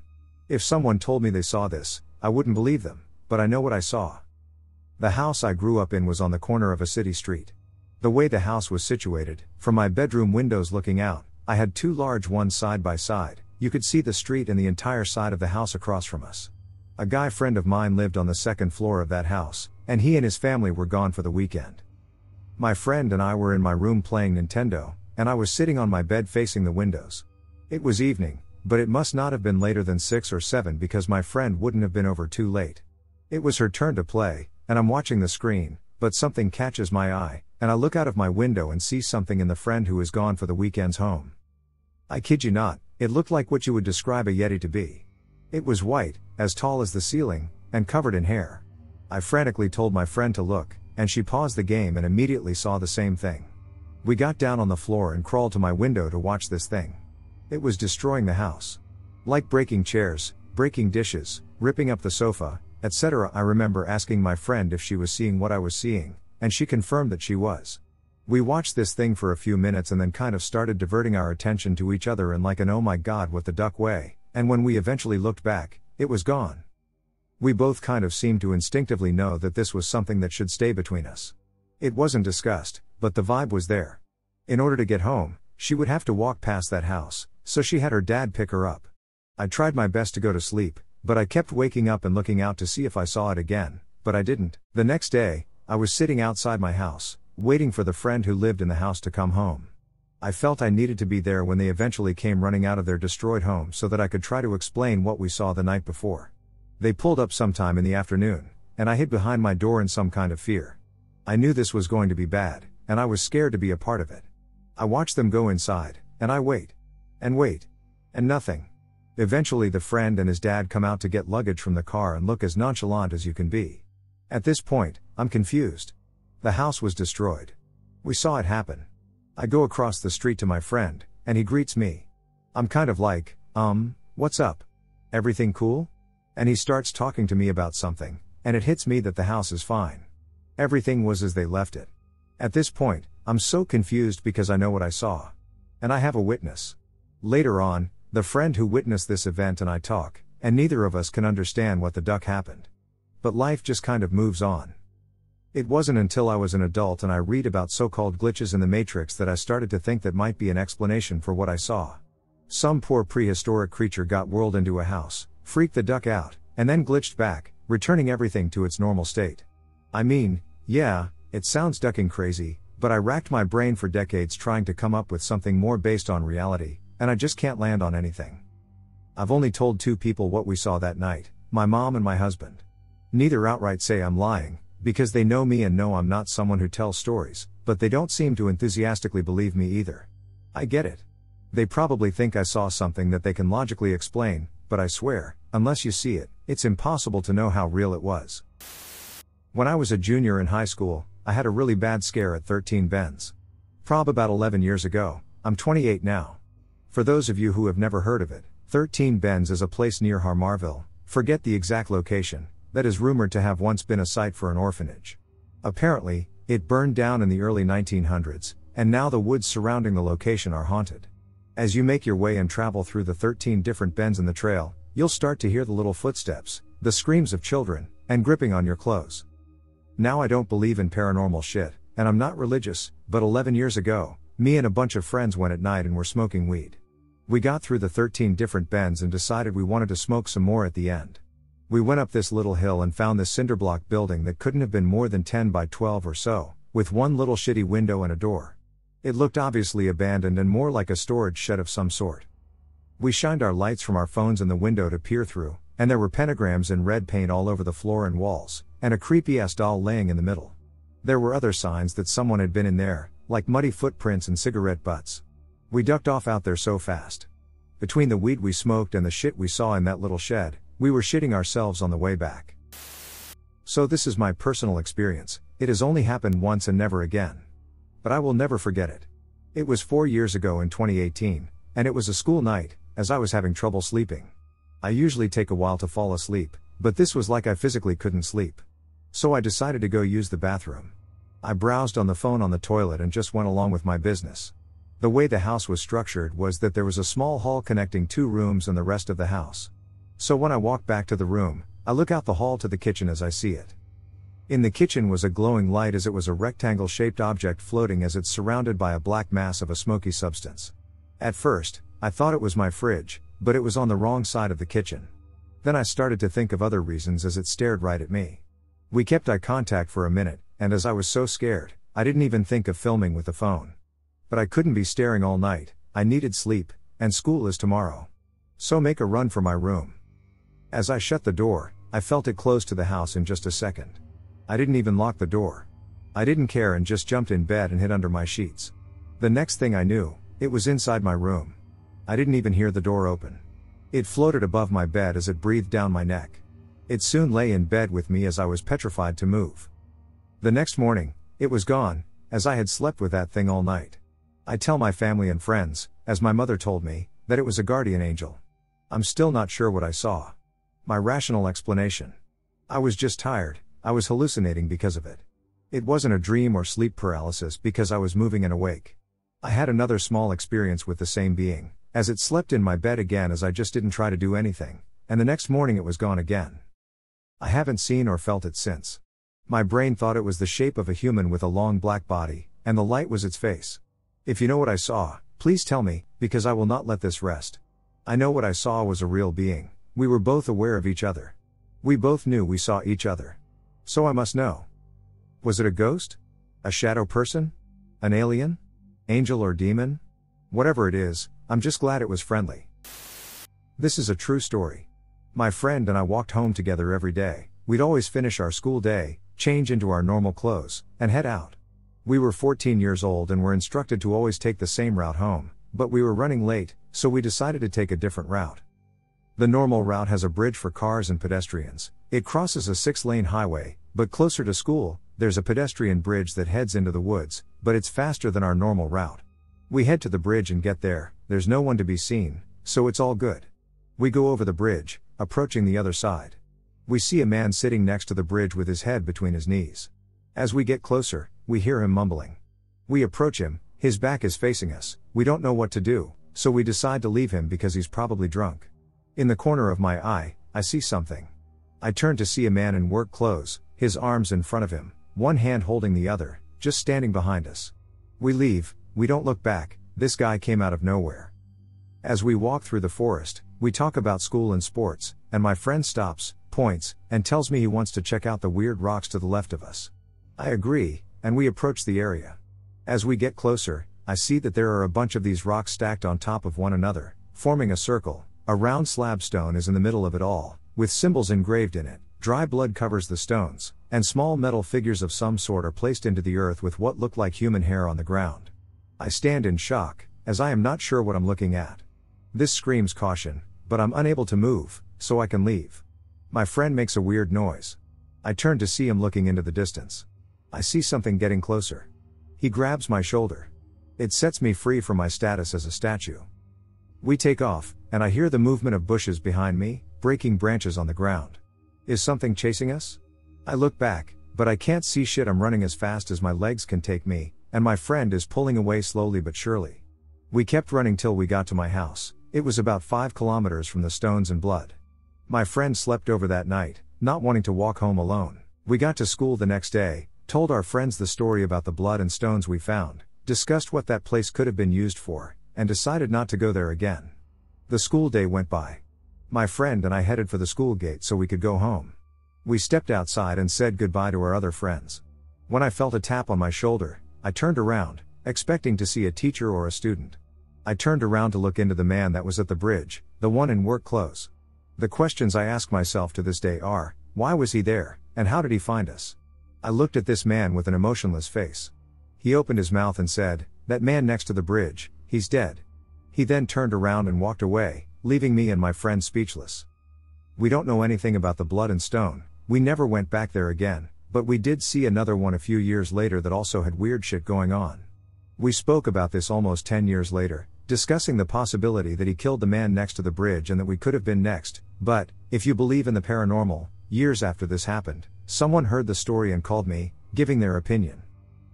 If someone told me they saw this, I wouldn't believe them, but I know what I saw. The house I grew up in was on the corner of a city street. The way the house was situated, from my bedroom windows looking out, I had two large ones side by side. You could see the street and the entire side of the house across from us. A guy friend of mine lived on the second floor of that house, and he and his family were gone for the weekend. My friend and I were in my room playing Nintendo, and I was sitting on my bed facing the windows. It was evening, but it must not have been later than 6 or 7 because my friend wouldn't have been over too late. It was her turn to play, and I'm watching the screen, but something catches my eye, and I look out of my window and see something in the friend who is gone for the weekend's home. I kid you not, it looked like what you would describe a Yeti to be. It was white, as tall as the ceiling, and covered in hair. I frantically told my friend to look, and she paused the game and immediately saw the same thing. We got down on the floor and crawled to my window to watch this thing. It was destroying the house. Like breaking chairs, breaking dishes, ripping up the sofa, etc. I remember asking my friend if she was seeing what I was seeing, and she confirmed that she was. We watched this thing for a few minutes and then kind of started diverting our attention to each other in like an oh my god what the duck way, and when we eventually looked back, it was gone. We both kind of seemed to instinctively know that this was something that should stay between us. It wasn't discussed, but the vibe was there. In order to get home, she would have to walk past that house, so she had her dad pick her up. I tried my best to go to sleep, but I kept waking up and looking out to see if I saw it again, but I didn't. The next day, I was sitting outside my house, waiting for the friend who lived in the house to come home. I felt I needed to be there when they eventually came running out of their destroyed home so that I could try to explain what we saw the night before. They pulled up sometime in the afternoon, and I hid behind my door in some kind of fear. I knew this was going to be bad, and I was scared to be a part of it. I watched them go inside, and I wait, and nothing. Eventually the friend and his dad come out to get luggage from the car and look as nonchalant as you can be. At this point, I'm confused. The house was destroyed. We saw it happen. I go across the street to my friend, and he greets me. I'm kind of like, what's up? Everything cool? And he starts talking to me about something, and it hits me that the house is fine. Everything was as they left it. At this point, I'm so confused because I know what I saw. And I have a witness. Later on, the friend who witnessed this event and I talk, and neither of us can understand what the duck happened. But life just kind of moves on. It wasn't until I was an adult and I read about so-called glitches in the Matrix that I started to think that might be an explanation for what I saw. Some poor prehistoric creature got whirled into a house, freaked the duck out, and then glitched back, returning everything to its normal state. I mean, yeah, it sounds ducking crazy, but I racked my brain for decades trying to come up with something more based on reality, and I just can't land on anything. I've only told 2 people what we saw that night, my mom and my husband. Neither outright say I'm lying, because they know me and know I'm not someone who tells stories, but they don't seem to enthusiastically believe me either. I get it. They probably think I saw something that they can logically explain, but I swear, unless you see it, it's impossible to know how real it was. When I was a junior in high school, I had a really bad scare at 13 Bends. Probably about 11 years ago. I'm 28 now. For those of you who have never heard of it, 13 Bends is a place near Harmarville, forget the exact location, that is rumored to have once been a site for an orphanage. Apparently, it burned down in the early 1900s, and now the woods surrounding the location are haunted. As you make your way and travel through the 13 different bends in the trail, you'll start to hear the little footsteps, the screams of children, and gripping on your clothes. Now I don't believe in paranormal shit, and I'm not religious, but 11 years ago, me and a bunch of friends went at night and were smoking weed. We got through the 13 different bends and decided we wanted to smoke some more at the end. We went up this little hill and found this cinderblock building that couldn't have been more than 10 by 12 or so, with one little shitty window and a door. It looked obviously abandoned and more like a storage shed of some sort. We shined our lights from our phones in the window to peer through, and there were pentagrams in red paint all over the floor and walls, and a creepy-ass doll laying in the middle. There were other signs that someone had been in there, like muddy footprints and cigarette butts. We ducked off out there so fast. Between the weed we smoked and the shit we saw in that little shed, we were shitting ourselves on the way back. So this is my personal experience, it has only happened once and never again. But I will never forget it. It was 4 years ago in 2018, and it was a school night, as I was having trouble sleeping. I usually take a while to fall asleep, but this was like I physically couldn't sleep. So I decided to go use the bathroom. I browsed on the phone on the toilet and just went along with my business. The way the house was structured was that there was a small hall connecting two rooms and the rest of the house. So when I walked back to the room, I look out the hall to the kitchen as I see it. In the kitchen was a glowing light as it was a rectangle-shaped object floating as it's surrounded by a black mass of a smoky substance. At first, I thought it was my fridge, but it was on the wrong side of the kitchen. Then I started to think of other reasons as it stared right at me. We kept eye contact for a minute, and as I was so scared, I didn't even think of filming with the phone. But I couldn't be staring all night, I needed sleep, and school is tomorrow. So make a run for my room. As I shut the door, I felt it close to the house in just a second. I didn't even lock the door. I didn't care and just jumped in bed and hid under my sheets. The next thing I knew, it was inside my room. I didn't even hear the door open. It floated above my bed as it breathed down my neck. It soon lay in bed with me as I was petrified to move. The next morning, it was gone, as I had slept with that thing all night. I tell my family and friends, as my mother told me, that it was a guardian angel. I'm still not sure what I saw. My rational explanation. I was just tired, I was hallucinating because of it. It wasn't a dream or sleep paralysis because I was moving and awake. I had another small experience with the same being, as it slept in my bed again as I just didn't try to do anything, and the next morning it was gone again. I haven't seen or felt it since. My brain thought it was the shape of a human with a long black body, and the light was its face. If you know what I saw, please tell me, because I will not let this rest. I know what I saw was a real being. We were both aware of each other. We both knew we saw each other. So I must know. Was it a ghost? A shadow person? An alien? Angel or demon? Whatever it is, I'm just glad it was friendly. This is a true story. My friend and I walked home together every day. We'd always finish our school day, change into our normal clothes, and head out. We were 14 years old and were instructed to always take the same route home, but we were running late, so we decided to take a different route. The normal route has a bridge for cars and pedestrians. It crosses a 6-lane highway, but closer to school, there's a pedestrian bridge that heads into the woods, but it's faster than our normal route. We head to the bridge and get there, there's no one to be seen, so it's all good. We go over the bridge, approaching the other side. We see a man sitting next to the bridge with his head between his knees. As we get closer, we hear him mumbling. We approach him, his back is facing us, we don't know what to do, so we decide to leave him because he's probably drunk. In the corner of my eye, I see something. I turn to see a man in work clothes, his arms in front of him, one hand holding the other, just standing behind us. We leave, we don't look back, this guy came out of nowhere. As we walk through the forest, we talk about school and sports, and my friend stops, points, and tells me he wants to check out the weird rocks to the left of us. I agree, and we approach the area. As we get closer, I see that there are a bunch of these rocks stacked on top of one another, forming a circle. A round slab stone is in the middle of it all, with symbols engraved in it. Dry blood covers the stones, and small metal figures of some sort are placed into the earth with what looked like human hair on the ground. I stand in shock, as I am not sure what I'm looking at. This screams caution, but I'm unable to move, so I can leave. My friend makes a weird noise. I turn to see him looking into the distance. I see something getting closer. He grabs my shoulder. It sets me free from my status as a statue. We take off, and I hear the movement of bushes behind me, breaking branches on the ground. Is something chasing us? I look back, but I can't see shit. I'm running as fast as my legs can take me, and my friend is pulling away slowly but surely. We kept running till we got to my house. It was about 5 kilometers from the stones and blood. My friend slept over that night, not wanting to walk home alone. We got to school the next day, told our friends the story about the blood and stones we found, discussed what that place could have been used for, and decided not to go there again. The school day went by. My friend and I headed for the school gate so we could go home. We stepped outside and said goodbye to our other friends. When I felt a tap on my shoulder, I turned around, expecting to see a teacher or a student. I turned around to look into the man that was at the bridge, the one in work clothes. The questions I ask myself to this day are, why was he there, and how did he find us? I looked at this man with an emotionless face. He opened his mouth and said, "That man next to the bridge, he's dead." He then turned around and walked away, leaving me and my friend speechless. We don't know anything about the blood and stone, we never went back there again, but we did see another one a few years later that also had weird shit going on. We spoke about this almost 10 years later, discussing the possibility that he killed the man next to the bridge and that we could have been next, but, if you believe in the paranormal, years after this happened, someone heard the story and called me, giving their opinion.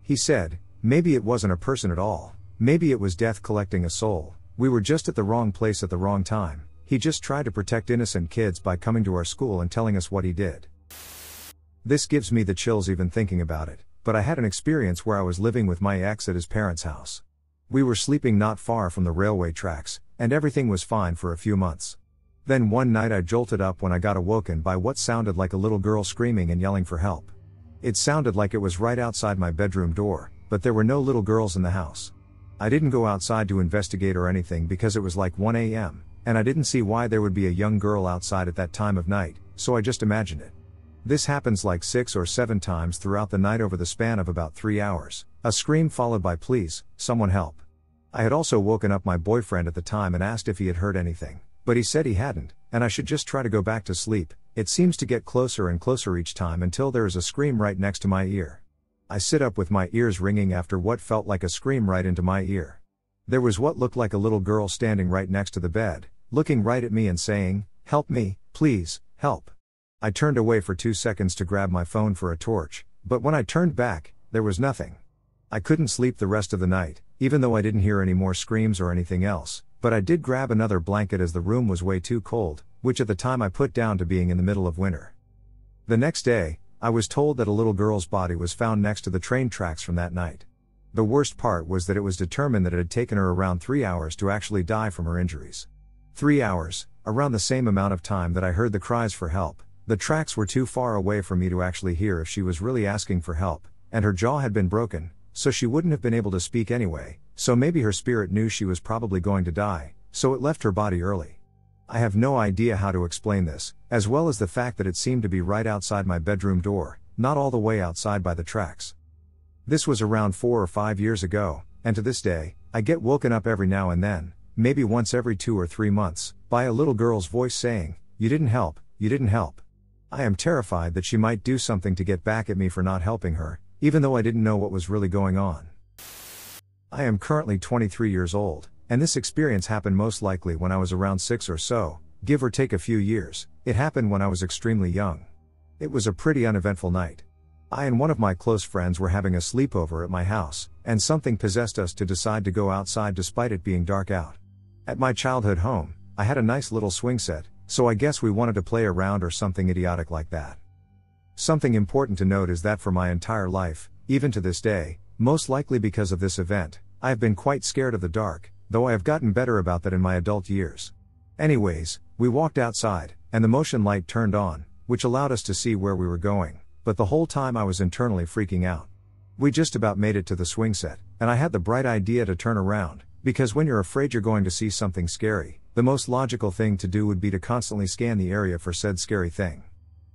He said, maybe it wasn't a person at all, maybe it was death collecting a soul, we were just at the wrong place at the wrong time, he just tried to protect innocent kids by coming to our school and telling us what he did. This gives me the chills even thinking about it, but I had an experience where I was living with my ex at his parents' house. We were sleeping not far from the railway tracks, and everything was fine for a few months. Then one night I jolted up when I got awoken by what sounded like a little girl screaming and yelling for help. It sounded like it was right outside my bedroom door, but there were no little girls in the house. I didn't go outside to investigate or anything because it was like 1 a.m., and I didn't see why there would be a young girl outside at that time of night, so I just imagined it. This happens like 6 or 7 times throughout the night over the span of about 3 hours, a scream followed by please, someone help. I had also woken up my boyfriend at the time and asked if he had heard anything. But he said he hadn't, and I should just try to go back to sleep, it seems to get closer and closer each time until there is a scream right next to my ear. I sit up with my ears ringing after what felt like a scream right into my ear. There was what looked like a little girl standing right next to the bed, looking right at me and saying, help me, please, help. I turned away for 2 seconds to grab my phone for a torch, but when I turned back, there was nothing. I couldn't sleep the rest of the night, even though I didn't hear any more screams or anything else. But I did grab another blanket as the room was way too cold, which at the time I put down to being in the middle of winter. The next day, I was told that a little girl's body was found next to the train tracks from that night. The worst part was that it was determined that it had taken her around 3 hours to actually die from her injuries. 3 hours, around the same amount of time that I heard the cries for help, the tracks were too far away for me to actually hear if she was really asking for help, and her jaw had been broken, so she wouldn't have been able to speak anyway. So maybe her spirit knew she was probably going to die, so it left her body early. I have no idea how to explain this, as well as the fact that it seemed to be right outside my bedroom door, not all the way outside by the tracks. This was around 4 or 5 years ago, and to this day, I get woken up every now and then, maybe once every 2 or 3 months, by a little girl's voice saying, "You didn't help, you didn't help." I am terrified that she might do something to get back at me for not helping her, even though I didn't know what was really going on. I am currently 23 years old, and this experience happened most likely when I was around 6 or so, give or take a few years, it happened when I was extremely young. It was a pretty uneventful night. I and one of my close friends were having a sleepover at my house, and something possessed us to decide to go outside despite it being dark out. At my childhood home, I had a nice little swing set, so I guess we wanted to play around or something idiotic like that. Something important to note is that for my entire life, even to this day, most likely because of this event, I have been quite scared of the dark, though I have gotten better about that in my adult years. Anyways, we walked outside, and the motion light turned on, which allowed us to see where we were going, but the whole time I was internally freaking out. We just about made it to the swing set, and I had the bright idea to turn around, because when you're afraid you're going to see something scary, the most logical thing to do would be to constantly scan the area for said scary thing.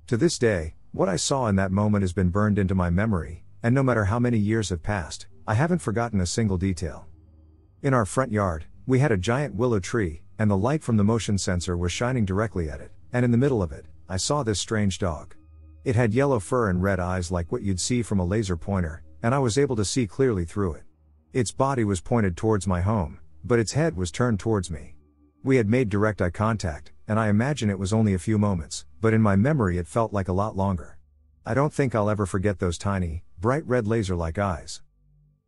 To this day, what I saw in that moment has been burned into my memory, and no matter how many years have passed, I haven't forgotten a single detail. In our front yard, we had a giant willow tree, and the light from the motion sensor was shining directly at it, and in the middle of it, I saw this strange dog. It had yellow fur and red eyes like what you'd see from a laser pointer, and I was able to see clearly through it. Its body was pointed towards my home, but its head was turned towards me. We had made direct eye contact, and I imagine it was only a few moments, but in my memory it felt like a lot longer. I don't think I'll ever forget those tiny, bright red laser-like eyes.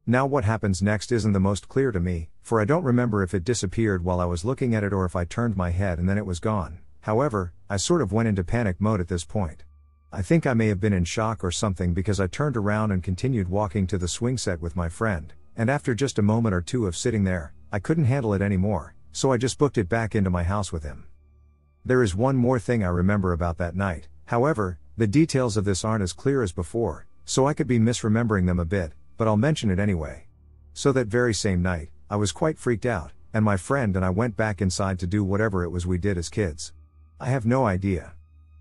Now what happens next isn't the most clear to me, for I don't remember if it disappeared while I was looking at it or if I turned my head and then it was gone. However, I sort of went into panic mode at this point. I think I may have been in shock or something because I turned around and continued walking to the swing set with my friend, and after just a moment or two of sitting there, I couldn't handle it anymore, so I just booked it back into my house with him. There is one more thing I remember about that night, however, the details of this aren't as clear as before, so I could be misremembering them a bit, but I'll mention it anyway. So that very same night, I was quite freaked out, and my friend and I went back inside to do whatever it was we did as kids. I have no idea.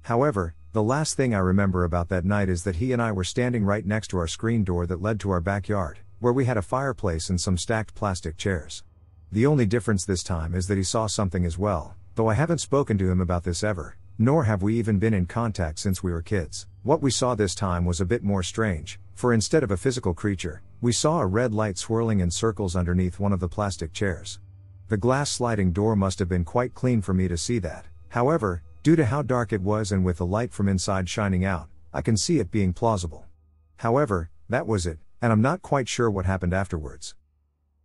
However, the last thing I remember about that night is that he and I were standing right next to our screen door that led to our backyard, where we had a fireplace and some stacked plastic chairs. The only difference this time is that he saw something as well, though I haven't spoken to him about this ever, nor have we even been in contact since we were kids. What we saw this time was a bit more strange, for instead of a physical creature, we saw a red light swirling in circles underneath one of the plastic chairs. The glass sliding door must have been quite clean for me to see that. However, due to how dark it was and with the light from inside shining out, I can see it being plausible. However, that was it, and I'm not quite sure what happened afterwards.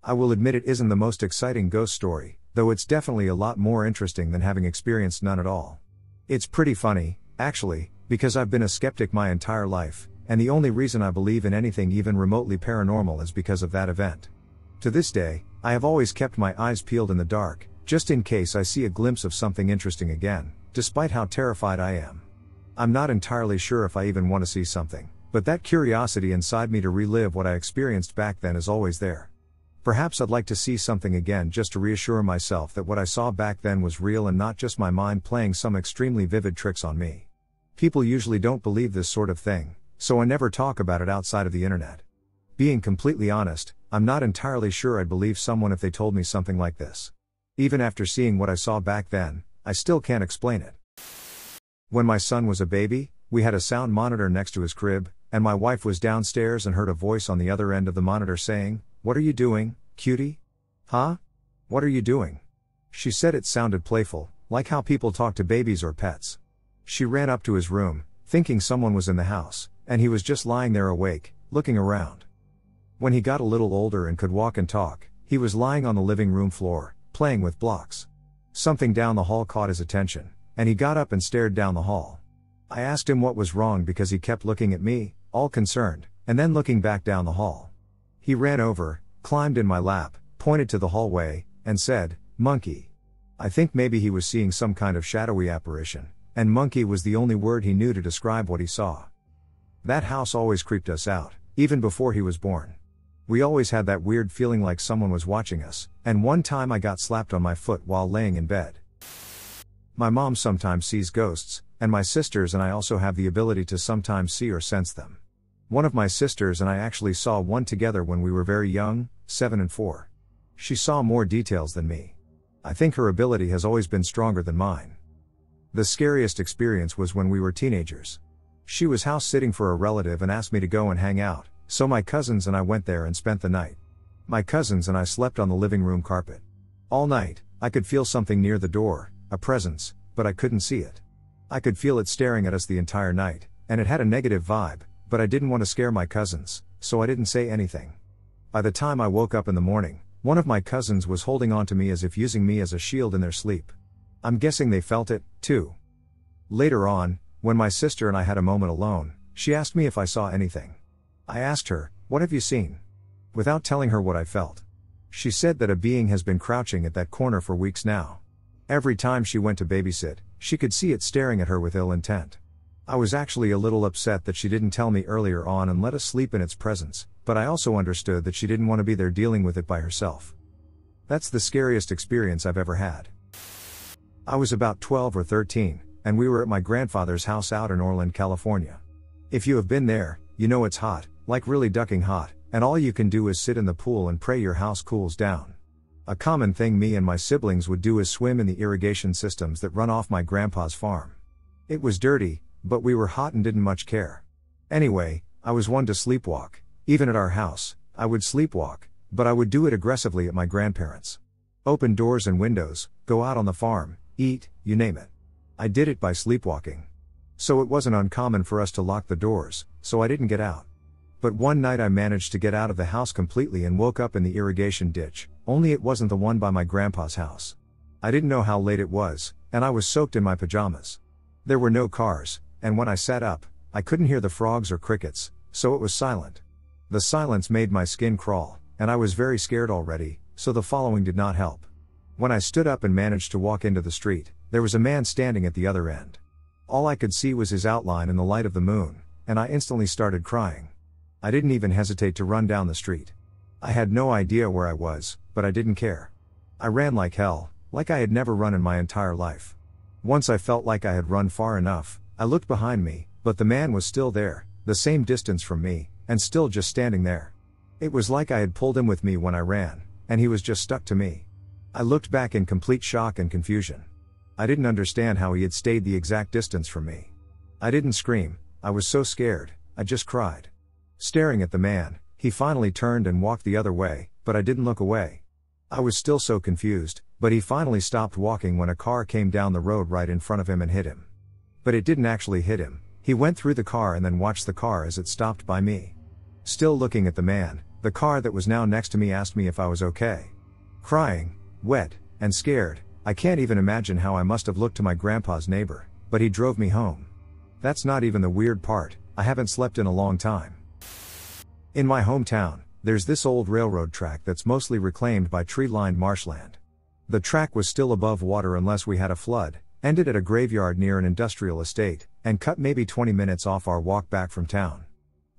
I will admit it isn't the most exciting ghost story, though it's definitely a lot more interesting than having experienced none at all. It's pretty funny, actually, because I've been a skeptic my entire life, and the only reason I believe in anything even remotely paranormal is because of that event. To this day, I have always kept my eyes peeled in the dark, just in case I see a glimpse of something interesting again, despite how terrified I am. I'm not entirely sure if I even want to see something, but that curiosity inside me to relive what I experienced back then is always there. Perhaps I'd like to see something again just to reassure myself that what I saw back then was real and not just my mind playing some extremely vivid tricks on me. People usually don't believe this sort of thing, so I never talk about it outside of the internet. Being completely honest, I'm not entirely sure I'd believe someone if they told me something like this. Even after seeing what I saw back then, I still can't explain it. When my son was a baby, we had a sound monitor next to his crib, and my wife was downstairs and heard a voice on the other end of the monitor saying, "What are you doing, cutie?" "Huh? What are you doing?" She said it sounded playful, like how people talk to babies or pets. She ran up to his room, thinking someone was in the house, and he was just lying there awake, looking around. When he got a little older and could walk and talk, he was lying on the living room floor, playing with blocks. Something down the hall caught his attention, and he got up and stared down the hall. I asked him what was wrong because he kept looking at me, all concerned, and then looking back down the hall. He ran over, climbed in my lap, pointed to the hallway, and said, "Monkey." I think maybe he was seeing some kind of shadowy apparition, and monkey was the only word he knew to describe what he saw. That house always creeped us out, even before he was born. We always had that weird feeling like someone was watching us, and one time I got slapped on my foot while laying in bed. My mom sometimes sees ghosts, and my sisters and I also have the ability to sometimes see or sense them. One of my sisters and I actually saw one together when we were very young, 7 and 4. She saw more details than me. I think her ability has always been stronger than mine. The scariest experience was when we were teenagers. She was house sitting for a relative and asked me to go and hang out, so my cousins and I went there and spent the night. My cousins and I slept on the living room carpet. All night, I could feel something near the door, a presence, but I couldn't see it. I could feel it staring at us the entire night, and it had a negative vibe, but I didn't want to scare my cousins, so I didn't say anything. By the time I woke up in the morning, one of my cousins was holding on to me as if using me as a shield in their sleep. I'm guessing they felt it, too. Later on, when my sister and I had a moment alone, she asked me if I saw anything. I asked her, "What have you seen?" without telling her what I felt. She said that a being has been crouching at that corner for weeks now. Every time she went to babysit, she could see it staring at her with ill intent. I was actually a little upset that she didn't tell me earlier on and let us sleep in its presence, but I also understood that she didn't want to be there dealing with it by herself. That's the scariest experience I've ever had. I was about 12 or 13, and we were at my grandfather's house out in Orland, California. If you have been there, you know it's hot, like really ducking hot, and all you can do is sit in the pool and pray your house cools down. A common thing me and my siblings would do is swim in the irrigation systems that run off my grandpa's farm. It was dirty, but we were hot and didn't much care. Anyway, I was one to sleepwalk. Even at our house, I would sleepwalk, but I would do it aggressively at my grandparents'. Open doors and windows, go out on the farm, eat, you name it. I did it by sleepwalking. So it wasn't uncommon for us to lock the doors, so I didn't get out. But one night I managed to get out of the house completely and woke up in the irrigation ditch, only it wasn't the one by my grandpa's house. I didn't know how late it was, and I was soaked in my pajamas. There were no cars, and when I sat up, I couldn't hear the frogs or crickets, so it was silent. The silence made my skin crawl, and I was very scared already, so the following did not help. When I stood up and managed to walk into the street, there was a man standing at the other end. All I could see was his outline in the light of the moon, and I instantly started crying. I didn't even hesitate to run down the street. I had no idea where I was, but I didn't care. I ran like hell, like I had never run in my entire life. Once I felt like I had run far enough, I looked behind me, but the man was still there, the same distance from me, and still just standing there. It was like I had pulled him with me when I ran, and he was just stuck to me. I looked back in complete shock and confusion. I didn't understand how he had stayed the exact distance from me. I didn't scream, I was so scared, I just cried. Staring at the man, he finally turned and walked the other way, but I didn't look away. I was still so confused, but he finally stopped walking when a car came down the road right in front of him and hit him. But it didn't actually hit him, he went through the car and then watched the car as it stopped by me. Still looking at the man, the car that was now next to me asked me if I was okay. Crying, wet, and scared, I can't even imagine how I must have looked to my grandpa's neighbor, but he drove me home. That's not even the weird part, I haven't slept in a long time. In my hometown, there's this old railroad track that's mostly reclaimed by tree-lined marshland. The track was still above water unless we had a flood, ended at a graveyard near an industrial estate, and cut maybe 20 minutes off our walk back from town.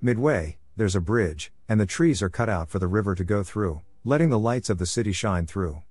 Midway, there's a bridge, and the trees are cut out for the river to go through, letting the lights of the city shine through.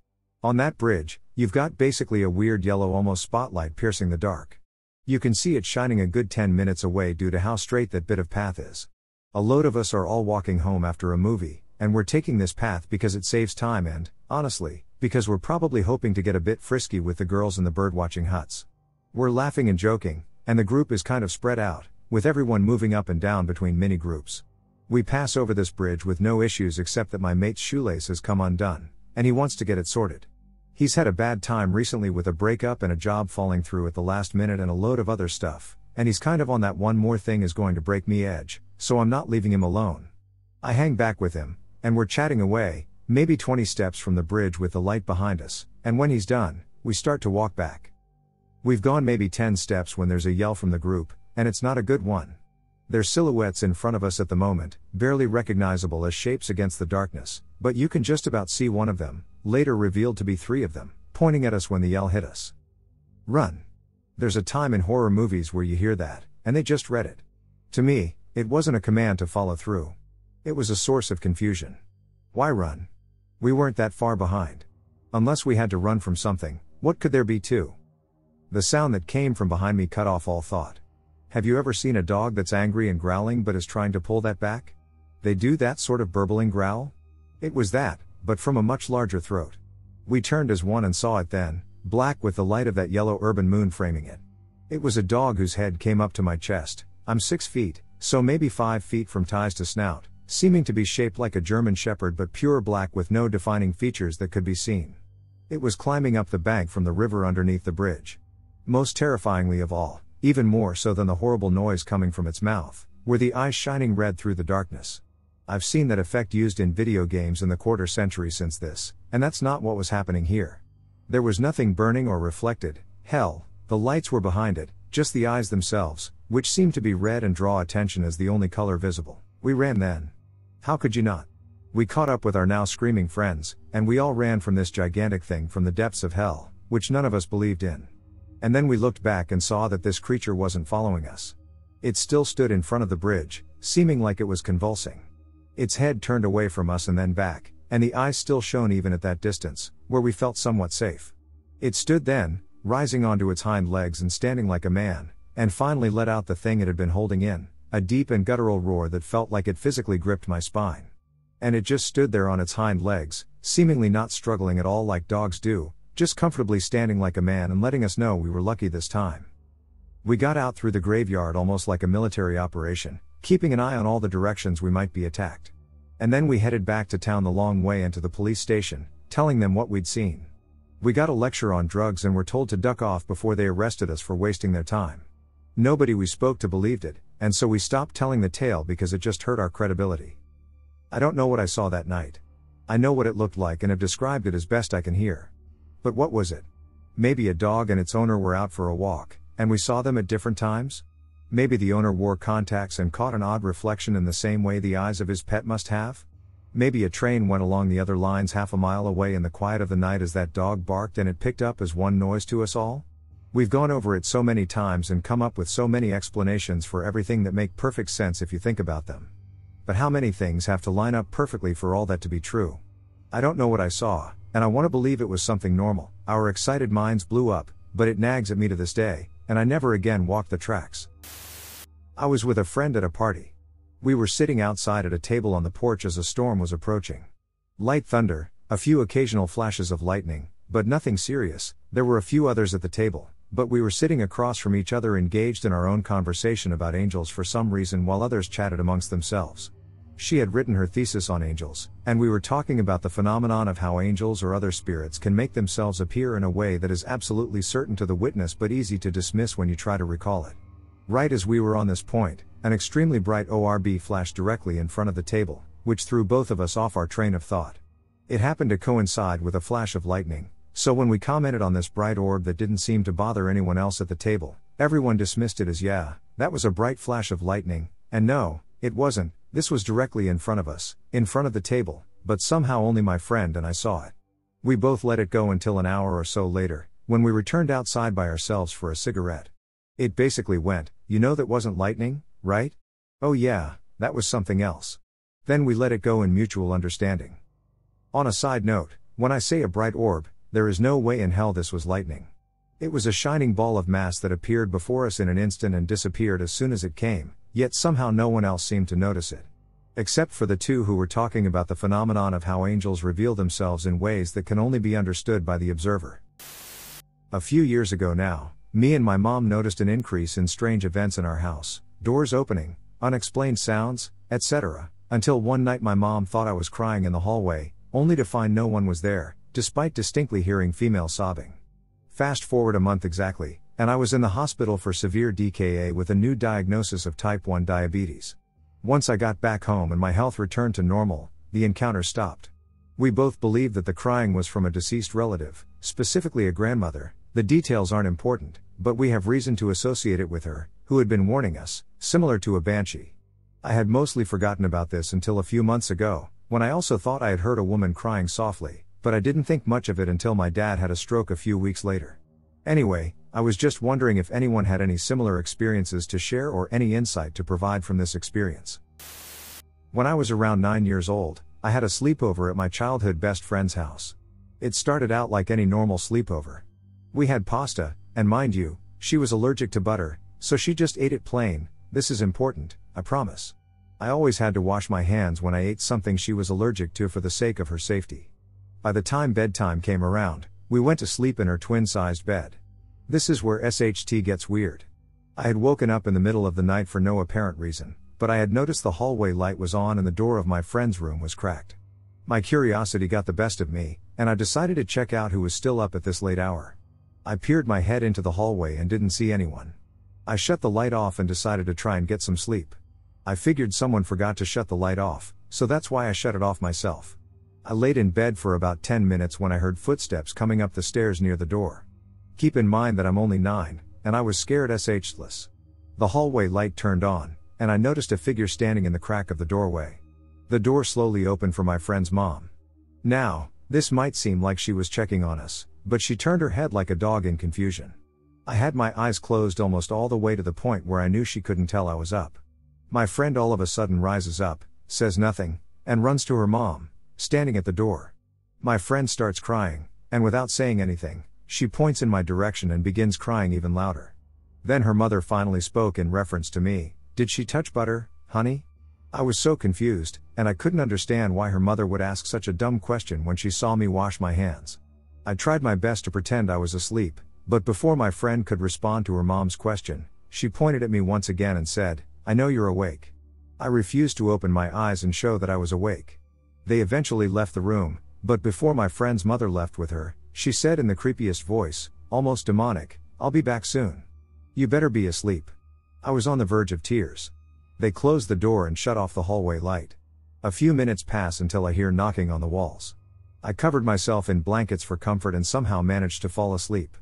On that bridge, you've got basically a weird yellow almost spotlight piercing the dark. You can see it shining a good 10 minutes away due to how straight that bit of path is. A load of us are all walking home after a movie, and we're taking this path because it saves time and, honestly, because we're probably hoping to get a bit frisky with the girls in the birdwatching huts. We're laughing and joking, and the group is kind of spread out, with everyone moving up and down between mini groups. We pass over this bridge with no issues except that my mate's shoelace has come undone, and he wants to get it sorted. He's had a bad time recently with a breakup and a job falling through at the last minute and a load of other stuff, and he's kind of on that one more thing is going to break me edge, so I'm not leaving him alone. I hang back with him, and we're chatting away, maybe 20 steps from the bridge with the light behind us, and when he's done, we start to walk back. We've gone maybe 10 steps when there's a yell from the group, and it's not a good one. There's silhouettes in front of us at the moment, barely recognizable as shapes against the darkness, but you can just about see one of them, later revealed to be three of them, pointing at us when the yell hit us. Run. There's a time in horror movies where you hear that, and they just read it. To me, it wasn't a command to follow through. It was a source of confusion. Why run? We weren't that far behind. Unless we had to run from something, what could there be to? The sound that came from behind me cut off all thought. Have you ever seen a dog that's angry and growling but is trying to pull that back? They do that sort of burbling growl? It was that, but from a much larger throat. We turned as one and saw it then, black with the light of that yellow urban moon framing it. It was a dog whose head came up to my chest. I'm 6 feet, so maybe 5 feet from ties to snout, seeming to be shaped like a German shepherd but pure black with no defining features that could be seen. It was climbing up the bank from the river underneath the bridge. Most terrifyingly of all, even more so than the horrible noise coming from its mouth, were the eyes shining red through the darkness. I've seen that effect used in video games in the quarter century since this, and that's not what was happening here. There was nothing burning or reflected, hell, the lights were behind it, just the eyes themselves, which seemed to be red and draw attention as the only color visible. We ran then. How could you not? We caught up with our now screaming friends, and we all ran from this gigantic thing from the depths of hell, which none of us believed in. And then we looked back and saw that this creature wasn't following us. It still stood in front of the bridge, seeming like it was convulsing. Its head turned away from us and then back, and the eyes still shone even at that distance, where we felt somewhat safe. It stood then, rising onto its hind legs and standing like a man, and finally let out the thing it had been holding in, a deep and guttural roar that felt like it physically gripped my spine. And it just stood there on its hind legs, seemingly not struggling at all like dogs do, just comfortably standing like a man and letting us know we were lucky this time. We got out through the graveyard almost like a military operation, keeping an eye on all the directions we might be attacked. And then we headed back to town the long way and to the police station, telling them what we'd seen. We got a lecture on drugs and were told to duck off before they arrested us for wasting their time. Nobody we spoke to believed it, and so we stopped telling the tale because it just hurt our credibility. I don't know what I saw that night. I know what it looked like and have described it as best I can hear. But what was it? Maybe a dog and its owner were out for a walk, and we saw them at different times? Maybe the owner wore contacts and caught an odd reflection in the same way the eyes of his pet must have? Maybe a train went along the other lines half a mile away in the quiet of the night as that dog barked and it picked up as one noise to us all? We've gone over it so many times and come up with so many explanations for everything that make perfect sense if you think about them. But how many things have to line up perfectly for all that to be true? I don't know what I saw, and I want to believe it was something normal. Our excited minds blew up, but it nags at me to this day, and I never again walked the tracks. I was with a friend at a party. We were sitting outside at a table on the porch as a storm was approaching. Light thunder, a few occasional flashes of lightning, but nothing serious. There were a few others at the table, but we were sitting across from each other engaged in our own conversation about angels for some reason while others chatted amongst themselves. She had written her thesis on angels, and we were talking about the phenomenon of how angels or other spirits can make themselves appear in a way that is absolutely certain to the witness but easy to dismiss when you try to recall it. Right as we were on this point, an extremely bright orb flashed directly in front of the table, which threw both of us off our train of thought. It happened to coincide with a flash of lightning, so when we commented on this bright orb that didn't seem to bother anyone else at the table, everyone dismissed it as, yeah, that was a bright flash of lightning, and no, it wasn't, this was directly in front of us, in front of the table, but somehow only my friend and I saw it. We both let it go until an hour or so later, when we returned outside by ourselves for a cigarette. It basically went, you know that wasn't lightning, right? Oh yeah, that was something else. Then we let it go in mutual understanding. On a side note, when I say a bright orb, there is no way in hell this was lightning. It was a shining ball of mass that appeared before us in an instant and disappeared as soon as it came, yet somehow no one else seemed to notice it. Except for the two who were talking about the phenomenon of how angels reveal themselves in ways that can only be understood by the observer. A few years ago now, me and my mom noticed an increase in strange events in our house, doors opening, unexplained sounds, etc., until one night my mom thought I was crying in the hallway, only to find no one was there, despite distinctly hearing female sobbing. Fast forward a month exactly, and I was in the hospital for severe DKA with a new diagnosis of type 1 diabetes. Once I got back home and my health returned to normal, the encounter stopped. We both believed that the crying was from a deceased relative, specifically a grandmother. The details aren't important, but we have reason to associate it with her, who had been warning us, similar to a banshee. I had mostly forgotten about this until a few months ago, when I also thought I had heard a woman crying softly, but I didn't think much of it until my dad had a stroke a few weeks later. Anyway, I was just wondering if anyone had any similar experiences to share or any insight to provide from this experience. When I was around 9 years old, I had a sleepover at my childhood best friend's house. It started out like any normal sleepover. We had pasta, and mind you, she was allergic to butter, so she just ate it plain. This is important, I promise. I always had to wash my hands when I ate something she was allergic to for the sake of her safety. By the time bedtime came around, we went to sleep in her twin-sized bed. This is where SHT gets weird. I had woken up in the middle of the night for no apparent reason, but I had noticed the hallway light was on and the door of my friend's room was cracked. My curiosity got the best of me, and I decided to check out who was still up at this late hour. I peered my head into the hallway and didn't see anyone. I shut the light off and decided to try and get some sleep. I figured someone forgot to shut the light off, so that's why I shut it off myself. I laid in bed for about 10 minutes when I heard footsteps coming up the stairs near the door. Keep in mind that I'm only 9, and I was scared shitless. The hallway light turned on, and I noticed a figure standing in the crack of the doorway. The door slowly opened for my friend's mom. Now, this might seem like she was checking on us, but she turned her head like a dog in confusion. I had my eyes closed almost all the way to the point where I knew she couldn't tell I was up. My friend all of a sudden rises up, says nothing, and runs to her mom, standing at the door. My friend starts crying, and without saying anything, she points in my direction and begins crying even louder. Then her mother finally spoke in reference to me. Did she touch butter, honey? I was so confused, and I couldn't understand why her mother would ask such a dumb question when she saw me wash my hands. I tried my best to pretend I was asleep, but before my friend could respond to her mom's question, she pointed at me once again and said, I know you're awake. I refused to open my eyes and show that I was awake. They eventually left the room, but before my friend's mother left with her, she said in the creepiest voice, almost demonic, I'll be back soon. You better be asleep. I was on the verge of tears. They closed the door and shut off the hallway light. A few minutes pass until I hear knocking on the walls. I covered myself in blankets for comfort and somehow managed to fall asleep.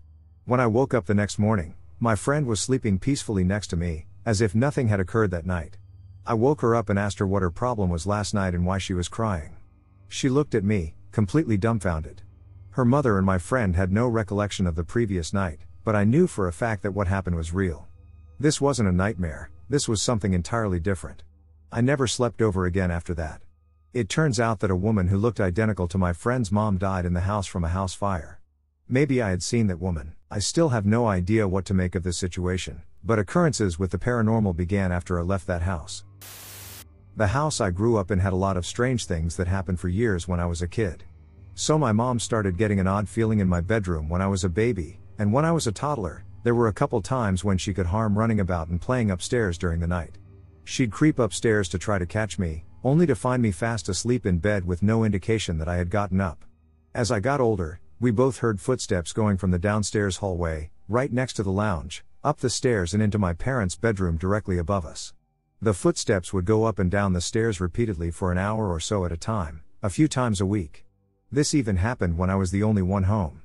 When I woke up the next morning, my friend was sleeping peacefully next to me, as if nothing had occurred that night. I woke her up and asked her what her problem was last night and why she was crying. She looked at me, completely dumbfounded. Her mother and my friend had no recollection of the previous night, but I knew for a fact that what happened was real. This wasn't a nightmare, this was something entirely different. I never slept over again after that. It turns out that a woman who looked identical to my friend's mom died in the house from a house fire. Maybe I had seen that woman. I still have no idea what to make of this situation, but occurrences with the paranormal began after I left that house. The house I grew up in had a lot of strange things that happened for years when I was a kid. So my mom started getting an odd feeling in my bedroom when I was a baby, and when I was a toddler, there were a couple times when she could harm running about and playing upstairs during the night. She'd creep upstairs to try to catch me, only to find me fast asleep in bed with no indication that I had gotten up. As I got older, we both heard footsteps going from the downstairs hallway, right next to the lounge, up the stairs and into my parents' bedroom directly above us. The footsteps would go up and down the stairs repeatedly for an hour or so at a time, a few times a week. This even happened when I was the only one home.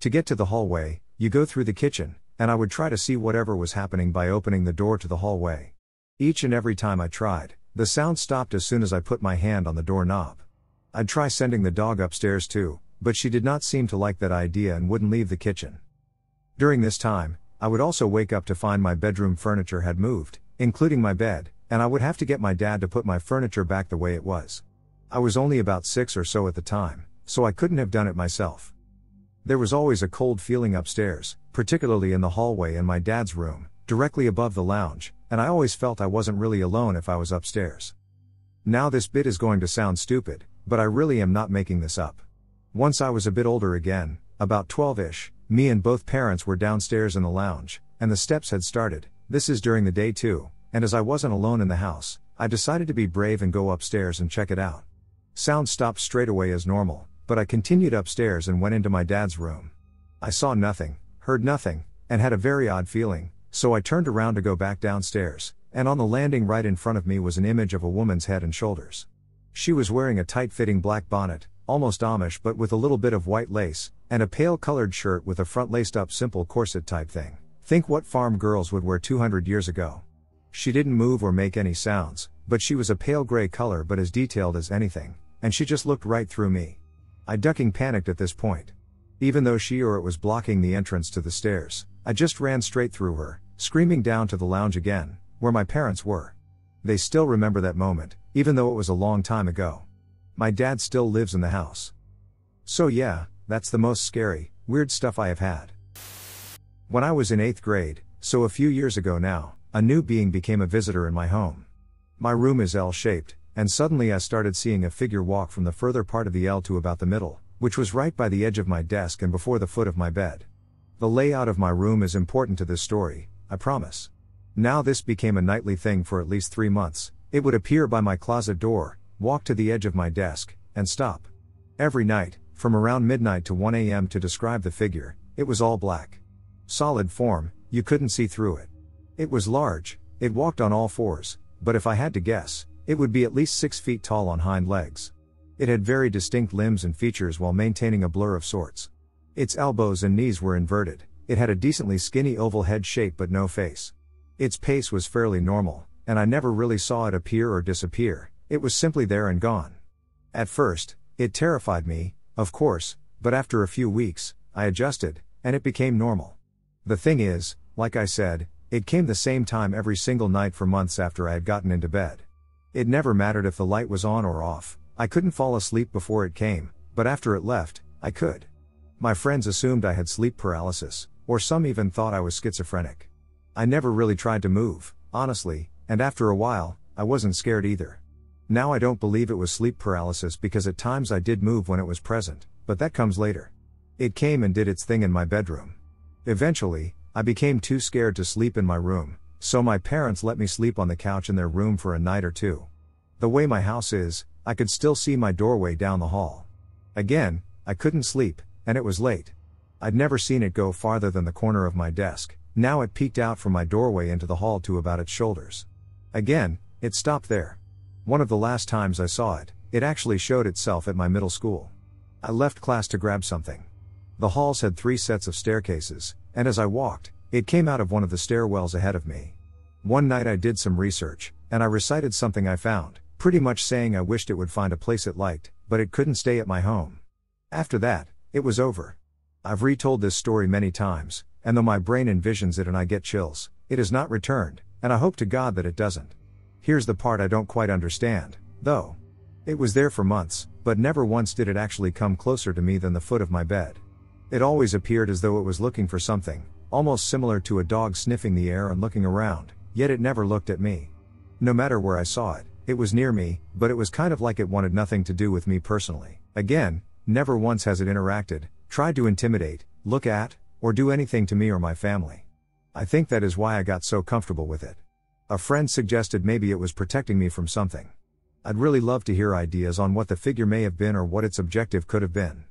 To get to the hallway, you go through the kitchen, and I would try to see whatever was happening by opening the door to the hallway. Each and every time I tried, the sound stopped as soon as I put my hand on the doorknob. I'd try sending the dog upstairs too, but she did not seem to like that idea and wouldn't leave the kitchen. During this time, I would also wake up to find my bedroom furniture had moved, including my bed, and I would have to get my dad to put my furniture back the way it was. I was only about 6 or so at the time, so I couldn't have done it myself. There was always a cold feeling upstairs, particularly in the hallway and my dad's room, directly above the lounge, and I always felt I wasn't really alone if I was upstairs. Now this bit is going to sound stupid, but I really am not making this up. Once I was a bit older again, about 12-ish, me and both parents were downstairs in the lounge, and the steps had started. This is during the day too, and as I wasn't alone in the house, I decided to be brave and go upstairs and check it out. Sound stopped straight away as normal, but I continued upstairs and went into my dad's room. I saw nothing, heard nothing, and had a very odd feeling, so I turned around to go back downstairs, and on the landing right in front of me was an image of a woman's head and shoulders. She was wearing a tight-fitting black bonnet, almost Amish but with a little bit of white lace, and a pale-colored shirt with a front laced-up simple corset type thing. Think what farm girls would wear 200 years ago. She didn't move or make any sounds, but she was a pale gray color but as detailed as anything, and she just looked right through me. I ducking panicked at this point. Even though she or it was blocking the entrance to the stairs, I just ran straight through her, screaming down to the lounge again, where my parents were. They still remember that moment, even though it was a long time ago. My dad still lives in the house. So yeah, that's the most scary, weird stuff I have had. When I was in 8th grade, so a few years ago now, a new being became a visitor in my home. My room is L-shaped, and suddenly I started seeing a figure walk from the further part of the L to about the middle, which was right by the edge of my desk and before the foot of my bed. The layout of my room is important to this story, I promise. Now this became a nightly thing for at least 3 months. It would appear by my closet door, walk to the edge of my desk, and stop. Every night, from around midnight to 1 a.m. to describe the figure, it was all black. Solid form, you couldn't see through it. It was large, it walked on all fours, but if I had to guess, it would be at least 6 feet tall on hind legs. It had very distinct limbs and features while maintaining a blur of sorts. Its elbows and knees were inverted, it had a decently skinny oval head shape but no face. Its pace was fairly normal, and I never really saw it appear or disappear, it was simply there and gone. At first, it terrified me, of course, but after a few weeks, I adjusted, and it became normal. The thing is, like I said, it came the same time every single night for months after I had gotten into bed. It never mattered if the light was on or off, I couldn't fall asleep before it came, but after it left, I could. My friends assumed I had sleep paralysis, or some even thought I was schizophrenic. I never really tried to move, honestly, and after a while, I wasn't scared either. Now I don't believe it was sleep paralysis because at times I did move when it was present, but that comes later. It came and did its thing in my bedroom. Eventually, I became too scared to sleep in my room, so my parents let me sleep on the couch in their room for a night or two. The way my house is, I could still see my doorway down the hall. Again, I couldn't sleep, and it was late. I'd never seen it go farther than the corner of my desk, now it peeked out from my doorway into the hall to about its shoulders. Again, it stopped there. One of the last times I saw it, it actually showed itself at my middle school. I left class to grab something. The halls had 3 sets of staircases, and as I walked, it came out of one of the stairwells ahead of me. One night I did some research, and I recited something I found, pretty much saying I wished it would find a place it liked, but it couldn't stay at my home. After that, it was over. I've retold this story many times, and though my brain envisions it and I get chills, it has not returned, and I hope to God that it doesn't. Here's the part I don't quite understand, though. It was there for months, but never once did it actually come closer to me than the foot of my bed. It always appeared as though it was looking for something, almost similar to a dog sniffing the air and looking around, yet it never looked at me. No matter where I saw it, it was near me, but it was kind of like it wanted nothing to do with me personally. Again, never once has it interacted, tried to intimidate, look at, or do anything to me or my family. I think that is why I got so comfortable with it. A friend suggested maybe it was protecting me from something. I'd really love to hear ideas on what the figure may have been or what its objective could have been.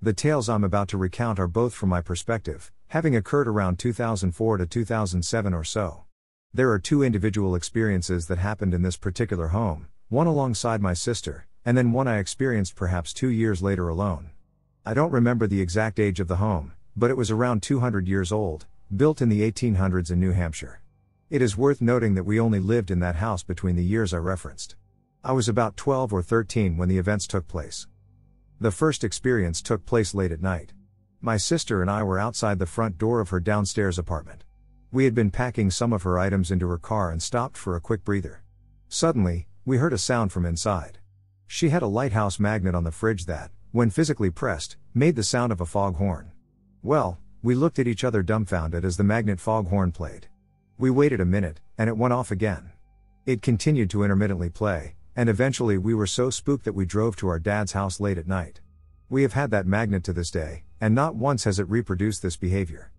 The tales I'm about to recount are both from my perspective, having occurred around 2004 to 2007 or so. There are two individual experiences that happened in this particular home, one alongside my sister, and then one I experienced perhaps 2 years later alone. I don't remember the exact age of the home, but it was around 200 years old, built in the 1800s in New Hampshire. It is worth noting that we only lived in that house between the years I referenced. I was about 12 or 13 when the events took place. The first experience took place late at night. My sister and I were outside the front door of her downstairs apartment. We had been packing some of her items into her car and stopped for a quick breather. Suddenly, we heard a sound from inside. She had a lighthouse magnet on the fridge that, when physically pressed, made the sound of a foghorn. Well, we looked at each other dumbfounded as the magnet foghorn played. We waited a minute, and it went off again. It continued to intermittently play, and eventually we were so spooked that we drove to our dad's house late at night. We have had that magnet to this day, and not once has it reproduced this behavior.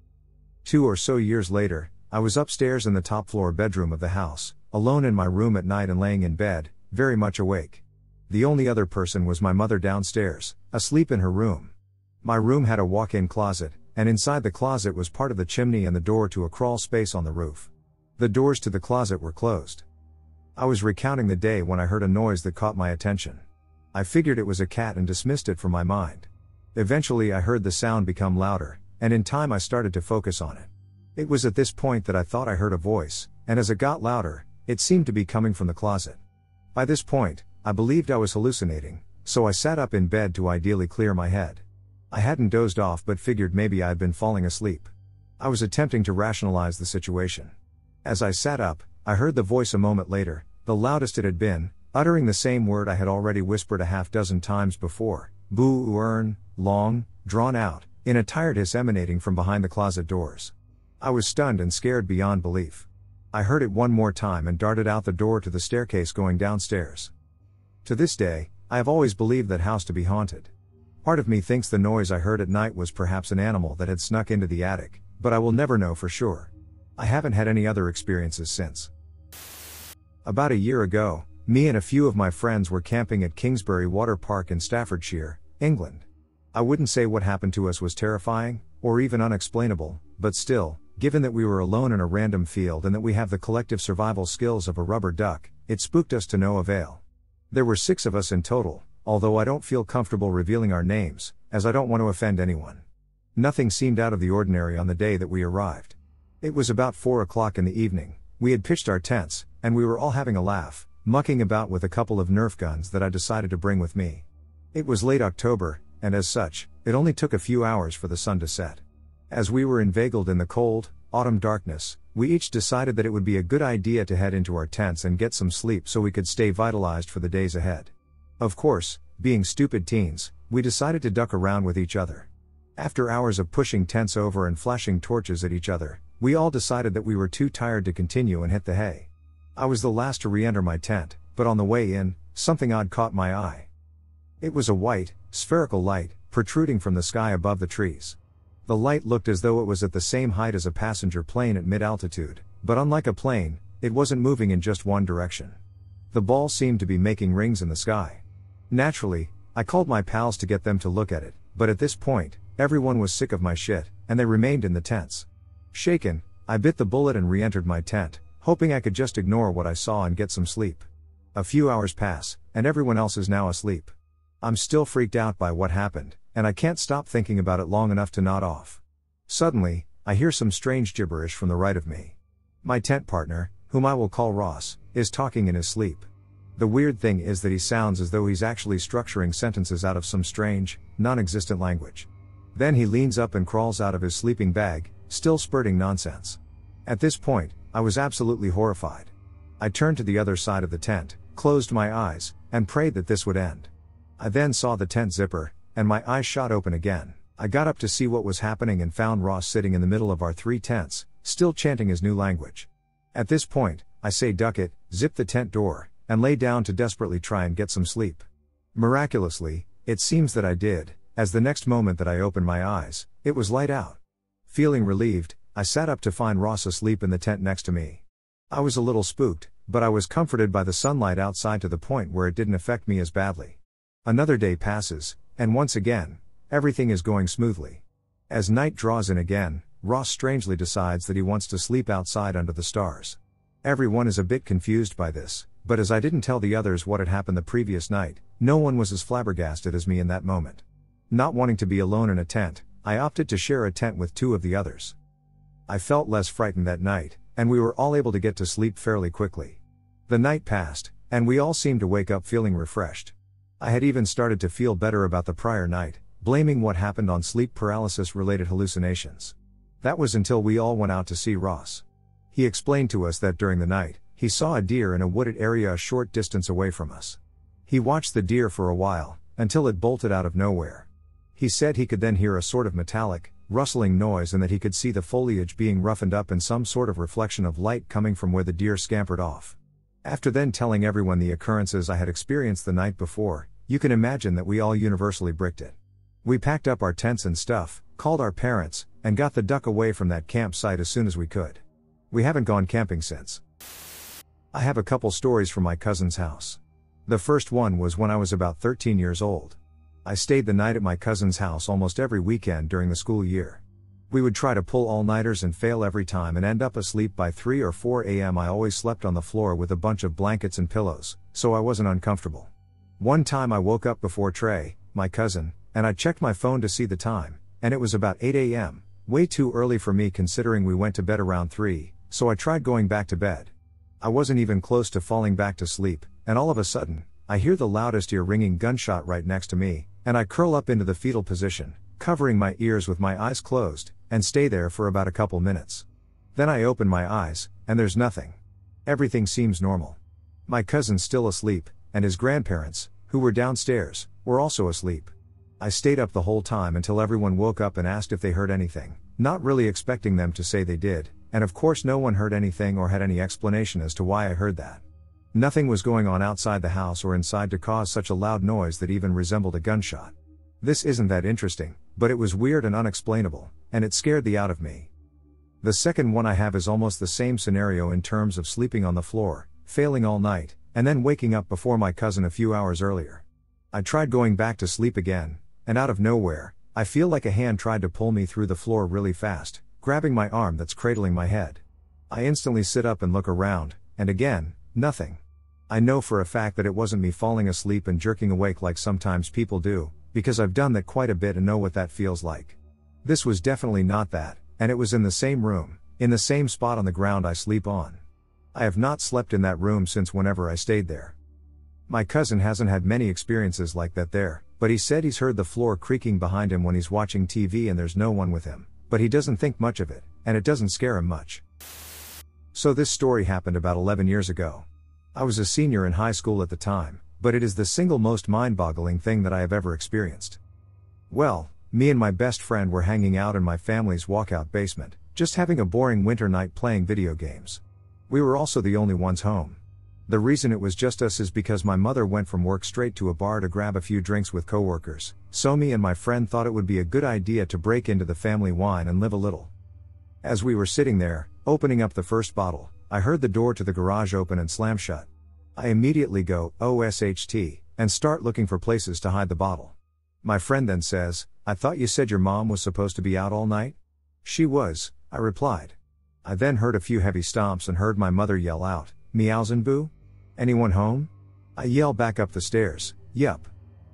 2 or so years later, I was upstairs in the top floor bedroom of the house, alone in my room at night and laying in bed, very much awake. The only other person was my mother downstairs, asleep in her room. My room had a walk-in closet, and inside the closet was part of the chimney and the door to a crawl space on the roof. The doors to the closet were closed. I was recounting the day when I heard a noise that caught my attention. I figured it was a cat and dismissed it from my mind. Eventually I heard the sound become louder, and in time I started to focus on it. It was at this point that I thought I heard a voice, and as it got louder, it seemed to be coming from the closet. By this point, I believed I was hallucinating, so I sat up in bed to ideally clear my head. I hadn't dozed off but figured maybe I had been falling asleep. I was attempting to rationalize the situation. As I sat up, I heard the voice a moment later, the loudest it had been, uttering the same word I had already whispered a half-dozen times before, boo-earn, long, drawn out, in a tired hiss emanating from behind the closet doors. I was stunned and scared beyond belief. I heard it one more time and darted out the door to the staircase going downstairs. To this day, I have always believed that house to be haunted. Part of me thinks the noise I heard at night was perhaps an animal that had snuck into the attic, but I will never know for sure. I haven't had any other experiences since. About a year ago, me and a few of my friends were camping at Kingsbury Water Park in Staffordshire, England. I wouldn't say what happened to us was terrifying, or even unexplainable, but still, given that we were alone in a random field and that we have the collective survival skills of a rubber duck, it spooked us to no avail. There were 6 of us in total, although I don't feel comfortable revealing our names, as I don't want to offend anyone. Nothing seemed out of the ordinary on the day that we arrived. It was about 4 o'clock in the evening, we had pitched our tents, and we were all having a laugh, mucking about with a couple of Nerf guns that I decided to bring with me. It was late October, and as such, it only took a few hours for the sun to set. As we were inveigled in the cold, autumn darkness, we each decided that it would be a good idea to head into our tents and get some sleep so we could stay vitalized for the days ahead. Of course, being stupid teens, we decided to duck around with each other. After hours of pushing tents over and flashing torches at each other, we all decided that we were too tired to continue and hit the hay. I was the last to re-enter my tent, but on the way in, something odd caught my eye. It was a white, spherical light, protruding from the sky above the trees. The light looked as though it was at the same height as a passenger plane at mid-altitude, but unlike a plane, it wasn't moving in just one direction. The ball seemed to be making rings in the sky. Naturally, I called my pals to get them to look at it, but at this point, everyone was sick of my shit, and they remained in the tents. Shaken, I bit the bullet and re-entered my tent, hoping I could just ignore what I saw and get some sleep. A few hours pass, and everyone else is now asleep. I'm still freaked out by what happened, and I can't stop thinking about it long enough to nod off. Suddenly, I hear some strange gibberish from the right of me. My tent partner, whom I will call Ross, is talking in his sleep. The weird thing is that he sounds as though he's actually structuring sentences out of some strange, non-existent language. Then he leans up and crawls out of his sleeping bag, still spurting nonsense. At this point, I was absolutely horrified. I turned to the other side of the tent, closed my eyes, and prayed that this would end. I then saw the tent zipper, and my eyes shot open again. I got up to see what was happening and found Ross sitting in the middle of our 3 tents, still chanting his new language. At this point, I say duck it, zip the tent door, and lay down to desperately try and get some sleep. Miraculously, it seems that I did, as the next moment that I opened my eyes, it was light out. Feeling relieved, I sat up to find Ross asleep in the tent next to me. I was a little spooked, but I was comforted by the sunlight outside to the point where it didn't affect me as badly. Another day passes, and once again, everything is going smoothly. As night draws in again, Ross strangely decides that he wants to sleep outside under the stars. Everyone is a bit confused by this, but as I didn't tell the others what had happened the previous night, no one was as flabbergasted as me in that moment. Not wanting to be alone in a tent, I opted to share a tent with two of the others. I felt less frightened that night, and we were all able to get to sleep fairly quickly. The night passed, and we all seemed to wake up feeling refreshed. I had even started to feel better about the prior night, blaming what happened on sleep paralysis-related hallucinations. That was until we all went out to see Ross. He explained to us that during the night, he saw a deer in a wooded area a short distance away from us. He watched the deer for a while, until it bolted out of nowhere. He said he could then hear a sort of metallic, rustling noise and that he could see the foliage being roughened up and some sort of reflection of light coming from where the deer scampered off. After then telling everyone the occurrences I had experienced the night before, you can imagine that we all universally bricked it. We packed up our tents and stuff, called our parents, and got the duck away from that campsite as soon as we could. We haven't gone camping since. I have a couple stories from my cousin's house. The first one was when I was about 13 years old. I stayed the night at my cousin's house almost every weekend during the school year. We would try to pull all-nighters and fail every time and end up asleep by 3 or 4 a.m. I always slept on the floor with a bunch of blankets and pillows, so I wasn't uncomfortable. One time I woke up before Trey, my cousin, and I checked my phone to see the time, and it was about 8 a.m., way too early for me considering we went to bed around 3, so I tried going back to bed. I wasn't even close to falling back to sleep, and all of a sudden, I hear the loudest ear-ringing gunshot right next to me, and I curl up into the fetal position, covering my ears with my eyes closed, and stay there for about a couple minutes. Then I open my eyes, and there's nothing. Everything seems normal. My cousin's still asleep, and his grandparents, who were downstairs, were also asleep. I stayed up the whole time until everyone woke up and asked if they heard anything, not really expecting them to say they did, and of course no one heard anything or had any explanation as to why I heard that. Nothing was going on outside the house or inside to cause such a loud noise that even resembled a gunshot. This isn't that interesting, but it was weird and unexplainable, and it scared the out of me. The second one I have is almost the same scenario in terms of sleeping on the floor, failing all night, and then waking up before my cousin a few hours earlier. I tried going back to sleep again, and out of nowhere, I feel like a hand tried to pull me through the floor really fast, grabbing my arm that's cradling my head. I instantly sit up and look around, and again, nothing. I know for a fact that it wasn't me falling asleep and jerking awake like sometimes people do, because I've done that quite a bit and know what that feels like. This was definitely not that, and it was in the same room, in the same spot on the ground I sleep on. I have not slept in that room since whenever I stayed there. My cousin hasn't had many experiences like that there, but he said he's heard the floor creaking behind him when he's watching TV and there's no one with him, but he doesn't think much of it, and it doesn't scare him much. So this story happened about 11 years ago. I was a senior in high school at the time, but it is the single most mind-boggling thing that I have ever experienced. Well, me and my best friend were hanging out in my family's walkout basement, just having a boring winter night playing video games. We were also the only ones home. The reason it was just us is because my mother went from work straight to a bar to grab a few drinks with coworkers, so me and my friend thought it would be a good idea to break into the family wine and live a little. As we were sitting there, opening up the first bottle, I heard the door to the garage open and slam shut. I immediately go, "OSHT," and start looking for places to hide the bottle. My friend then says, "I thought you said your mom was supposed to be out all night?" "She was," I replied. I then heard a few heavy stomps and heard my mother yell out, "Meows and boo? Anyone home?" I yell back up the stairs, "Yup.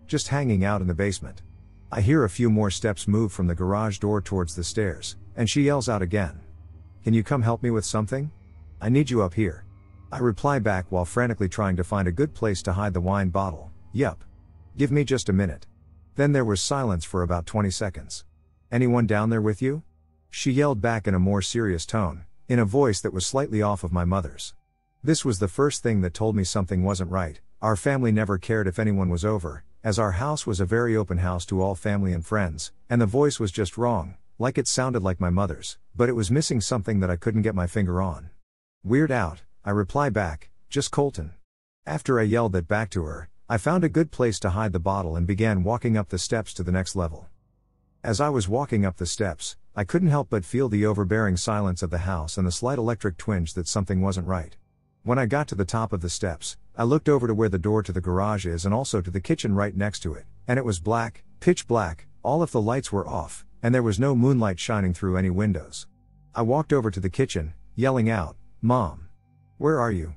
Just hanging out in the basement." I hear a few more steps move from the garage door towards the stairs, and she yells out again, "Can you come help me with something? I need you up here." I reply back while frantically trying to find a good place to hide the wine bottle, "Yup. Give me just a minute." Then there was silence for about 20 seconds. "Anyone down there with you?" she yelled back in a more serious tone, in a voice that was slightly off of my mother's. This was the first thing that told me something wasn't right. Our family never cared if anyone was over, as our house was a very open house to all family and friends, and the voice was just wrong, like it sounded like my mother's, but it was missing something that I couldn't get my finger on. "Weird out," I reply back, "Just Colton." After I yelled that back to her, I found a good place to hide the bottle and began walking up the steps to the next level. As I was walking up the steps, I couldn't help but feel the overbearing silence of the house and the slight electric twinge that something wasn't right. When I got to the top of the steps, I looked over to where the door to the garage is and also to the kitchen right next to it, and it was black, pitch black, all if the lights were off, and there was no moonlight shining through any windows. I walked over to the kitchen, yelling out, "Mom! Where are you?"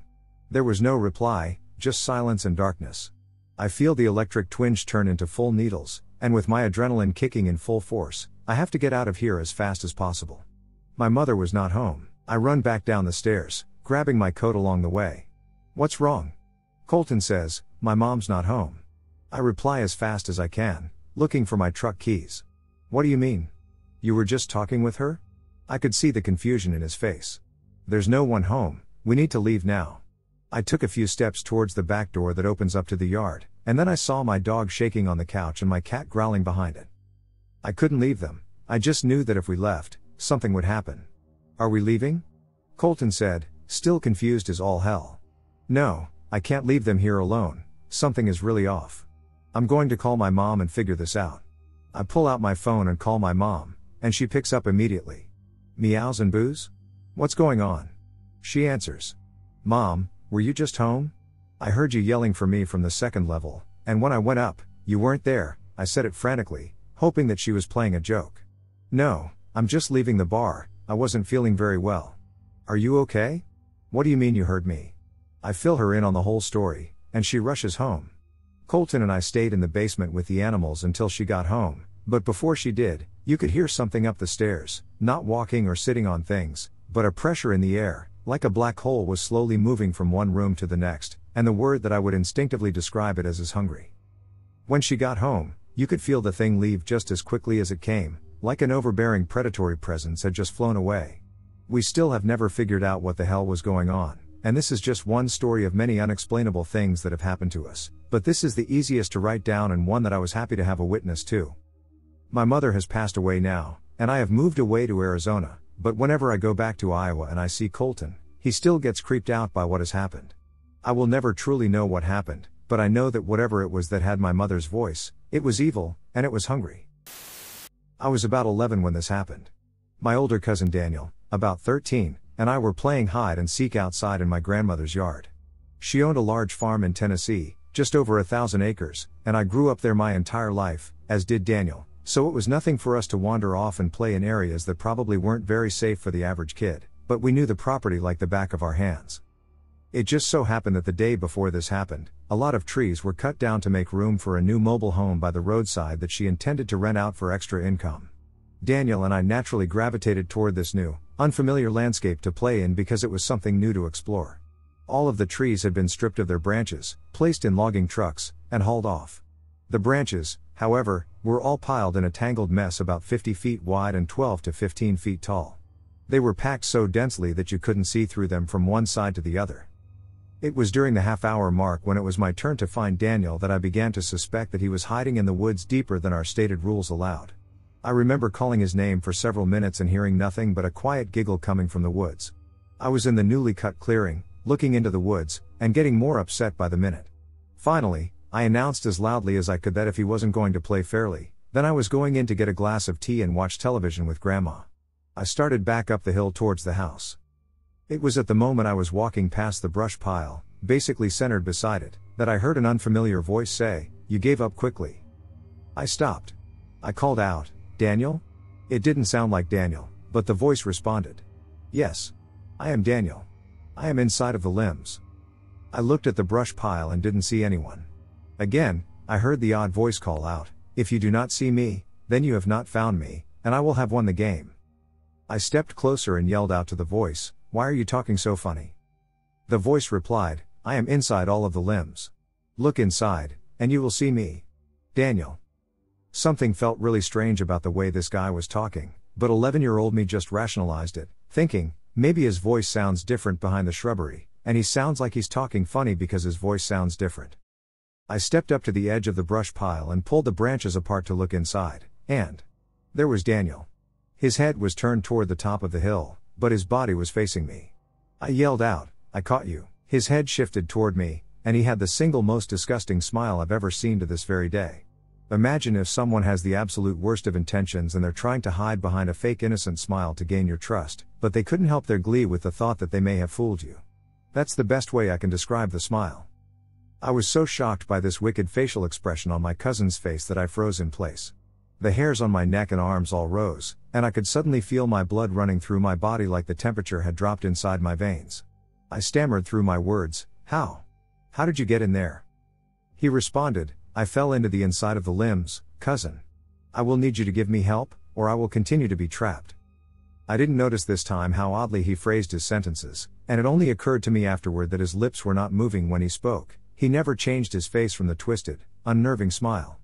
There was no reply, just silence and darkness. I feel the electric twinge turn into full needles, and with my adrenaline kicking in full force, I have to get out of here as fast as possible. My mother was not home. I run back down the stairs, grabbing my coat along the way. "What's wrong?" Colton says, "My mom's not home." I reply as fast as I can, looking for my truck keys. "What do you mean? You were just talking with her?" I could see the confusion in his face. "There's no one home, we need to leave now." I took a few steps towards the back door that opens up to the yard, and then I saw my dog shaking on the couch and my cat growling behind it. I couldn't leave them, I just knew that if we left, something would happen. "Are we leaving?" Colton said, still confused as all hell. "No, I can't leave them here alone, something is really off. I'm going to call my mom and figure this out." I pull out my phone and call my mom, and she picks up immediately. "Meows and boos? What's going on?" She answers. "Mom, were you just home? I heard you yelling for me from the second level, and when I went up, you weren't there." I said it frantically, hoping that she was playing a joke. "No, I'm just leaving the bar, I wasn't feeling very well." "Are you okay? What do you mean you heard me?" I fill her in on the whole story, and she rushes home. Colton and I stayed in the basement with the animals until she got home, but before she did, you could hear something up the stairs, not walking or sitting on things, but a pressure in the air, like a black hole was slowly moving from one room to the next, and the word that I would instinctively describe it as is hungry. When she got home, you could feel the thing leave just as quickly as it came, like an overbearing predatory presence had just flown away. We still have never figured out what the hell was going on, and this is just one story of many unexplainable things that have happened to us, but this is the easiest to write down and one that I was happy to have a witness to. My mother has passed away now, and I have moved away to Arizona, but whenever I go back to Iowa and I see Colton, he still gets creeped out by what has happened. I will never truly know what happened, but I know that whatever it was that had my mother's voice, it was evil, and it was hungry. I was about 11 when this happened. My older cousin Daniel, about 13, and I were playing hide and seek outside in my grandmother's yard. She owned a large farm in Tennessee, just over 1,000 acres, and I grew up there my entire life, as did Daniel, so it was nothing for us to wander off and play in areas that probably weren't very safe for the average kid, but we knew the property like the back of our hands. It just so happened that the day before this happened, a lot of trees were cut down to make room for a new mobile home by the roadside that she intended to rent out for extra income. Daniel and I naturally gravitated toward this new, unfamiliar landscape to play in because it was something new to explore. All of the trees had been stripped of their branches, placed in logging trucks, and hauled off. The branches, however, were all piled in a tangled mess about 50 feet wide and 12 to 15 feet tall. They were packed so densely that you couldn't see through them from one side to the other. It was during the half-hour mark when it was my turn to find Daniel that I began to suspect that he was hiding in the woods deeper than our stated rules allowed. I remember calling his name for several minutes and hearing nothing but a quiet giggle coming from the woods. I was in the newly cut clearing, looking into the woods, and getting more upset by the minute. Finally, I announced as loudly as I could that if he wasn't going to play fairly, then I was going in to get a glass of tea and watch television with Grandma. I started back up the hill towards the house. It was at the moment I was walking past the brush pile, basically centered beside it, that I heard an unfamiliar voice say, "You gave up quickly." I stopped. I called out, "Daniel?" It didn't sound like Daniel, but the voice responded. "Yes. I am Daniel. I am inside of the limbs." I looked at the brush pile and didn't see anyone. Again, I heard the odd voice call out, "If you do not see me, then you have not found me, and I will have won the game." I stepped closer and yelled out to the voice, "Why are you talking so funny?" The voice replied, "I am inside all of the limbs. Look inside, and you will see me. Daniel." Something felt really strange about the way this guy was talking, but 11-year-old me just rationalized it, thinking, maybe his voice sounds different behind the shrubbery, and he sounds like he's talking funny because his voice sounds different. I stepped up to the edge of the brush pile and pulled the branches apart to look inside, and there was Daniel. His head was turned toward the top of the hill, but his body was facing me. I yelled out, "I caught you." His head shifted toward me, and he had the single most disgusting smile I've ever seen to this very day. Imagine if someone has the absolute worst of intentions and they're trying to hide behind a fake innocent smile to gain your trust, but they couldn't help their glee with the thought that they may have fooled you. That's the best way I can describe the smile. I was so shocked by this wicked facial expression on my cousin's face that I froze in place. The hairs on my neck and arms all rose, and I could suddenly feel my blood running through my body like the temperature had dropped inside my veins. I stammered through my words, "How? How did you get in there?" He responded, "I fell into the inside of the limbs, cousin. I will need you to give me help, or I will continue to be trapped." I didn't notice this time how oddly he phrased his sentences, and it only occurred to me afterward that his lips were not moving when he spoke. He never changed his face from the twisted, unnerving smile.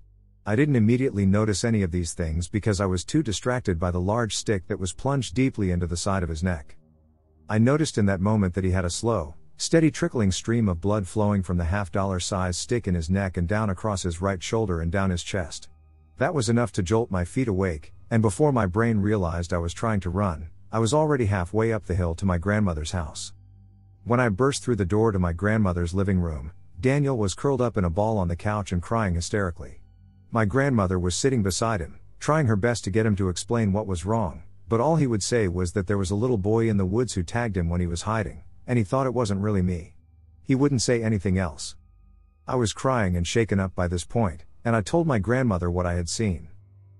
I didn't immediately notice any of these things because I was too distracted by the large stick that was plunged deeply into the side of his neck. I noticed in that moment that he had a slow, steady trickling stream of blood flowing from the half-dollar-sized stick in his neck and down across his right shoulder and down his chest. That was enough to jolt my feet awake, and before my brain realized I was trying to run, I was already halfway up the hill to my grandmother's house. When I burst through the door to my grandmother's living room, Daniel was curled up in a ball on the couch and crying hysterically. My grandmother was sitting beside him, trying her best to get him to explain what was wrong, but all he would say was that there was a little boy in the woods who tagged him when he was hiding, and he thought it wasn't really me. He wouldn't say anything else. I was crying and shaken up by this point, and I told my grandmother what I had seen.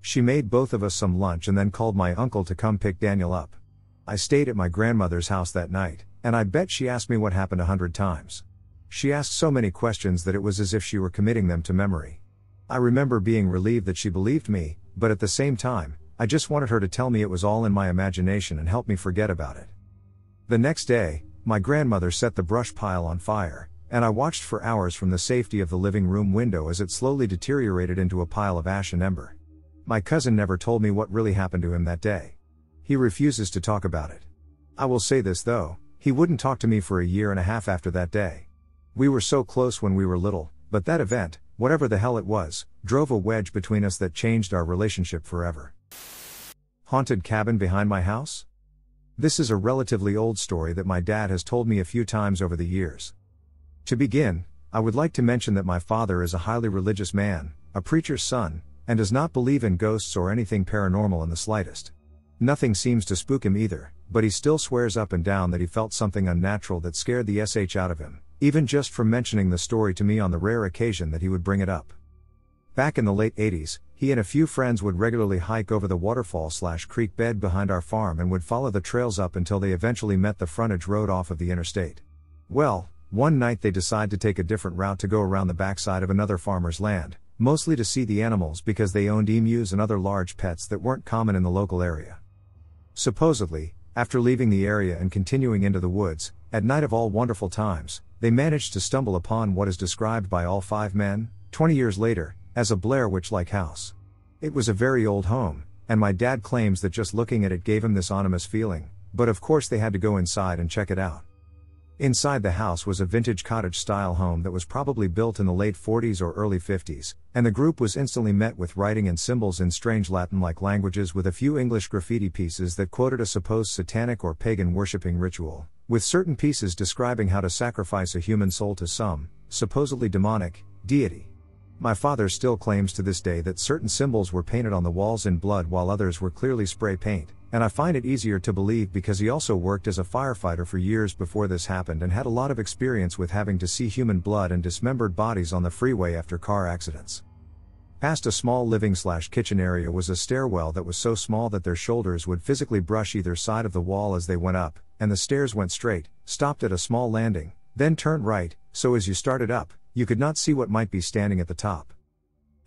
She made both of us some lunch and then called my uncle to come pick Daniel up. I stayed at my grandmother's house that night, and I bet she asked me what happened 100 times. She asked so many questions that it was as if she were committing them to memory. I remember being relieved that she believed me, but at the same time, I just wanted her to tell me it was all in my imagination and help me forget about it. The next day, my grandmother set the brush pile on fire, and I watched for hours from the safety of the living room window as it slowly deteriorated into a pile of ash and ember. My cousin never told me what really happened to him that day. He refuses to talk about it. I will say this though, he wouldn't talk to me for 1.5 years after that day. We were so close when we were little, but that event, whatever the hell it was, drove a wedge between us that changed our relationship forever. Haunted cabin behind my house? This is a relatively old story that my dad has told me a few times over the years. To begin, I would like to mention that my father is a highly religious man, a preacher's son, and does not believe in ghosts or anything paranormal in the slightest. Nothing seems to spook him either, but he still swears up and down that he felt something unnatural that scared the SH out of him, even just from mentioning the story to me on the rare occasion that he would bring it up. Back in the late 80s, he and a few friends would regularly hike over the waterfall/creek bed behind our farm and would follow the trails up until they eventually met the frontage road off of the interstate. Well, one night they decide to take a different route to go around the backside of another farmer's land, mostly to see the animals because they owned emus and other large pets that weren't common in the local area. Supposedly, after leaving the area and continuing into the woods, at night of all wonderful times, they managed to stumble upon what is described by all five men, 20 years later, as a Blair Witch-like house. It was a very old home, and my dad claims that just looking at it gave him this ominous feeling, but of course they had to go inside and check it out. Inside the house was a vintage cottage-style home that was probably built in the late 40s or early 50s, and the group was instantly met with writing and symbols in strange Latin-like languages with a few English graffiti pieces that quoted a supposed satanic or pagan worshipping ritual, with certain pieces describing how to sacrifice a human soul to some, supposedly demonic, deity. My father still claims to this day that certain symbols were painted on the walls in blood while others were clearly spray paint. And I find it easier to believe because he also worked as a firefighter for years before this happened and had a lot of experience with having to see human blood and dismembered bodies on the freeway after car accidents. Past a small living/kitchen area was a stairwell that was so small that their shoulders would physically brush either side of the wall as they went up, and the stairs went straight, stopped at a small landing, then turned right, so as you started up, you could not see what might be standing at the top.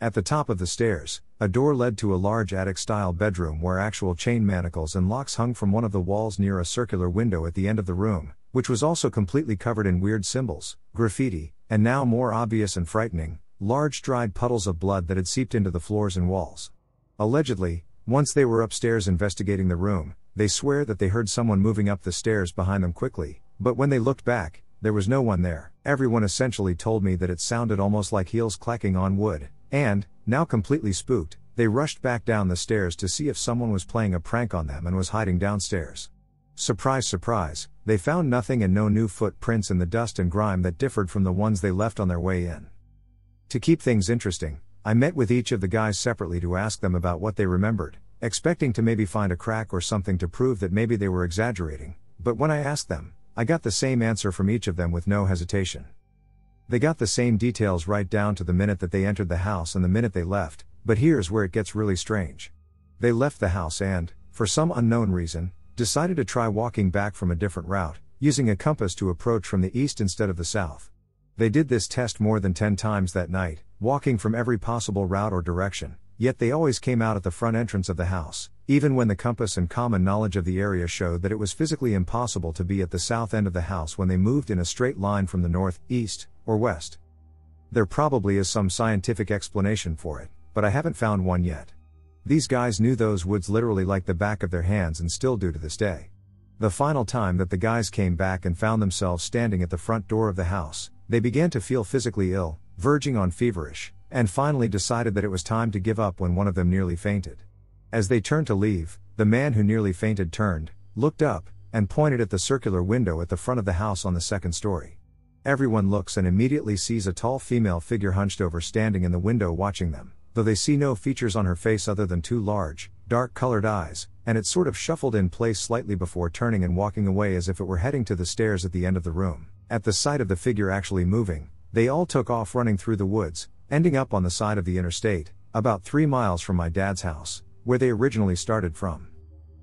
At the top of the stairs, a door led to a large attic-style bedroom where actual chain manacles and locks hung from one of the walls near a circular window at the end of the room, which was also completely covered in weird symbols, graffiti, and now more obvious and frightening, large dried puddles of blood that had seeped into the floors and walls. Allegedly, once they were upstairs investigating the room, they swear that they heard someone moving up the stairs behind them quickly, but when they looked back, there was no one there. Everyone essentially told me that it sounded almost like heels clacking on wood. And, now completely spooked, they rushed back down the stairs to see if someone was playing a prank on them and was hiding downstairs. Surprise, surprise, they found nothing and no new footprints in the dust and grime that differed from the ones they left on their way in. To keep things interesting, I met with each of the guys separately to ask them about what they remembered, expecting to maybe find a crack or something to prove that maybe they were exaggerating, but when I asked them, I got the same answer from each of them with no hesitation. They got the same details right down to the minute that they entered the house and the minute they left, but here's where it gets really strange. They left the house and, for some unknown reason, decided to try walking back from a different route, using a compass to approach from the east instead of the south. They did this test more than 10 times that night, walking from every possible route or direction, yet they always came out at the front entrance of the house, even when the compass and common knowledge of the area showed that it was physically impossible to be at the south end of the house when they moved in a straight line from the north, east, or west. There probably is some scientific explanation for it, but I haven't found one yet. These guys knew those woods literally like the back of their hands and still do to this day. The final time that the guys came back and found themselves standing at the front door of the house, they began to feel physically ill, verging on feverish, and finally decided that it was time to give up when one of them nearly fainted. As they turned to leave, the man who nearly fainted turned, looked up, and pointed at the circular window at the front of the house on the second story. Everyone looks and immediately sees a tall female figure hunched over standing in the window watching them, though they see no features on her face other than two large, dark-colored eyes, and it sort of shuffled in place slightly before turning and walking away as if it were heading to the stairs at the end of the room. At the sight of the figure actually moving, they all took off running through the woods, ending up on the side of the interstate, about 3 miles from my dad's house, where they originally started from.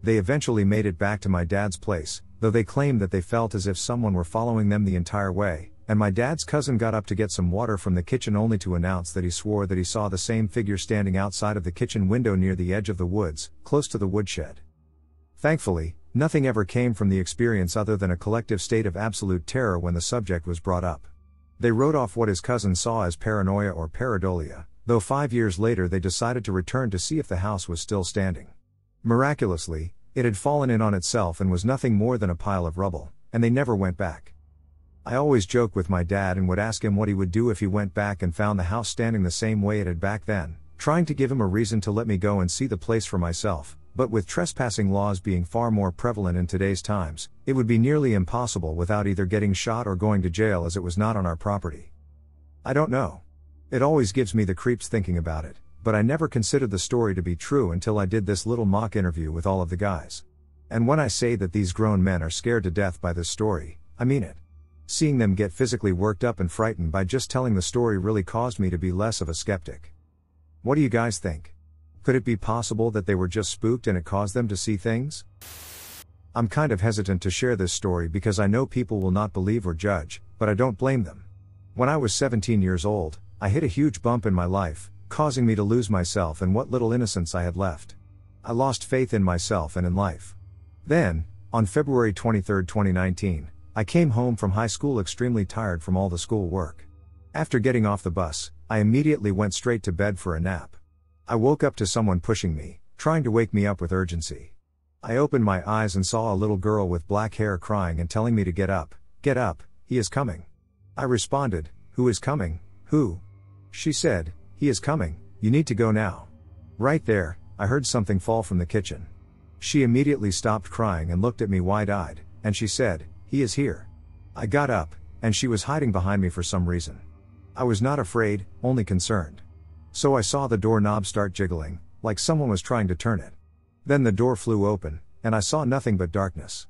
They eventually made it back to my dad's place, though they claimed that they felt as if someone were following them the entire way, and my dad's cousin got up to get some water from the kitchen only to announce that he swore that he saw the same figure standing outside of the kitchen window near the edge of the woods, close to the woodshed. Thankfully, nothing ever came from the experience other than a collective state of absolute terror when the subject was brought up. They wrote off what his cousin saw as paranoia or pareidolia, though 5 years later they decided to return to see if the house was still standing. Miraculously, it had fallen in on itself and was nothing more than a pile of rubble, and they never went back. I always joke with my dad and would ask him what he would do if he went back and found the house standing the same way it had back then, trying to give him a reason to let me go and see the place for myself, but with trespassing laws being far more prevalent in today's times, it would be nearly impossible without either getting shot or going to jail as it was not on our property. I don't know. It always gives me the creeps thinking about it, but I never considered the story to be true until I did this little mock interview with all of the guys. And when I say that these grown men are scared to death by this story, I mean it. Seeing them get physically worked up and frightened by just telling the story really caused me to be less of a skeptic. What do you guys think? Could it be possible that they were just spooked and it caused them to see things? I'm kind of hesitant to share this story because I know people will not believe or judge, but I don't blame them. When I was 17 years old, I hit a huge bump in my life, causing me to lose myself and what little innocence I had left. I lost faith in myself and in life. Then, on February 23, 2019, I came home from high school extremely tired from all the school work. After getting off the bus, I immediately went straight to bed for a nap. I woke up to someone pushing me, trying to wake me up with urgency. I opened my eyes and saw a little girl with black hair crying and telling me to get up, he is coming. I responded, who is coming, who? She said, he is coming, you need to go now. Right there, I heard something fall from the kitchen. She immediately stopped crying and looked at me wide-eyed, and she said, he is here. I got up, and she was hiding behind me for some reason. I was not afraid, only concerned. So I saw the doorknob start jiggling, like someone was trying to turn it. Then the door flew open, and I saw nothing but darkness.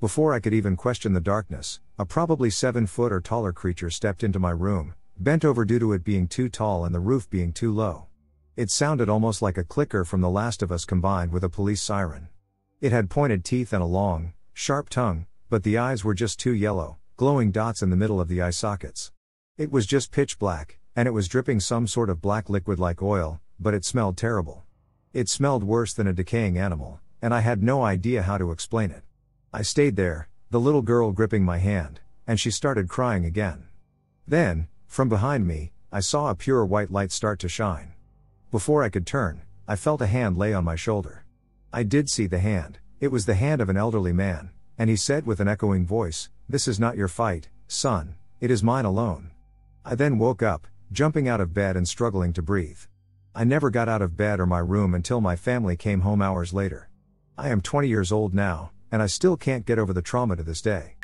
Before I could even question the darkness, a probably 7-foot or taller creature stepped into my room, bent over due to it being too tall and the roof being too low. It sounded almost like a clicker from The Last of Us combined with a police siren. It had pointed teeth and a long, sharp tongue, but the eyes were just two yellow, glowing dots in the middle of the eye sockets. It was just pitch black, and it was dripping some sort of black liquid like oil, but it smelled terrible. It smelled worse than a decaying animal, and I had no idea how to explain it. I stayed there, the little girl gripping my hand, and she started crying again. Then, from behind me, I saw a pure white light start to shine. Before I could turn, I felt a hand lay on my shoulder. I did see the hand. It was the hand of an elderly man, and he said with an echoing voice, "This is not your fight, son, it is mine alone." I then woke up, jumping out of bed and struggling to breathe. I never got out of bed or my room until my family came home hours later. I am 20 years old now, and I still can't get over the trauma to this day.